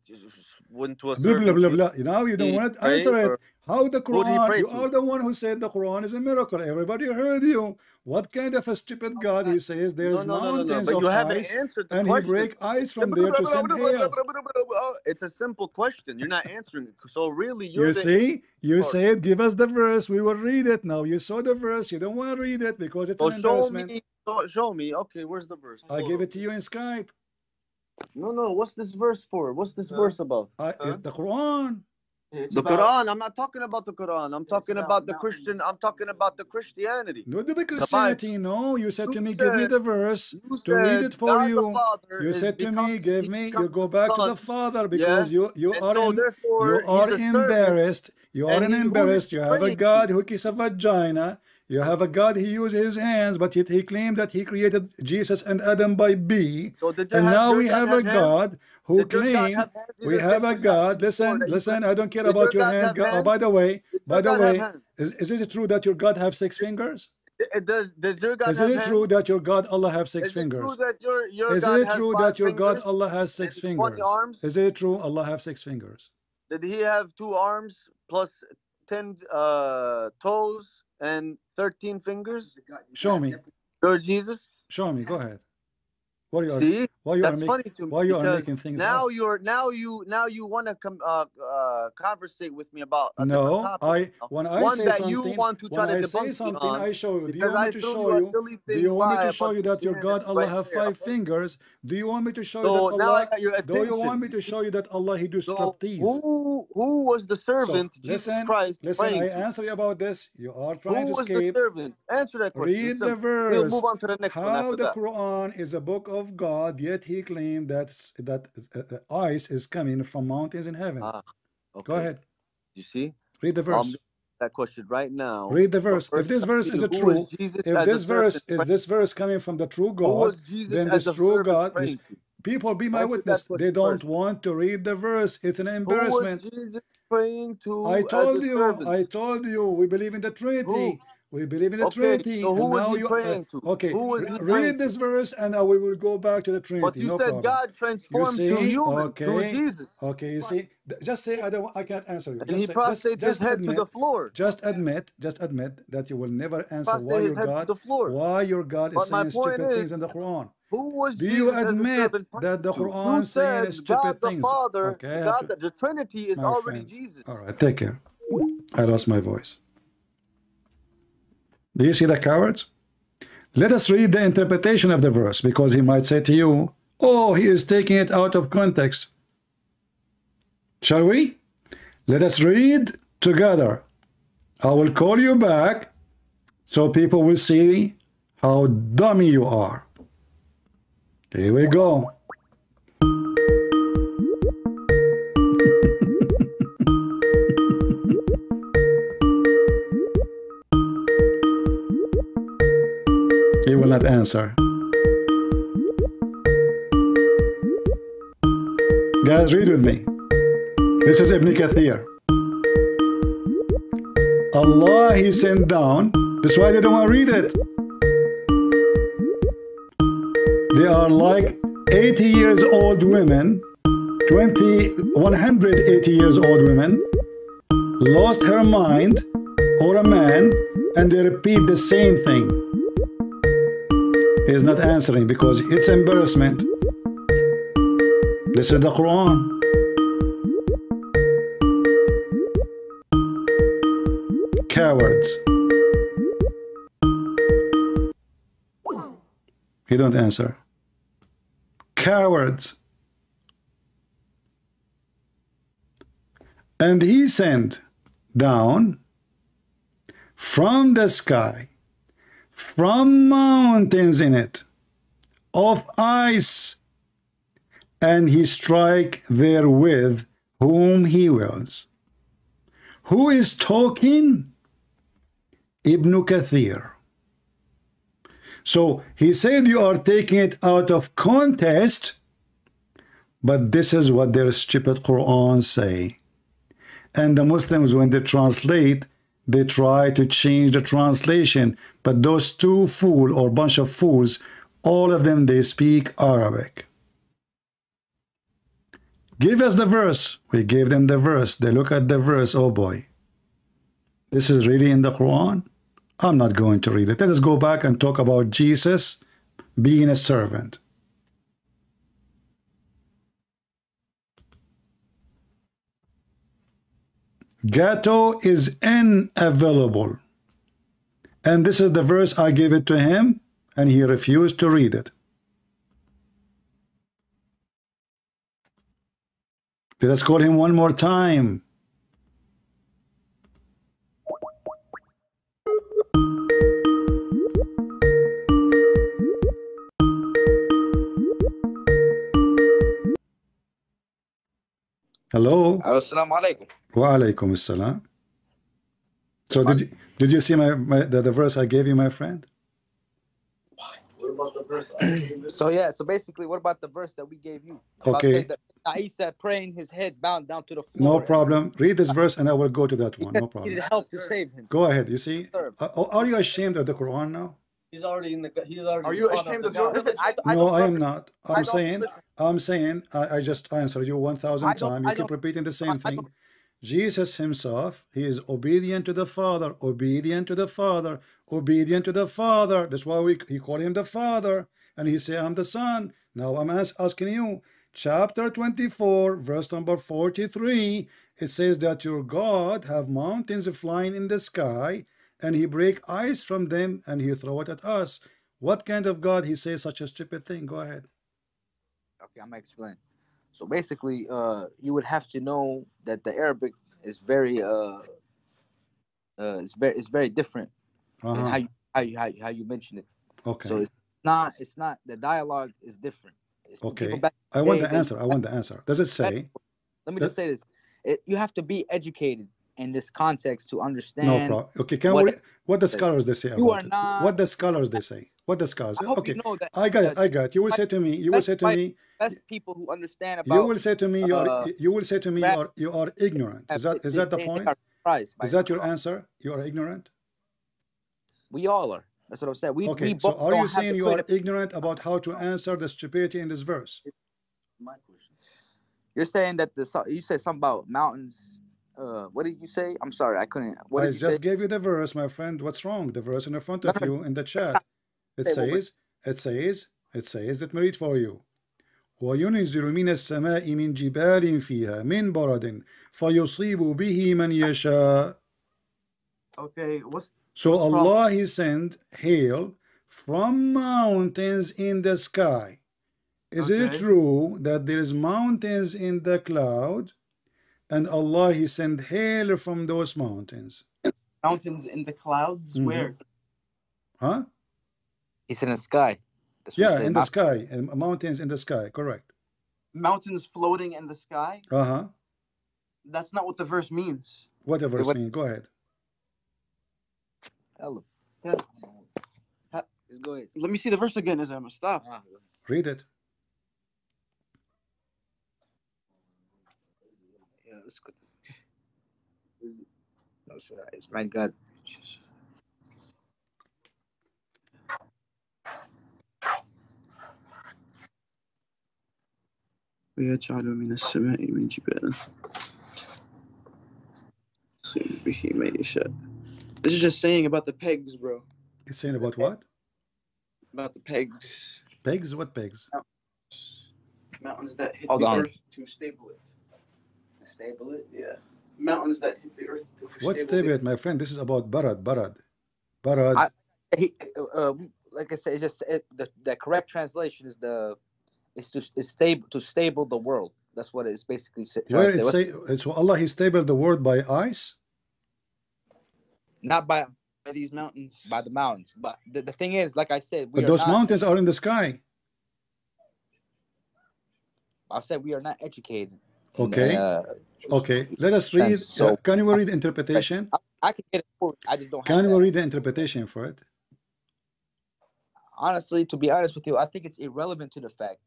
went to a blah, blah, blah, blah. You know, you don't want to answer it. How the Quran, you are the one who said the Quran is a miracle. Everybody heard you. What kind of a stupid God he says there's no, no, mountains no, no, no. of ice and question. he break ice from there to send air. It's a simple question. You're not answering it. So really, you're You see, you said give us the verse. We will read it. Now you saw the verse. You don't want to read it because it's so an embarrassment. Show me, so show me. Okay, where's the verse? I give it to you in Skype. No, no. What's this verse for? What's this uh, verse about? Uh, huh? It's the Quran. It's the about, Quran. I'm not talking about the Quran. I'm talking about, about the Christian. I'm talking about the Christianity. No, the Christianity. No, you said you to me, said, give me the verse to read it for God you. You said to becomes, me, give me. You go back son. to the Father because yeah. you you and are so in, you are embarrassed. You are an embarrassed. You have a God who kisses a vagina. You have a God, he uses his hands, but yet he claimed that he created Jesus and Adam by B. So and have, now we have, have a God hands? who did claimed have we have a God. Listen, listen, I don't care did about your, your hand. God, oh, by the way, did by the way, is, is it true that your God have six fingers? Does, does your God is it true hands? that your God Allah have six is fingers? Is it true that your, your is God it true that your God Allah has six fingers? Arms? Is it true Allah have six fingers? Did he have two arms plus ten uh, toes? And thirteen fingers. Show me. Lord Jesus. Show me. Go ahead. What are you? See, why you that's are making, funny to me. Why you are making things now? Up? You're now you now you want to come uh, uh, conversate with me about a no. Topic. I when I One say that something, you want to try when to I say something, on, I show you. Do you want me to show you? Do you want me to show you that your God Allah right have five there. fingers? Do you want me to show so you that Allah? Do you want me to show you that Allah he do so striptease? Who who was the servant? So, Jesus listen, Christ. Listen, I answer you about this. You are trying who to escape. Who was the servant? Answer that question. Read the verse. We'll move on to the next one. How the Quran is a book of Of God, yet he claimed that that uh, ice is coming from mountains in heaven. Ah, okay. Go ahead. You see, read the verse. Um, that question right now. Read the verse. If this verse is a true, if this verse is this verse coming from the true God, then this true God. Is, people, be my witness. They don't want to read the verse. It's an embarrassment. To I told you. Servant? I told you. We believe in the Trinity. Who? We believe in the okay, Trinity. So who was he you, praying uh, to? Okay, who was he read this verse and uh, we will go back to the Trinity. But you no said problem. God transformed you see? to human, okay. to Jesus. Okay, you see, just say, I, don't, I can't answer you. Just and he say, prostrated just, his just head admit, to the floor. Just admit, just admit that you will never answer why your, God, the floor. why your God is but saying stupid is, things in the Quran. Who was Do you Jesus admit that the Quran is saying stupid God things? the Father, okay, God, to, the Trinity is already friend. Jesus. All right, take care. I lost my voice. Do you see the cowards? Let us read the interpretation of the verse, because he might say to you, oh, he is taking it out of context. Shall we? Let us read together. I will call you back so people will see how dummy you are. Here we go. He will not answer. Guys, read with me. This is Ibn Kathir. Allah He sent down. That's why they don't want to read it. They are like eighty years old women, twenty, one hundred eighty years old women, lost her mind, or a man, and they repeat the same thing. He is not answering because it's embarrassment. This is the Quran. Cowards. He don't answer. Cowards. And he sent down from the sky, from mountains in it, of ice, and he strike therewith whom he wills. Who is talking? Ibn Kathir. So he said you are taking it out of context, but this is what their stupid Quran say. And the Muslims, when they translate, they try to change the translation, but those two fool or bunch of fools, all of them, they speak Arabic. Give us the verse. We gave them the verse. They look at the verse. Oh boy. This is really in the Quran? I'm not going to read it. Let us go back and talk about Jesus being a servant. Gato is unavailable. And this is the verse I gave it to him, and he refused to read it. Let us call him one more time. Hello. Assalamu alaikum. Wa alaikum assalam. So did you, did you see my, my the, the verse I gave you, my friend? What about the verse I gave you? So yeah, so basically what about the verse that we gave you? Okay. Aisha praying, his head bound down to the floor. No problem. Read this verse and I will go to that one. No problem. He needed help to save him. Go ahead. You see? Uh, are you ashamed of the Quran now? He's already in the. He's already. Are you ashamed of, of your? Listen, I, I no, I am not. I'm I saying. Listen. I'm saying. I, I just answered you one thousand times. You keep repeating the same I, thing. I Jesus himself, he is obedient to the Father, obedient to the Father, obedient to the Father. That's why we he called him the Father, and he said, "I'm the Son." Now I'm as, asking you. Chapter twenty-four, verse number forty-three, it says that your God have mountains flying in the sky, and he break ice from them, and he throw it at us. What kind of God he says such a stupid thing? Go ahead. Okay, I'm gonna explain. So basically, uh, you would have to know that the Arabic is very, uh, uh, it's very, it's very different uh-huh. in how you, how you, how you, how you mention it. Okay. So it's not, it's not the dialogue is different. Okay, I want the answer. I want the answer. Does it say? Let me just say this. It, you have to be educated in this context to understand. No problem. Okay, can what, we, what the scholars they say about you are not, it? What the scholars they say? What the scholars? I okay, you know that, I got it. I got it. You will say to me. You will say to me. Best people who understand about. You will say to me. You are. Uh, you will say to me. You are. You are ignorant. Is that? Is that the point? Is that your answer? You are ignorant. We all are. That's what I'm saying. We, okay, we so are you saying you are ignorant about how to answer the stupidity in this verse? My question. You're saying that the you said something about mountains. Uh, what did you say? I'm sorry, I couldn't. What I did you just say? Gave you the verse, my friend. What's wrong? The verse in the front of you in the chat. It says, it says, it says. Let me read for you. وَيُنْزِلُ مِنَ السَّمَاءِ مِنْ جِبَالٍ فِيهَا مِنْ بَرَدٍ فَيُصِيبُ بِهِ مَنْ يَشَاءُ. Okay, what's So What's Allah, wrong? He sent hail from mountains in the sky. Is okay. it true that there is mountains in the cloud? And Allah, He sent hail from those mountains. Mountains in the clouds? Mm-hmm. Where? Huh? It's in the sky. That's yeah, in the sky. Mountains in the sky, correct. Mountains floating in the sky? Uh-huh. That's not what the verse means. What the verse so what means? Go ahead. Hello. Let me see the verse again. Is I'm gonna stop. Read it. Yeah, that's good. It's my God. ويجعل من السماء من جبال يصيب به ما يشاء. This is just saying about the pegs, bro. It's saying about what? About the pegs. Pegs? What pegs? Mountains, mountains that hit Hold the on. earth to stable it. To stable it? Yeah. Mountains that hit the earth to stable, What's stable it. it, my friend? This is about Barad. Barad. Barad. I, he, uh, like I said, it's just it, the, the correct translation is the is to is stable to stable the world. That's what it's basically saying. Where it say, so Allah, He stabled the world by ice? Not by, by these mountains. By the mountains. But the, the thing is, like I said, we but are those not, mountains are in the sky. I said we are not educated. Okay. The, uh, okay. Let us read. So, uh, can you read the interpretation? I, I can get it for it. I just don't. Can you read the interpretation for it? Honestly, to be honest with you, I think it's irrelevant to the fact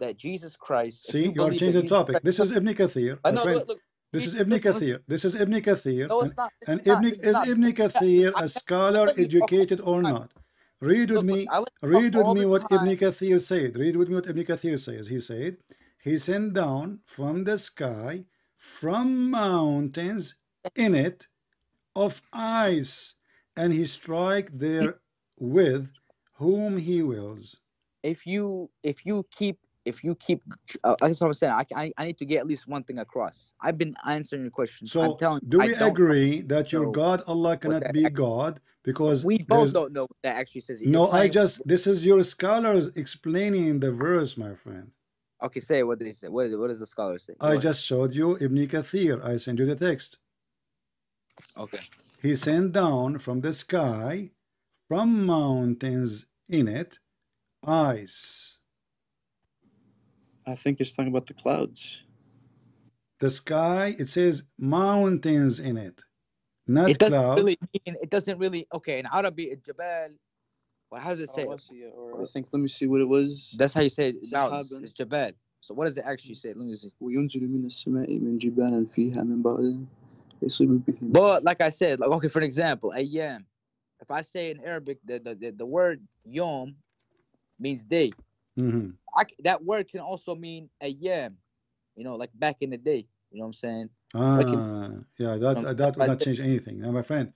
that Jesus Christ. See, you, you are changing the topic. Christ, this is Ibn Kathir. No, friend, look, look, this is Ibn Kathir. This is Ibn Kathir. No, it's not. It's and not, Ibn, it's is not. Ibn Kathir a scholar, educated or not? Read with me. Read with me what Ibn Kathir said. Read with me what Ibn Kathir says. He said, He sent down from the sky, from mountains in it, of ice, and He strike there with whom He wills. If you, if you keep. If you keep, uh, that's what I'm saying. I, I I need to get at least one thing across. I've been answering your question. So I'm telling you, do we agree that your God Allah cannot be God? Because we both don't know what that actually says. No, I just this is your scholars explaining the verse, my friend. Okay, say what they say. What what does the scholar say? I just showed you Ibn Kathir. I sent you the text. Okay. He sent down from the sky, from mountains in it, ice. I think it's talking about the clouds. The sky, it says mountains in it, not it doesn't cloud. Really mean, it doesn't really, okay, in Arabic, Jabal, well, how does it say? Oh, it? Or I think, let me see what it was. That's how you say it, mountains, it's Jabal. So what does it actually say? Let me see. But like I said, like, okay, for an example, ayyam. If I say in Arabic, the, the, the, the word yom means day. Mm-hmm. I, that word can also mean ayyam, you know, like back in the day. You know what I'm saying? Ah, in, yeah, that you know, that would not change anything. Now, my friend,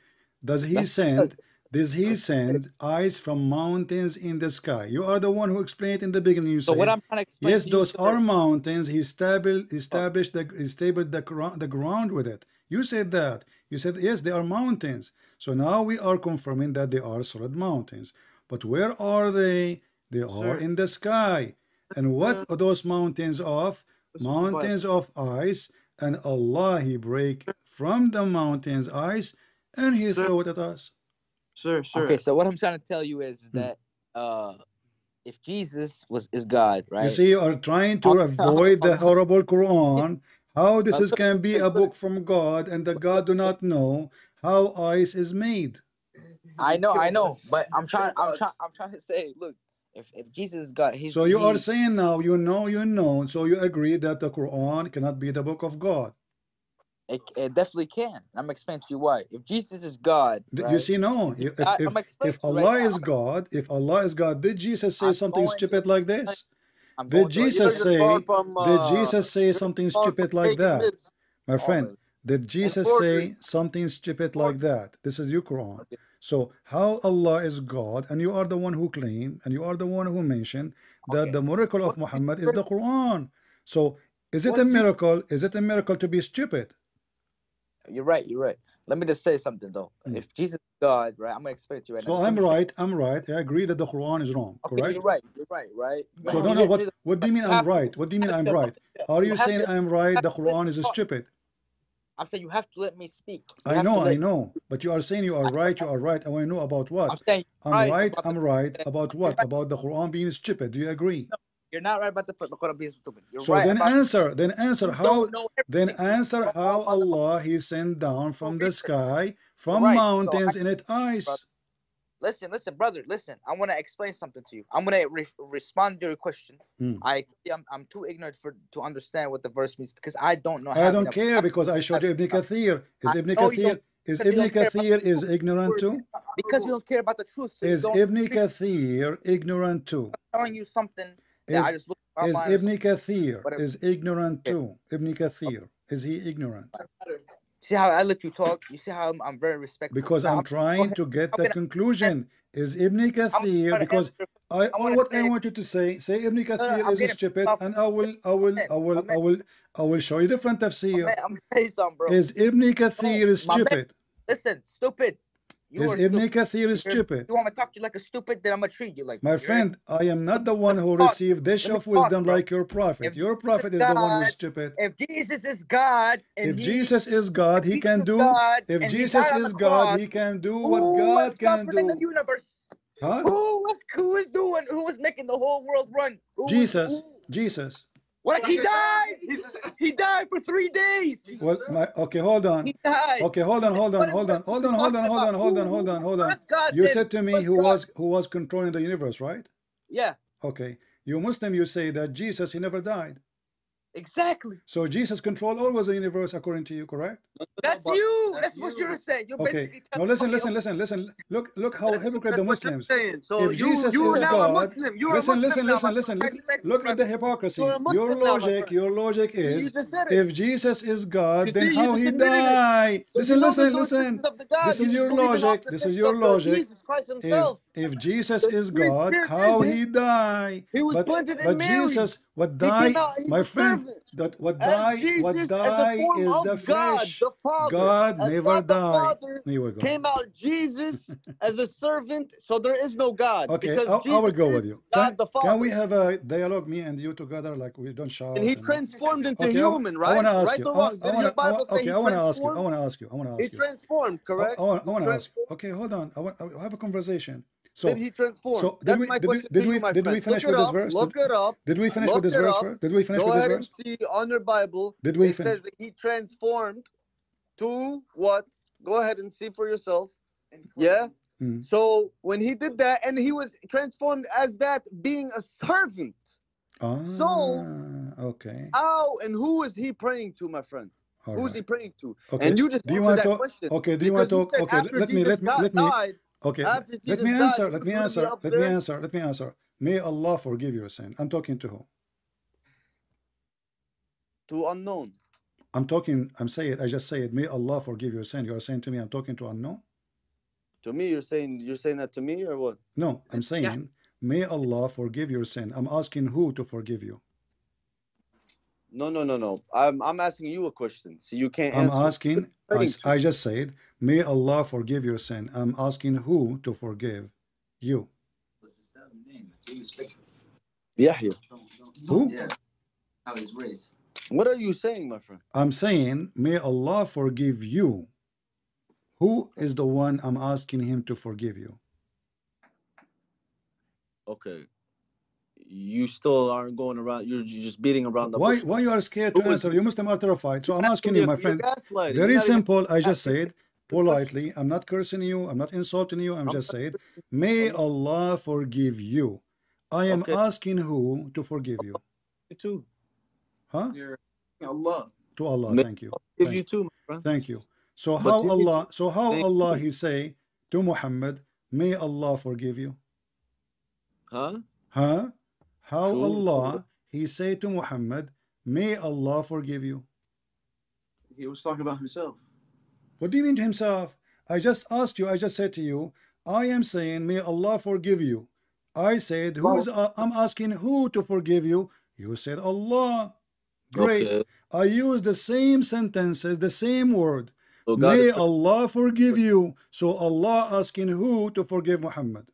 does he send? Does he send ice from mountains in the sky? You are the one who explained it in the beginning. You so said, what I'm trying to explain. Yes, to those are the... mountains. He established established the established the ground the ground with it. You said that. You said yes, they are mountains. So now we are confirming that they are solid mountains. But where are they? They are in the sky. And what are those mountains of? Mountains of ice. And Allah, He break from the mountains ice and He throw it at us. Sure, sure. Okay, so what I'm trying to tell you is that uh, if Jesus was is God, right? You see, you are trying to avoid the horrible Quran. How this is, can be a book from God and the God do not know how ice is made. I know, I know. But I'm trying, I'm trying, I'm trying to say, look. If, if Jesus got his so you he, are saying now you know you know so you agree that the Quran cannot be the book of God. It, it definitely can. I'm explaining to you why. If Jesus is God, right? you see no. If, if, I, if, if Allah right is now. God, if Allah is God, did Jesus say I'm something stupid to, like this? I'm did Jesus say? From, uh, did Jesus say something stupid like that, minutes. my friend? Always. Did Jesus say something stupid like that? This is your Quran. Okay. So how Allah is God, and you are the one who claim, and you are the one who mentioned that okay. the miracle of Muhammad is the Quran. So is it a miracle? Is it a miracle to be stupid? You're right. You're right. Let me just say something though. Mm. If Jesus is God, right? I'm gonna explain to you. Right so now. I'm right. I'm right. I agree that the Quran is wrong. Okay, correct. You're right. You're right. Right. So don't know what. What do you mean I'm right? What do you mean I'm right? Are you saying I'm right? The Quran is stupid. I'm saying you have to let me speak. You I know, I know. But you are saying you are right, you are right. I want to know about what? I'm saying I'm right, right I'm the, right. About what? Right. About the Quran being stupid. Do you agree? No, you're not right about the, the Quran being stupid. You're so right then answer, then answer how then answer how Allah He sent down from the sky, from right. mountains so in it ice. Brother. Listen, listen, brother, listen. I want to explain something to you. I'm going to re respond to your question. Mm. I, I'm, I'm too ignorant for to understand what the verse means because I don't know. I how don't care because I showed you Ibn Kathir. Is Ibn Kathir, Is Ibn Kathir is ignorant too? Because you don't care about the truth. So is Ibn Kathir ignorant too? I'm telling you something that is, I just looked online. Is Ibn Kathir whatever. is ignorant too? Ibn Kathir, is he ignorant? See how I let you talk? You see how I'm, I'm very respectful? Because I'm trying to get the conclusion. Is Ibn Kathir, because I all what I want you to say, say Ibn Kathir is stupid, and I will, I will, I will, I will, I will show you different tafsir. I'm saying something, bro. Is Ibn Kathir is stupid? Listen, stupid. Is Ibn Kathir is stupid? You want me to talk to you like a stupid, then I'm gonna treat you like. My friend, I am not the one who received dish of wisdom like your prophet. Your prophet is the one who is stupid. If Jesus is God, if Jesus is God, he can do. If Jesus is God, he can do what God can do. Who was governing the universe? Huh? Who was who is doing? Who was making the whole world run? Jesus, Jesus. What? He died. He died for three days. Well, my, okay, hold on. He died. Okay, hold on, hold on, hold on, hold on, hold on, hold on, hold on, hold on, hold on. You said to me, who was who was controlling the universe, right? Yeah. Okay, you Muslim, you say that Jesus, he never died. Exactly. So Jesus controlled always the universe, according to you, correct? That's you. That's what you're saying. You're basically telling. No, listen, listen, listen, listen. Look, look how hypocrite the Muslims. So if Jesus is God, listen, listen, listen, listen. Look at the hypocrisy. Your logic, your logic is, if Jesus is God, then how he died? Listen, listen, listen. This is your logic. This is your logic. If Jesus is God, how he died? He was planted in Mary. But Jesus, what died, my friend. That what die, what die is the flesh. God never died. Came out Jesus as a servant, so there is no God. Okay, I will go with you. Can, can we have a dialogue, me and you together, like we don't shout? And he transformed into okay, human, right? I want to ask you. Okay, I want to ask you. I want to ask you. I want to ask you. He transformed, correct? I want to ask. Okay, hold on. I want. I have a conversation. So, did he transform? So That's we, my question did we, to you, my did friend. We finish look with this verse? Look it up. Did we finish with this verse? Did we finish Go with this verse? Go ahead and see on your Bible. Did we it finish? says that he transformed to what? Go ahead and see for yourself. Yeah? Mm. So when he did that, and he was transformed as that being a servant. Ah, so, okay. How and who is he praying to, my friend? All Who's right. he praying to? Okay. And you just answered that talk? question. Okay, do you want to talk? Okay, let me, let me, let me. Okay, let me answer, let me answer, let me answer, let me answer. May Allah forgive your sin. I'm talking to who? To unknown. I'm talking, I'm saying, I just say it. May Allah forgive your sin. You are saying to me, I'm talking to unknown? To me, you're saying, you're saying that to me or what? No, I'm saying, yeah. May Allah forgive your sin. I'm asking who to forgive you. No, no, no, no. I'm, I'm asking you a question. So you can't answer. I'm asking, I, I just said, may Allah forgive your sin. I'm asking who to forgive you. Yahya. Who? What are you saying, my friend? I'm saying, may Allah forgive you. Who is the one I'm asking him to forgive you? Okay. You still aren't going around. You're just beating around the bush. Why? Why you are scared to answer? You Muslims are terrified. So I'm asking you, my friend. Very simple. I just said politely. I'm not cursing you. I'm not insulting you. I'm just saying, may Allah forgive you. I am asking who to forgive you. You too. Huh? Allah. To Allah. Thank you. Give you too, my friend. Thank you. So how Allah? So how Allah? He say to Muhammad, may Allah forgive you. Huh? Huh? How Allah, he said to Muhammad, may Allah forgive you. He was talking about himself. What do you mean to himself? I just asked you, I just said to you, I am saying, may Allah forgive you. I said, who wow. is, uh, I'm asking who to forgive you. You said Allah. Great. Okay. I used the same sentences, the same word. So may Allah forgive you. So Allah asking who to forgive Muhammad.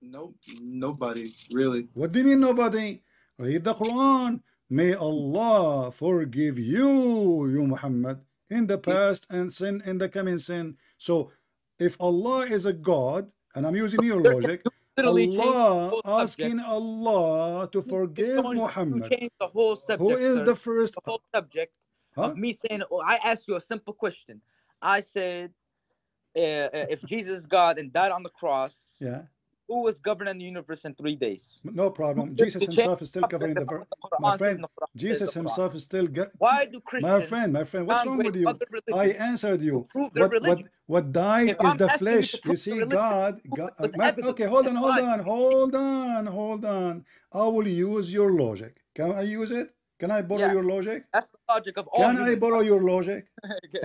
No, nobody, really. What do you mean nobody? Read the Quran. May Allah forgive you, you Muhammad, in the past and sin in the coming sin. So if Allah is a God, and I'm using your logic, Allah asking Allah to forgive Muhammad. The whole subject, who is sir, the first the whole subject huh? of me saying, oh, I asked you a simple question. I said, uh, if Jesus is God and died on the cross, yeah. who was governing the universe in three days? No problem. Jesus himself is still governing the verse. My friend, Jesus himself is still governing. Why do Christians? My friend, my friend, what's wrong with you? I answered you. What, what, what died is the flesh. You see, God. God my, okay, hold on, hold on, hold on, hold on. I will use your logic. Can I use it? Can I borrow yeah, your logic? That's the logic of all. Can I borrow your logic?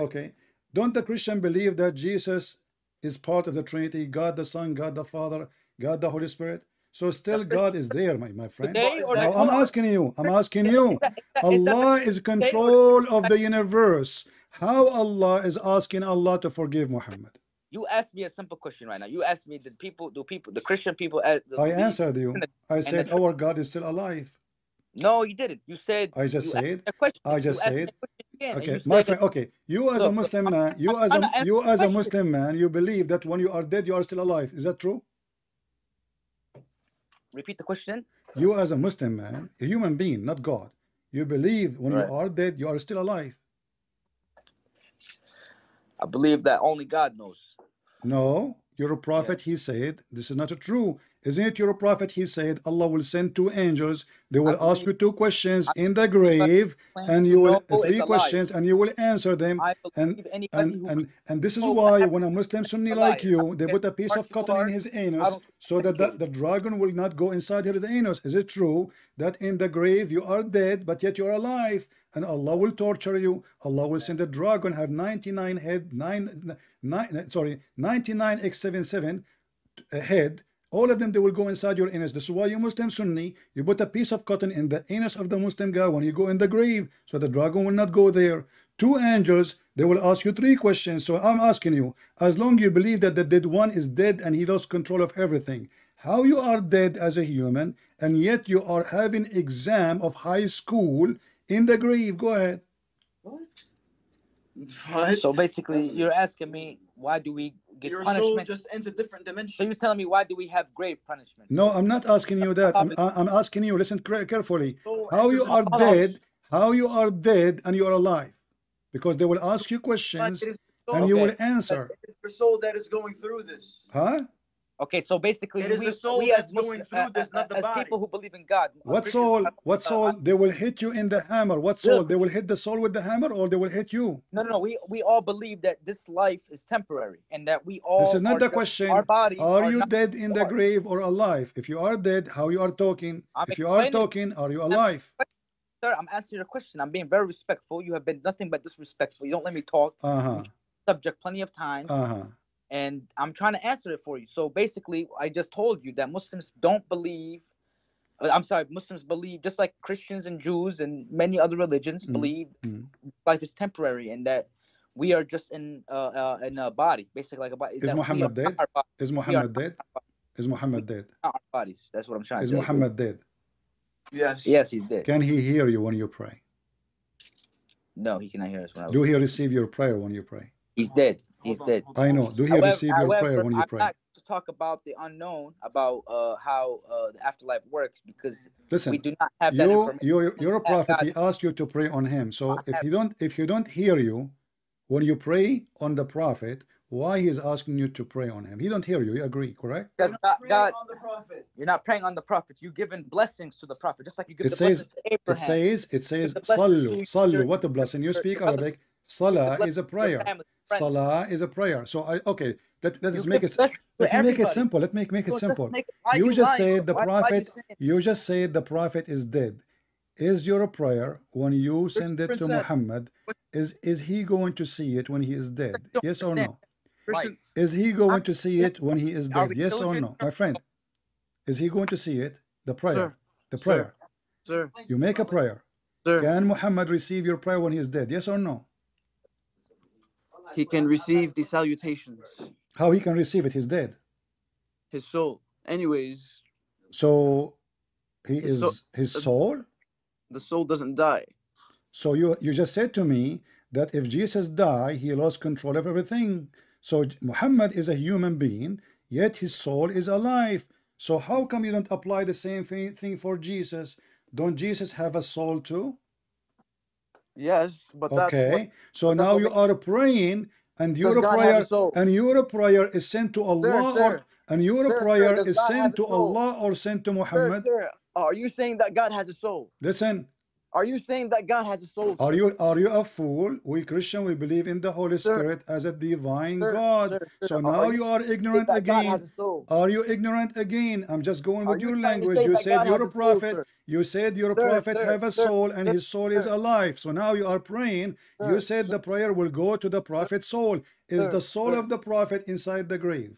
Okay. Don't the Christian believe that Jesus is part of the Trinity, God the Son, God the Father, God the Holy Spirit? So still God is there, my, my friend. Now, I'm asking you, I'm asking you. Allah is control of the universe. How Allah is asking Allah to forgive Muhammad? You asked me a simple question right now. You asked me, did people, do people, the Christian people? Uh, the, I answered you. I said, our God is still alive. No, you didn't. You said. I just said. I just said. Okay, my friend. Okay, you as a Muslim man, you as a you as a Muslim man, you believe that when you are dead, you are still alive. Is that true? Repeat the question. You as a Muslim man, a human being, not God, you believe when you are dead, you are still alive. I believe that only God knows. No, your prophet, he said, this is not true. Isn't it your prophet? He said, Allah will send two angels. They will ask you two questions in the grave, and you will three questions, and you will answer them. And and, and and this is why when a Muslim Sunni like you, they put a piece of cotton in his anus so that the, the dragon will not go inside his anus. Is it true that in the grave you are dead, but yet you are alive, and Allah will torture you? Allah will send a dragon have ninety-nine head, nine, nine sorry, ninety-nine x seventy-seven head. All of them, they will go inside your anus. This is why you Muslim Sunni, you put a piece of cotton in the anus of the Muslim guy when you go in the grave, so the dragon will not go there. Two angels, they will ask you three questions. So I'm asking you, as long as you believe that the dead one is dead and he lost control of everything, how you are dead as a human, and yet you are having exam of high school in the grave? Go ahead. What? What? So basically, you're asking me, why do we get your punishment? Soul just ends a different dimension. So you're telling me, why do we have grave punishment? No, I'm not asking you that. I'm, I'm asking you, listen carefully. So how you are dead, how you are dead and you are alive. Because they will ask you questions and you will answer. It's the soul that is going through this. Huh? Okay, so basically, it is we, the soul we as, going Muslim, through this, uh, not the as body. People who believe in God. What soul? What soul? They will hit you in the hammer. What soul? They will hit the soul with the hammer, or they will hit you? No, no, no. We we all believe that this life is temporary, and that we all. This is not the question. Our bodies are, are you dead in the grave or alive? If you are dead, how you are talking? I'm if you are talking, are you alive? Sir, I'm asking you a question. I'm being very respectful. You have been nothing but disrespectful. You don't let me talk. Uh huh. Subject plenty of times. Uh huh. And I'm trying to answer it for you. So basically, I just told you that Muslims don't believe, I'm sorry, Muslims believe, just like Christians and Jews and many other religions believe mm. life is temporary and that we are just in, uh, uh, in a body, basically like a body. Is Muhammad dead? Is Muhammad dead? Is Muhammad dead? Not our bodies. That's what I'm trying to say. Is Muhammad dead? Yes. Yes, he's dead. Can he hear you when you pray? No, he cannot hear us when I was. Do he receive your prayer when you pray? He's dead. He's dead. I know. Do you receive your prayer when you pray? I'm not to talk about the unknown, about uh, how uh, the afterlife works, because listen, we do not have that information. You're, you're a prophet. He asked you to pray on him. So if you don't, if you don't hear you when you pray on the prophet, why he is asking you to pray on him? He don't hear you. You agree, correct? Because God, God, you're not praying on the prophet. You're giving blessings to the prophet, just like you give it the says, blessings to Abraham. It says, it says, sallu, sallu. What a blessing! You speak Arabic. Salah is a prayer. Salah is a prayer. So I okay. Let let us make it. Let make it simple. Let make make it simple. You just said the prophet. You just said the prophet is dead. Is your prayer when you send it to Muhammad? Is is he going to see it when he is dead? Yes or no? Is he going to see it when he is dead? Yes or no, my friend? Is he going to see it? The prayer. The prayer. Sir, you make a prayer. Can Muhammad receive your prayer when he is dead? Yes or no? He can receive the salutations. How he can receive it? He's dead. His soul. Anyways. So he his is soul, his soul? The soul doesn't die. So you you just said to me that if Jesus died, he lost control of everything. So Muhammad is a human being, yet his soul is alive. So how come you don't apply the same thing for Jesus? Don't Jesus have a soul too? Yes, but okay. That's what, so that's now you are praying, and your prayer and your prayer is sent to Allah, sir, sir. Or And your sir, prayer sir, is God sent to Allah or sent to Muhammad? Sir, sir, are you saying that God has a soul? Listen. Are you saying that God has a soul? Sir? Are you are you a fool? We Christian, we believe in the Holy sir, Spirit as a divine sir, God. Sir, sir, so now you are ignorant again. God has a soul? Are you ignorant again? I'm just going with you your language. You said you're a prophet. Soul, you said your sir, prophet sir, have a sir, soul and sir, his soul sir. is alive. So now you are praying. Sir, you said sir. the prayer will go to the prophet's soul. Is sir, the soul sir. of the prophet inside the grave?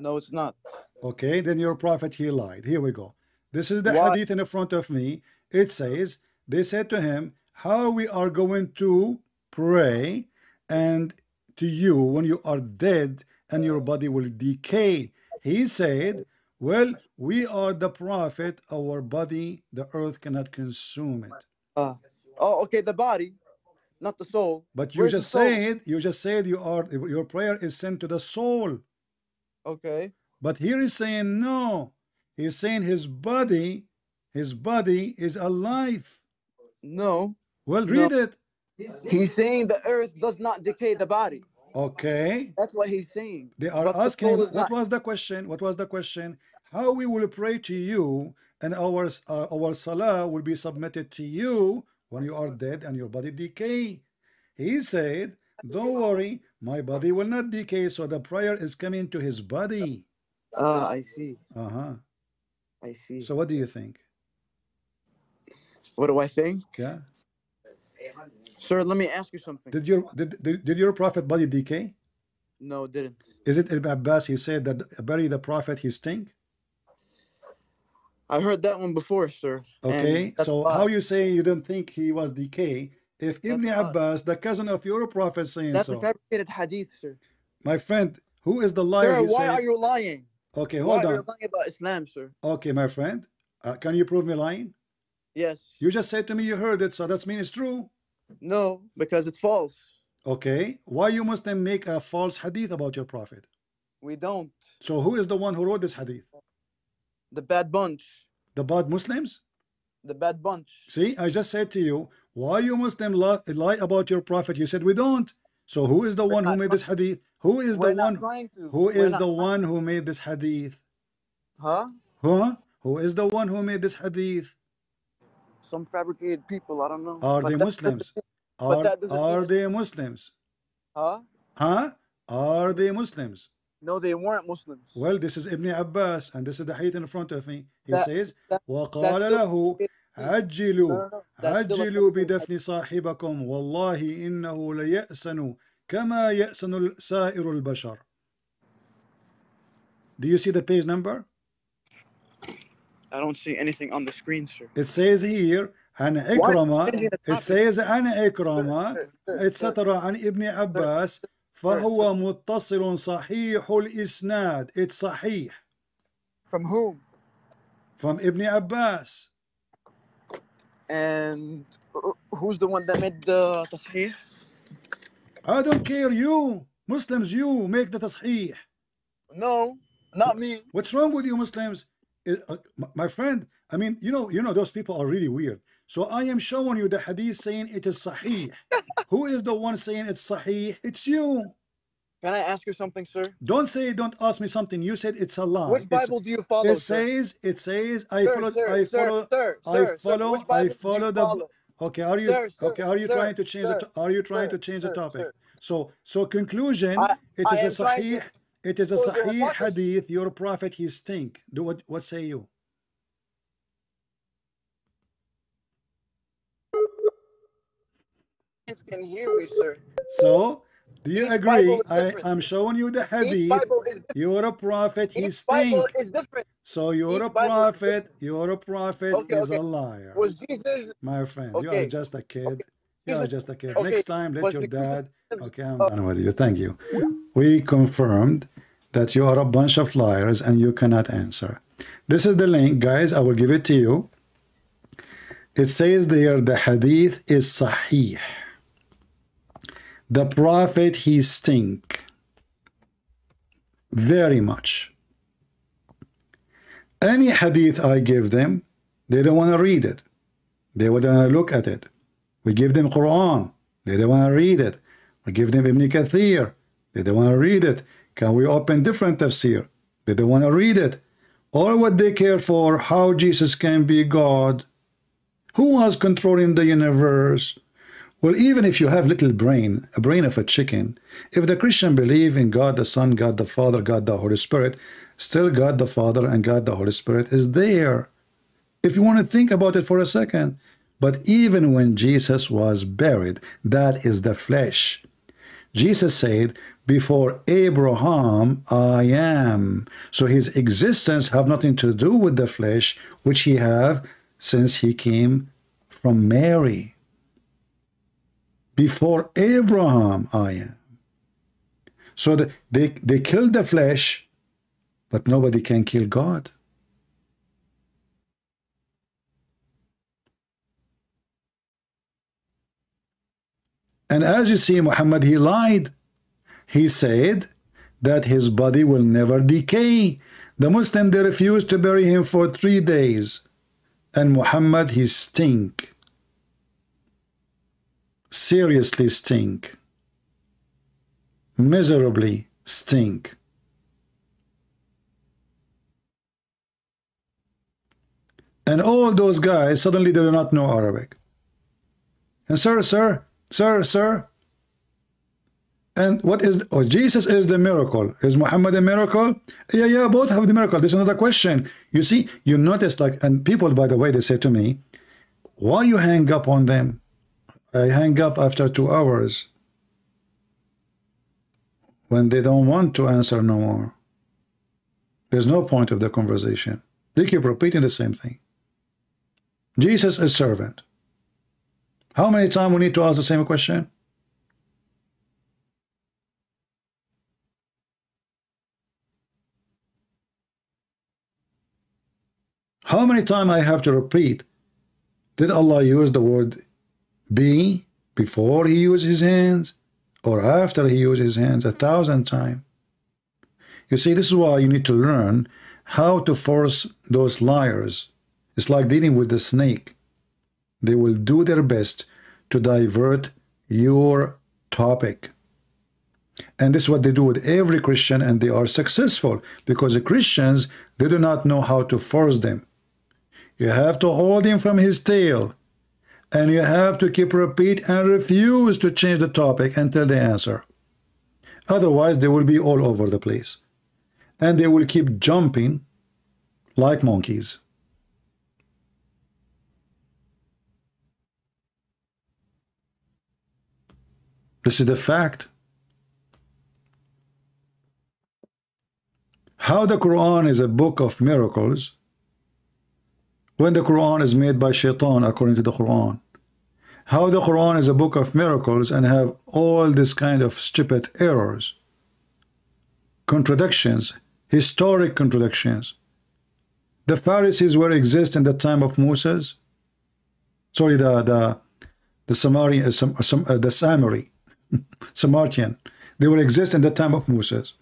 No, it's not. Okay, then your prophet, he lied. Here we go. This is the what? hadith in front of me. It says, they said to him, how we are going to pray and to you when you are dead and your body will decay? He said, well, we are the prophet, our body, the earth cannot consume it. Uh, oh, okay, the body, not the soul. But you Where's just said, you just said you are, your prayer is sent to the soul. Okay. But here he's saying, no, he's saying his body His body is alive. No. Well, read no. it. He's saying the earth does not decay the body. Okay. That's what he's saying. They are but asking, the what not. was the question? What was the question? How we will pray to you and our, uh, our salah will be submitted to you when you are dead and your body decay. He said, don't worry, my body will not decay. So the prayer is coming to his body. Ah, I see. Uh-huh. I see. So what do you think? What do I think? Yeah. Sir, let me ask you something. Did your did, did, did your prophet body decay? No, it didn't. Is it Ibn Abbas? He said that bury the prophet, he stink. I heard that one before, sir. Okay, so how you say you don't think he was decay? If Ibn Abbas, the cousin of your prophet, saying so. That's a fabricated hadith, sir. My friend, who is the liar? Sir, why are you lying? Okay, hold on. Why are you lying about Islam, sir? Okay, my friend, uh, can you prove me lying? Yes. You just said to me you heard it, so that means it's true. No, because it's false. Okay. Why you Muslim make a false hadith about your prophet? We don't. So who is the one who wrote this hadith? The bad bunch. The bad Muslims? The bad bunch. See, I just said to you, why you Muslim lie about your prophet? You said we don't. So who is the We're one who made this hadith? Who is We're the one? Who We're is the trying. one who made this hadith? Huh? Huh? Who is the one who made this hadith? Some fabricated people, I don't know. Are but they Muslims? Are, are they Muslims? Huh? Huh? Are they Muslims? No, they weren't Muslims. Well, this is Ibn Abbas, and this is the hadith in front of me. He that, says, وَقَالَ لَهُ عَجِّلُوا عَجِّلُوا بِدَفْنِ صَاحِبَكُمْ وَاللَّهِ إِنَّهُ لَيَأْسَنُ كَمَا يَأْسَنُ سَائِرُ الْبَشَرِ. Do you see the page number? I don't see anything on the screen, sir. It says here, an Ikrama, it says an Ikrama, et cetera, an Ibn Abbas, فَهُوَ مُتَّصِلٌ صَحِيحُ الْإِسْنَادِ. It's Sahih. From whom? From Ibn Abbas. And who's the one that made the Tasheeh? I don't care, you, Muslims, you make the Tasheeh. No, not me. What's wrong with you, Muslims? It, uh, my friend, I mean, you know, you know, those people are really weird. So I am showing you the hadith saying it is sahih. Who is the one saying it's sahih? It's you. Can I ask you something, sir? Don't say, don't ask me something. You said it's a lie. Which Bible it's, do you follow? It sir? says, it says, I sir, follow, sir, I follow, sir, sir, I follow, sir, I follow the. Follow? Okay, are you sir, okay? Are you sir, trying to change sir, the? Are you trying sir, to change sir, the topic? Sir. So, so conclusion, I, it I is a sahih. It is a Sahih hadith. Your prophet, he stink. Do what? What say you? Can hear me, sir. So, do you Each agree? I am showing you the hadith. You're a prophet. He stink. Bible is different. So you're Each a prophet. You're a prophet okay, is okay. a liar. Was Jesus? My friend, okay. you are just a kid. Okay. You are just a kid. Okay. Next time, let Was your dad. Okay, I'm done with you. Thank you. We confirmed that you are a bunch of liars and you cannot answer. This is the link, guys. I will give it to you. It says there the hadith is sahih. The prophet, he stink very much. Any hadith I give them, they don't want to read it. They wouldn't look at it. We give them Quran. They don't want to read it. We give them Ibn Kathir. They don't want to read it. Can we open different tafsir? They don't want to read it. All what they care for, how Jesus can be God, who was controlling the universe. Well, even if you have little brain, a brain of a chicken, if the Christian believe in God the Son, God the Father, God the Holy Spirit, still God the Father and God the Holy Spirit is there. If you want to think about it for a second. But even when Jesus was buried, that is the flesh. Jesus said, before Abraham, I am. So his existence have nothing to do with the flesh, which he have since he came from Mary. Before Abraham, I am. So the, they, they killed the flesh, but nobody can kill God. And as you see, Muhammad, he lied. He said that his body will never decay. The Muslims, they refused to bury him for three days. And Muhammad, he stink. Seriously stink. Miserably stink. And all those guys, suddenly they do not know Arabic. And sir, sir, Sir, sir, and what is, oh, Jesus is the miracle. Is Muhammad a miracle? Yeah, yeah, both have the miracle. This is another question. You see, you notice, like, and people, by the way, they say to me, why you hang up on them? I hang up after two hours when they don't want to answer no more. There's no point of the conversation. They keep repeating the same thing. Jesus is servant. How many times we need to ask the same question? How many times I have to repeat? Did Allah use the word be before he used his hands or after he used his hands? A thousand times. You see, this is why you need to learn how to force those liars. It's like dealing with the snake. They will do their best to divert your topic. And this is what they do with every Christian, and they are successful because the Christians, they do not know how to force them. You have to hold him from his tail, and you have to keep repeat and refuse to change the topic until they answer. Otherwise, they will be all over the place. And they will keep jumping like monkeys. This is the fact. How the Quran is a book of miracles when the Quran is made by Shaitan, according to the Quran. How the Quran is a book of miracles and have all this kind of stupid errors, contradictions, historic contradictions. The Pharisees were exist in the time of Moses. Sorry, the the the Samari, uh, Sam, uh, the Samari. Samaritan, they will exist in the time of Moses.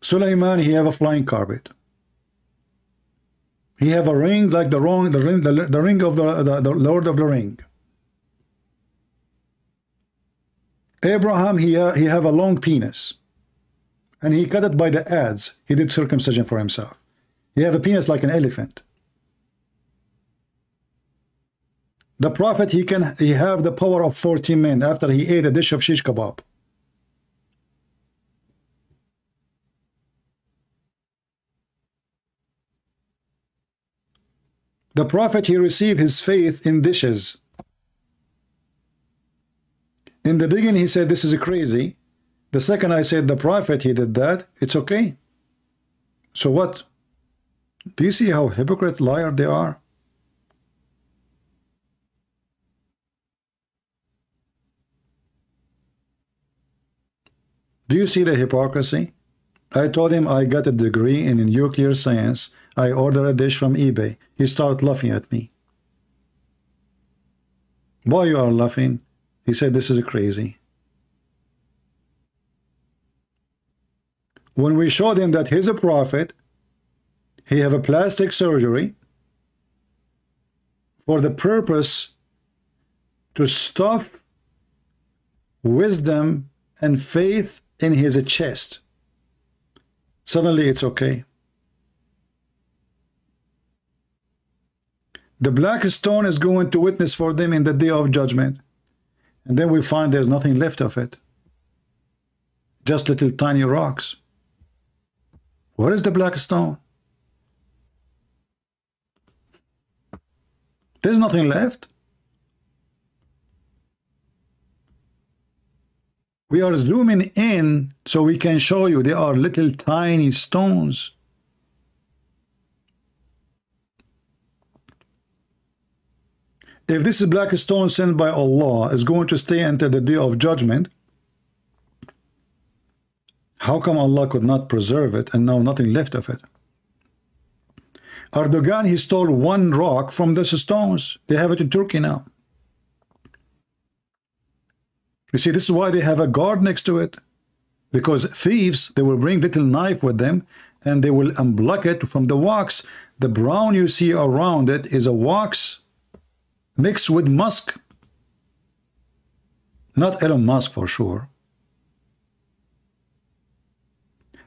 Suleyman, he have a flying carpet. He have a ring like the wrong, the ring, the, the ring of the, the, the Lord of the Ring. Abraham, he ha, he have a long penis, and he cut it by the adze. He did circumcision for himself. He have a penis like an elephant. The prophet, he can he have the power of forty men after he ate a dish of shish kebab. The prophet, he received his faith in dishes. In the beginning, he said, this is crazy. The second I said, the prophet, he did that. It's okay. So what? Do you see how hypocrite, liar they are? Do you see the hypocrisy? I told him I got a degree in nuclear science. I ordered a dish from eBay. He started laughing at me. Why you are laughing? He said, this is crazy. When we showed him that he's a prophet, he have a plastic surgery for the purpose to stuff wisdom and faith in his chest, suddenly it's okay. The black stone is going to witness for them in the day of judgment. And then we find there's nothing left of it. Just little tiny rocks. What is the black stone? There's nothing left. We are zooming in so we can show you they are little tiny stones. If this is black stone sent by Allah is going to stay until the day of judgment, how come Allah could not preserve it and now nothing left of it? Erdogan, he stole one rock from those stones. They have it in Turkey now. You see, this is why they have a guard next to it. Because thieves, they will bring little knife with them and they will unblock it from the wax. The brown you see around it is a wax mixed with musk. Not Elon Musk for sure.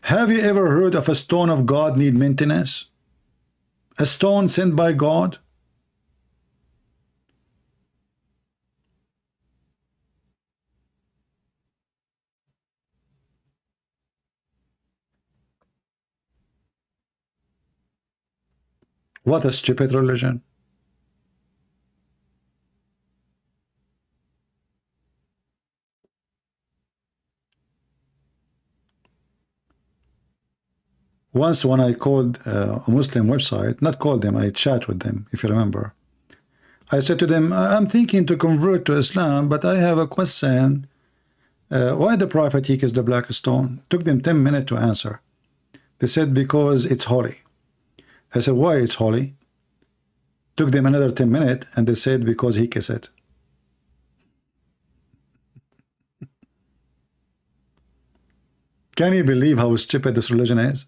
Have you ever heard of a stone of God need maintenance? A stone sent by God? What a stupid religion. Once when I called uh, a Muslim website, not called them, I chat with them, if you remember. I said to them, I'm thinking to convert to Islam, but I have a question. Uh, why the Prophet takes the black stone? Took them ten minutes to answer. They said, because it's holy. I said, why it's holy? Took them another ten minutes, and they said, because he kissed it. Can you believe how stupid this religion is?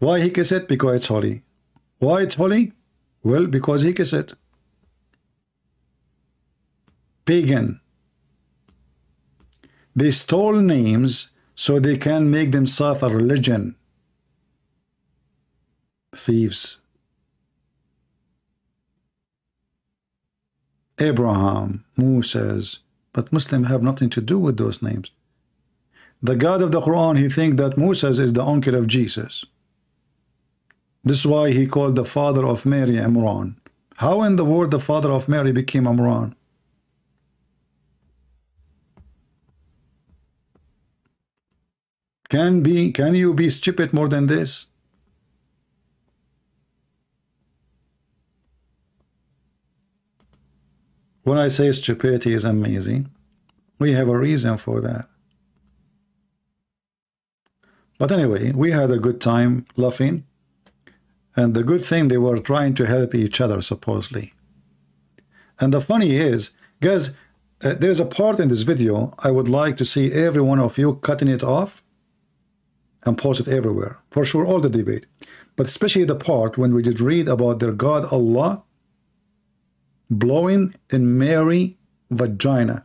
Why he kissed it? Because it's holy. Why it's holy? Well, because he kissed it. Pagan. They stole names so they can make themselves a religion. Thieves. Abraham, Moses, but Muslims have nothing to do with those names. The God of the Quran, he thinks that Moses is the uncle of Jesus. This is why he called the father of Mary Imran. How in the world the father of Mary became Imran? Can be, can you be stupid more than this? When I say stupidity is amazing, we have a reason for that. But anyway, we had a good time laughing. And the good thing, they were trying to help each other, supposedly. And the funny is, guys, uh, there's a part in this video I would like to see every one of you cutting it off and post it everywhere. For sure, all the debate. But especially the part when we did read about their God, Allah, blowing in Mary's vagina.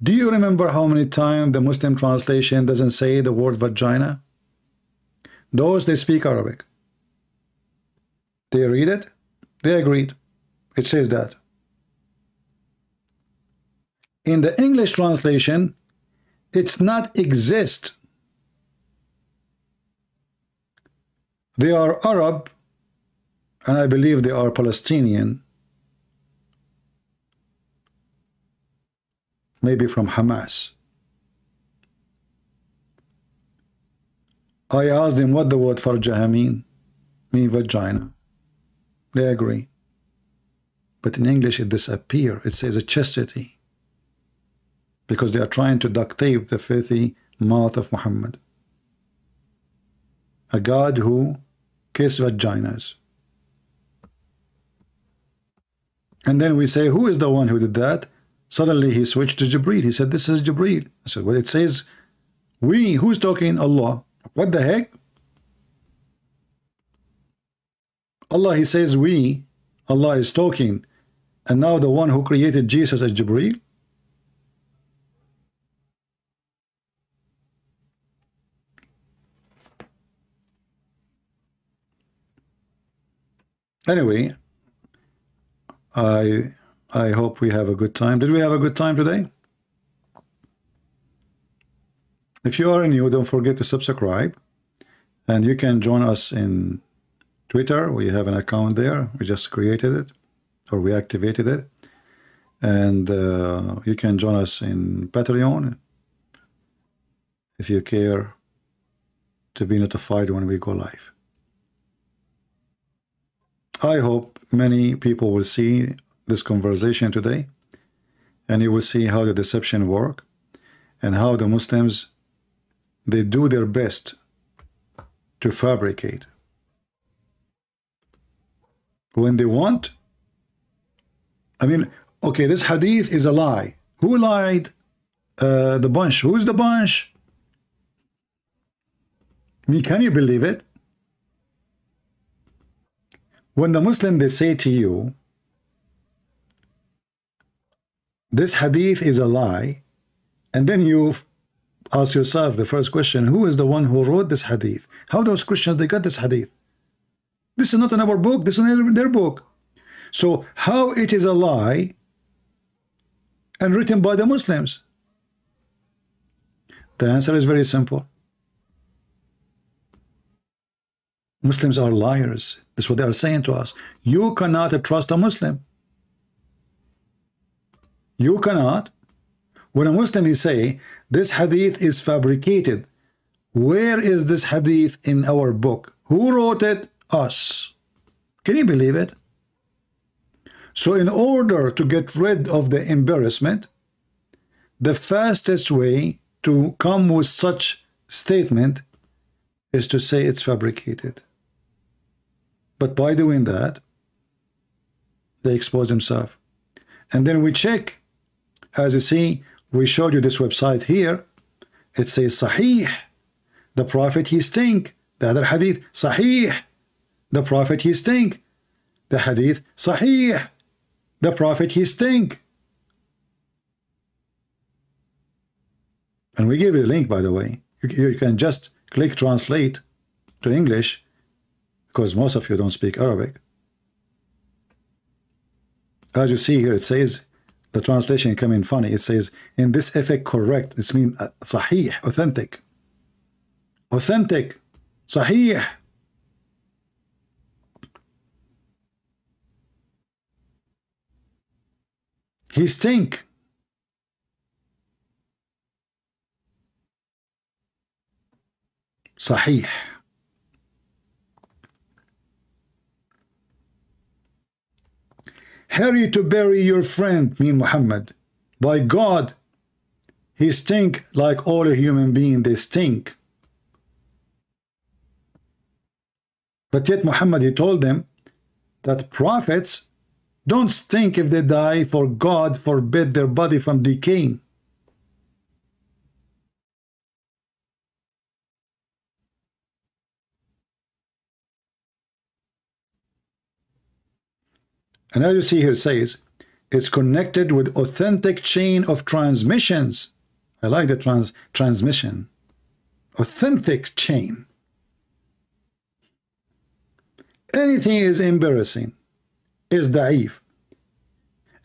Do you remember how many times the Muslim translation doesn't say the word vagina? Those, they speak Arabic. They read it, they agreed. It says that. In the English translation, it's not exist. They are Arab, and I believe they are Palestinian. Maybe from Hamas. I asked them what the word farjaha mean, mean vagina. They agree. But in English it disappears. It says a chastity. Because they are trying to duct tape the filthy mouth of Muhammad. A God who kissed vaginas. And then we say, who is the one who did that? Suddenly he switched to Jibreel. He said, this is Jibreel. I said, well, it says, we, who's talking? Allah. What the heck? Allah, he says, we. Allah is talking. And now the one who created Jesus is Jibreel. Anyway, I I hope we have a good time. Did we have a good time today? If you are new, don't forget to subscribe, and you can join us in Twitter. We have an account there. We just created it, or we activated it, and uh, you can join us in Patreon if you care to be notified when we go live. I hope many people will see this conversation today, and you will see how the deception works and how the Muslims, they do their best to fabricate. When they want, I mean, okay, this hadith is a lie. Who lied? Uh, the bunch. Who's the bunch? I mean, can you believe it? When the Muslim, they say to you, this hadith is a lie, and then you ask yourself the first question, who is the one who wrote this hadith? How those Christians, they got this hadith? This is not in our book, this is in their book. So how it is a lie and written by the Muslims? The answer is very simple. Muslims are liars. That's what they are saying to us. You cannot trust a Muslim. You cannot. When a Muslim is saying, this hadith is fabricated. Where is this hadith in our book? Who wrote it? Us. Can you believe it? So in order to get rid of the embarrassment, the fastest way to come with such statement is to say it's fabricated. But by doing that, they expose themselves. And then we check. As you see, we showed you this website here. It says Sahih. The Prophet, he stink. The other hadith, Sahih. The Prophet, he stink. The hadith, Sahih. The Prophet, he stink. And we give you a link, by the way. You, you can just click translate to English, because most of you don't speak Arabic. As you see here, it says, the translation coming funny, it says, in this effect correct, it means sahih, authentic. Authentic, sahih. He stink. Sahih. Hurry to bury your friend, mean Muhammad. By God, he stink like all human beings, they stink. But yet Muhammad, he told them that prophets don't stink if they die, for God forbid their body from decaying. And as you see here, it says, it's connected with authentic chain of transmissions. I like the trans transmission. Authentic chain. Anything is embarrassing, is da'if.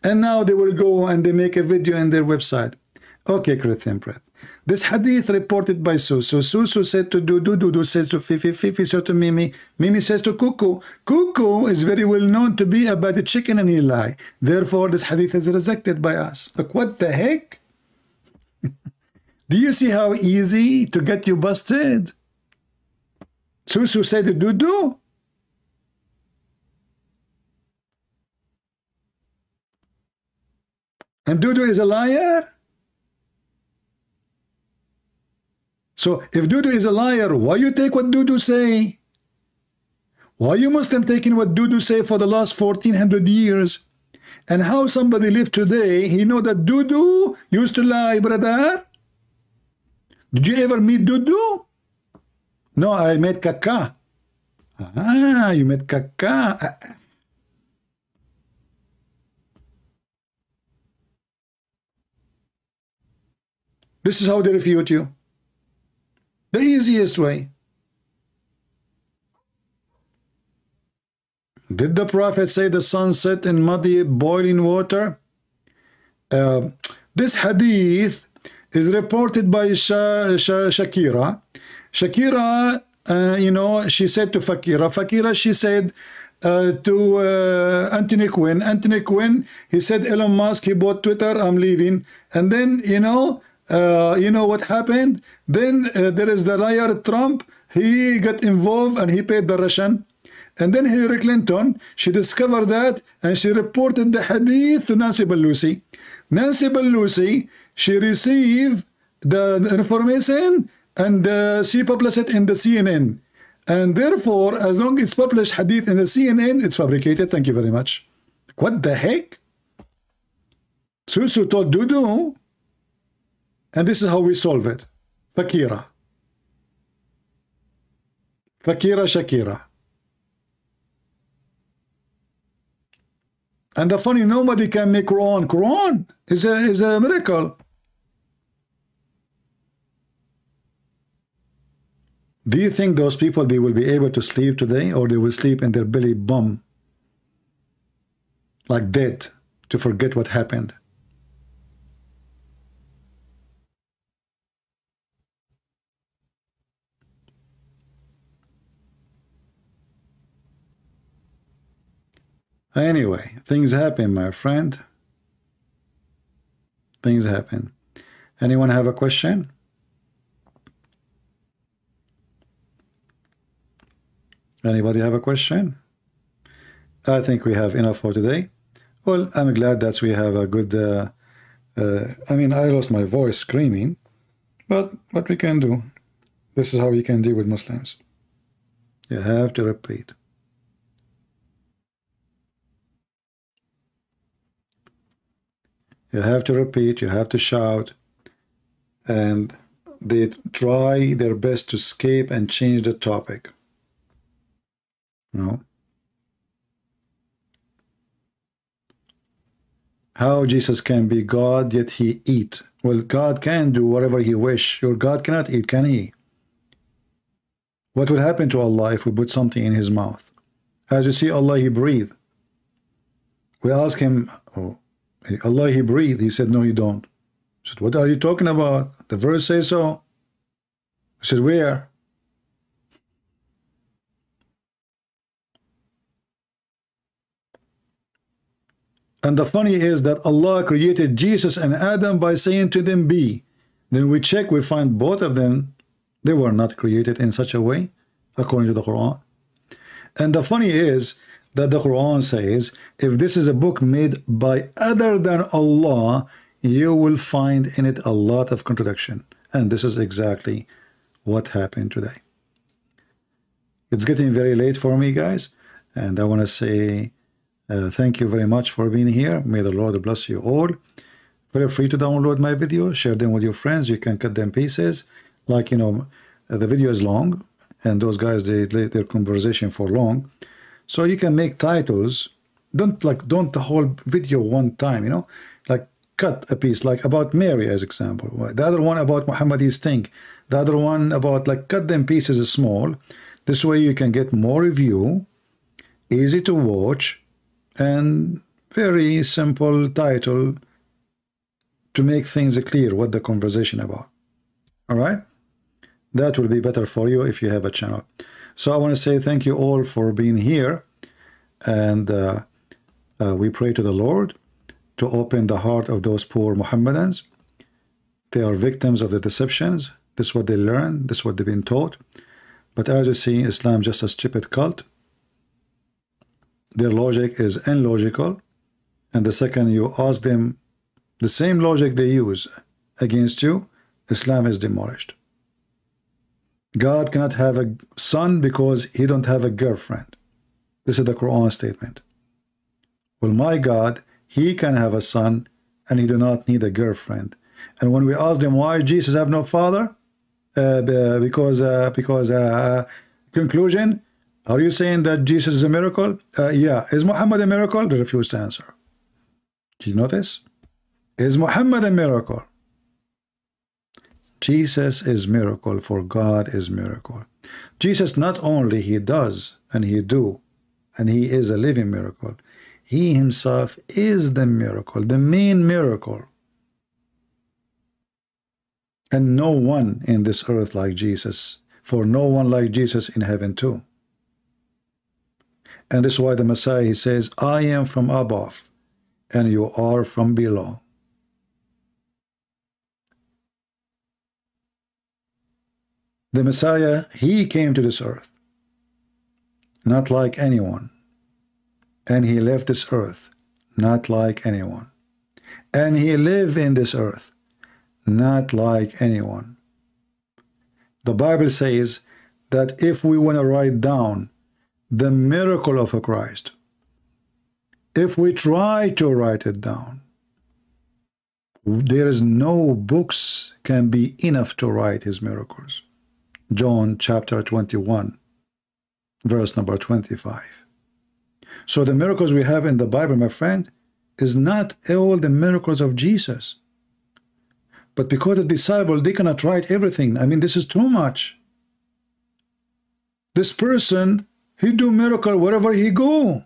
And now they will go and they make a video in their website. Okay, Christian Prince. This hadith reported by Susu. Susu said to Dudu, Dudu says to Fifi, Fifi said to Mimi, Mimi says to Kuku. Kuku is very well known to be about the chicken and he lie. Therefore, this hadith is rejected by us. Like, what the heck? Do you see how easy to get you busted? Susu said to Dudu. And Dudu is a liar? So if Dudu is a liar, why you take what Dudu say? Why you Muslim taking what Dudu say for the last fourteen hundred years? And how somebody live today, he know that Dudu used to lie, brother. Did you ever meet Dudu? No, I met Kaka. Ah, you met Kaka. This is how they refute you. The easiest way. Did the Prophet say the sun set in muddy boiling water? Uh, this hadith is reported by Sha, Sha, Shakira. Shakira, uh, you know, she said to Fakira. Fakira, she said uh, to uh, Anthony Quinn. Anthony Quinn, he said, Elon Musk, he bought Twitter, I'm leaving. And then, you know, uh, you know what happened? Then uh, there is the liar Trump. He got involved and he paid the Russian. And then Hillary Clinton, she discovered that and she reported the hadith to Nancy Pelosi. Nancy Pelosi, she received the, the information and uh, she published it in the C N N. And therefore, as long as it's published hadith in the C N N, it's fabricated. Thank you very much. What the heck? Susu told Dudu. And this is how we solve it. Fakira. Fakira Shakira. And the funny, nobody can make Quran. Quran is a, is a miracle. Do you think those people, they will be able to sleep today, or they will sleep in their belly bum like dead to forget what happened? Anyway, things happen, my friend. Things happen. Anyone have a question? Anybody have a question? I think we have enough for today. Well, I'm glad that we have a good... Uh, uh, I mean, I lost my voice screaming, but what we can do. This is how you can deal with Muslims. You have to repeat. You have to repeat, you have to shout, and they try their best to escape and change the topic. No. How Jesus can be God yet he eat? Well, God can do whatever he wish. Your God cannot eat, can he? What will happen to Allah if we put something in his mouth? As you see, Allah, he breathe. We ask him, oh, Allah, he breathed. He said, no, you don't. I said, what are you talking about? The verse says so. I said, where? And the funny is that Allah created Jesus and Adam by saying to them, be. Then we check, we find both of them, they were not created in such a way, according to the Quran. And the funny is, that the Quran says, if this is a book made by other than Allah, you will find in it a lot of contradiction. And this is exactly what happened today. It's getting very late for me, guys. And I want to say uh, thank you very much for being here. May the Lord bless you all. Feel free to download my video, share them with your friends. You can cut them pieces. Like, you know, the video is long, and those guys, they let their conversation for long. So you can make titles, don't like don't the whole video one time, you know, like cut a piece, like about Mary as example, the other one about Muhammad is think, the other one about like cut them pieces small. This way you can get more review, easy to watch, and very simple title to make things clear what the conversation about. All right, that will be better for you if you have a channel. So I want to say thank you all for being here, and uh, uh, we pray to the Lord to open the heart of those poor Mohammedans. They are victims of the deceptions. This is what they learn. This is what they've been taught. But as you see, Islam is just a stupid cult. Their logic is illogical. And the second you ask them the same logic they use against you, Islam is demolished. God cannot have a son because he don't have a girlfriend. This is the Quran statement. Well, my God, he can have a son and he do not need a girlfriend. And when we ask them why Jesus have no father, uh, because uh, because uh, conclusion, are you saying that Jesus is a miracle? Uh, yeah. Is Muhammad a miracle? They refuse to answer. Do you notice? Is Muhammad a miracle? Jesus is miracle, for God is miracle. Jesus, not only he does and he do, and he is a living miracle, he himself is the miracle, the main miracle. And no one in this earth like Jesus, for no one like Jesus in heaven too. And this is why the Messiah, he says, I am from above and you are from below. The Messiah, he came to this earth, not like anyone. And he left this earth, not like anyone. And he lived in this earth, not like anyone. The Bible says that if we want to write down the miracle of Christ, if we try to write it down, there is no books can be enough to write his miracles. John chapter twenty-one, verse number twenty-five. So the miracles we have in the Bible, my friend, is not all the miracles of Jesus. But because the disciples, they cannot write everything. I mean, this is too much. This person, he do miracle wherever he go.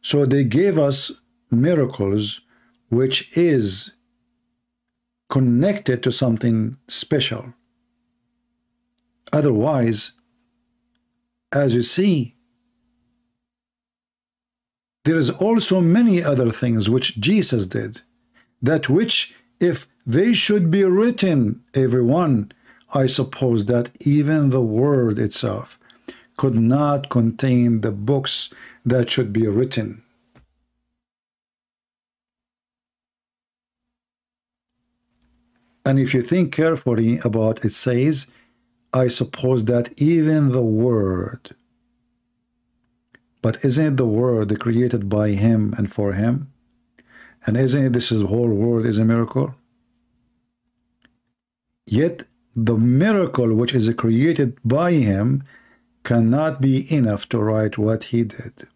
So they gave us miracles, which is connected to something special. Otherwise, as you see, there is also many other things which Jesus did, that which, if they should be written, everyone, I suppose that even the word itself could not contain the books that should be written. And if you think carefully about it, it says, I suppose that even the word. But isn't the word created by him and for him? And isn't it, this is the whole world is a miracle? Yet the miracle which is created by him cannot be enough to write what he did.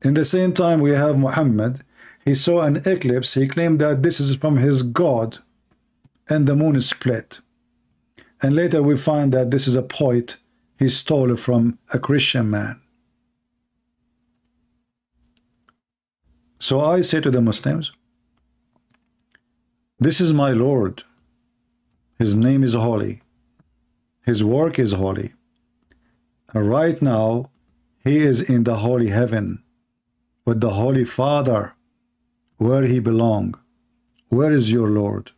In the same time, we have Muhammad. He saw an eclipse. He claimed that this is from his God, and the moon is split. And later we find that this is a poet. He stole it from a Christian man. So I say to the Muslims, this is my Lord. His name is holy. His work is holy. And right now, he is in the holy heaven with the Holy Father, where he belongs. Where is your Lord?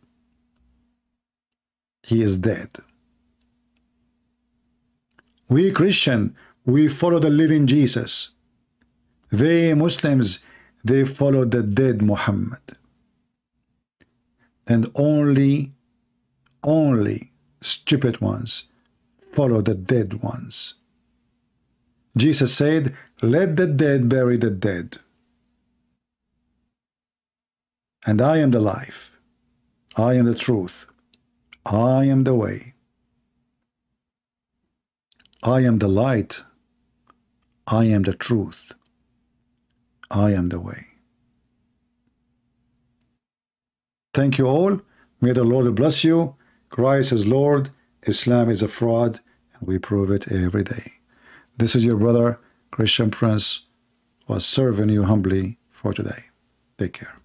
He is dead. We Christian, we follow the living Jesus. They Muslims, they follow the dead Muhammad. And only, only stupid ones follow the dead ones. Jesus said, let the dead bury the dead. And I am the life. I am the truth. I am the way. I am the light. I am the truth. I am the way. Thank you all. May the Lord bless you. Christ is Lord. Islam is a fraud, and we prove it every day. This is your brother, Christian Prince, was serving you humbly for today. Take care.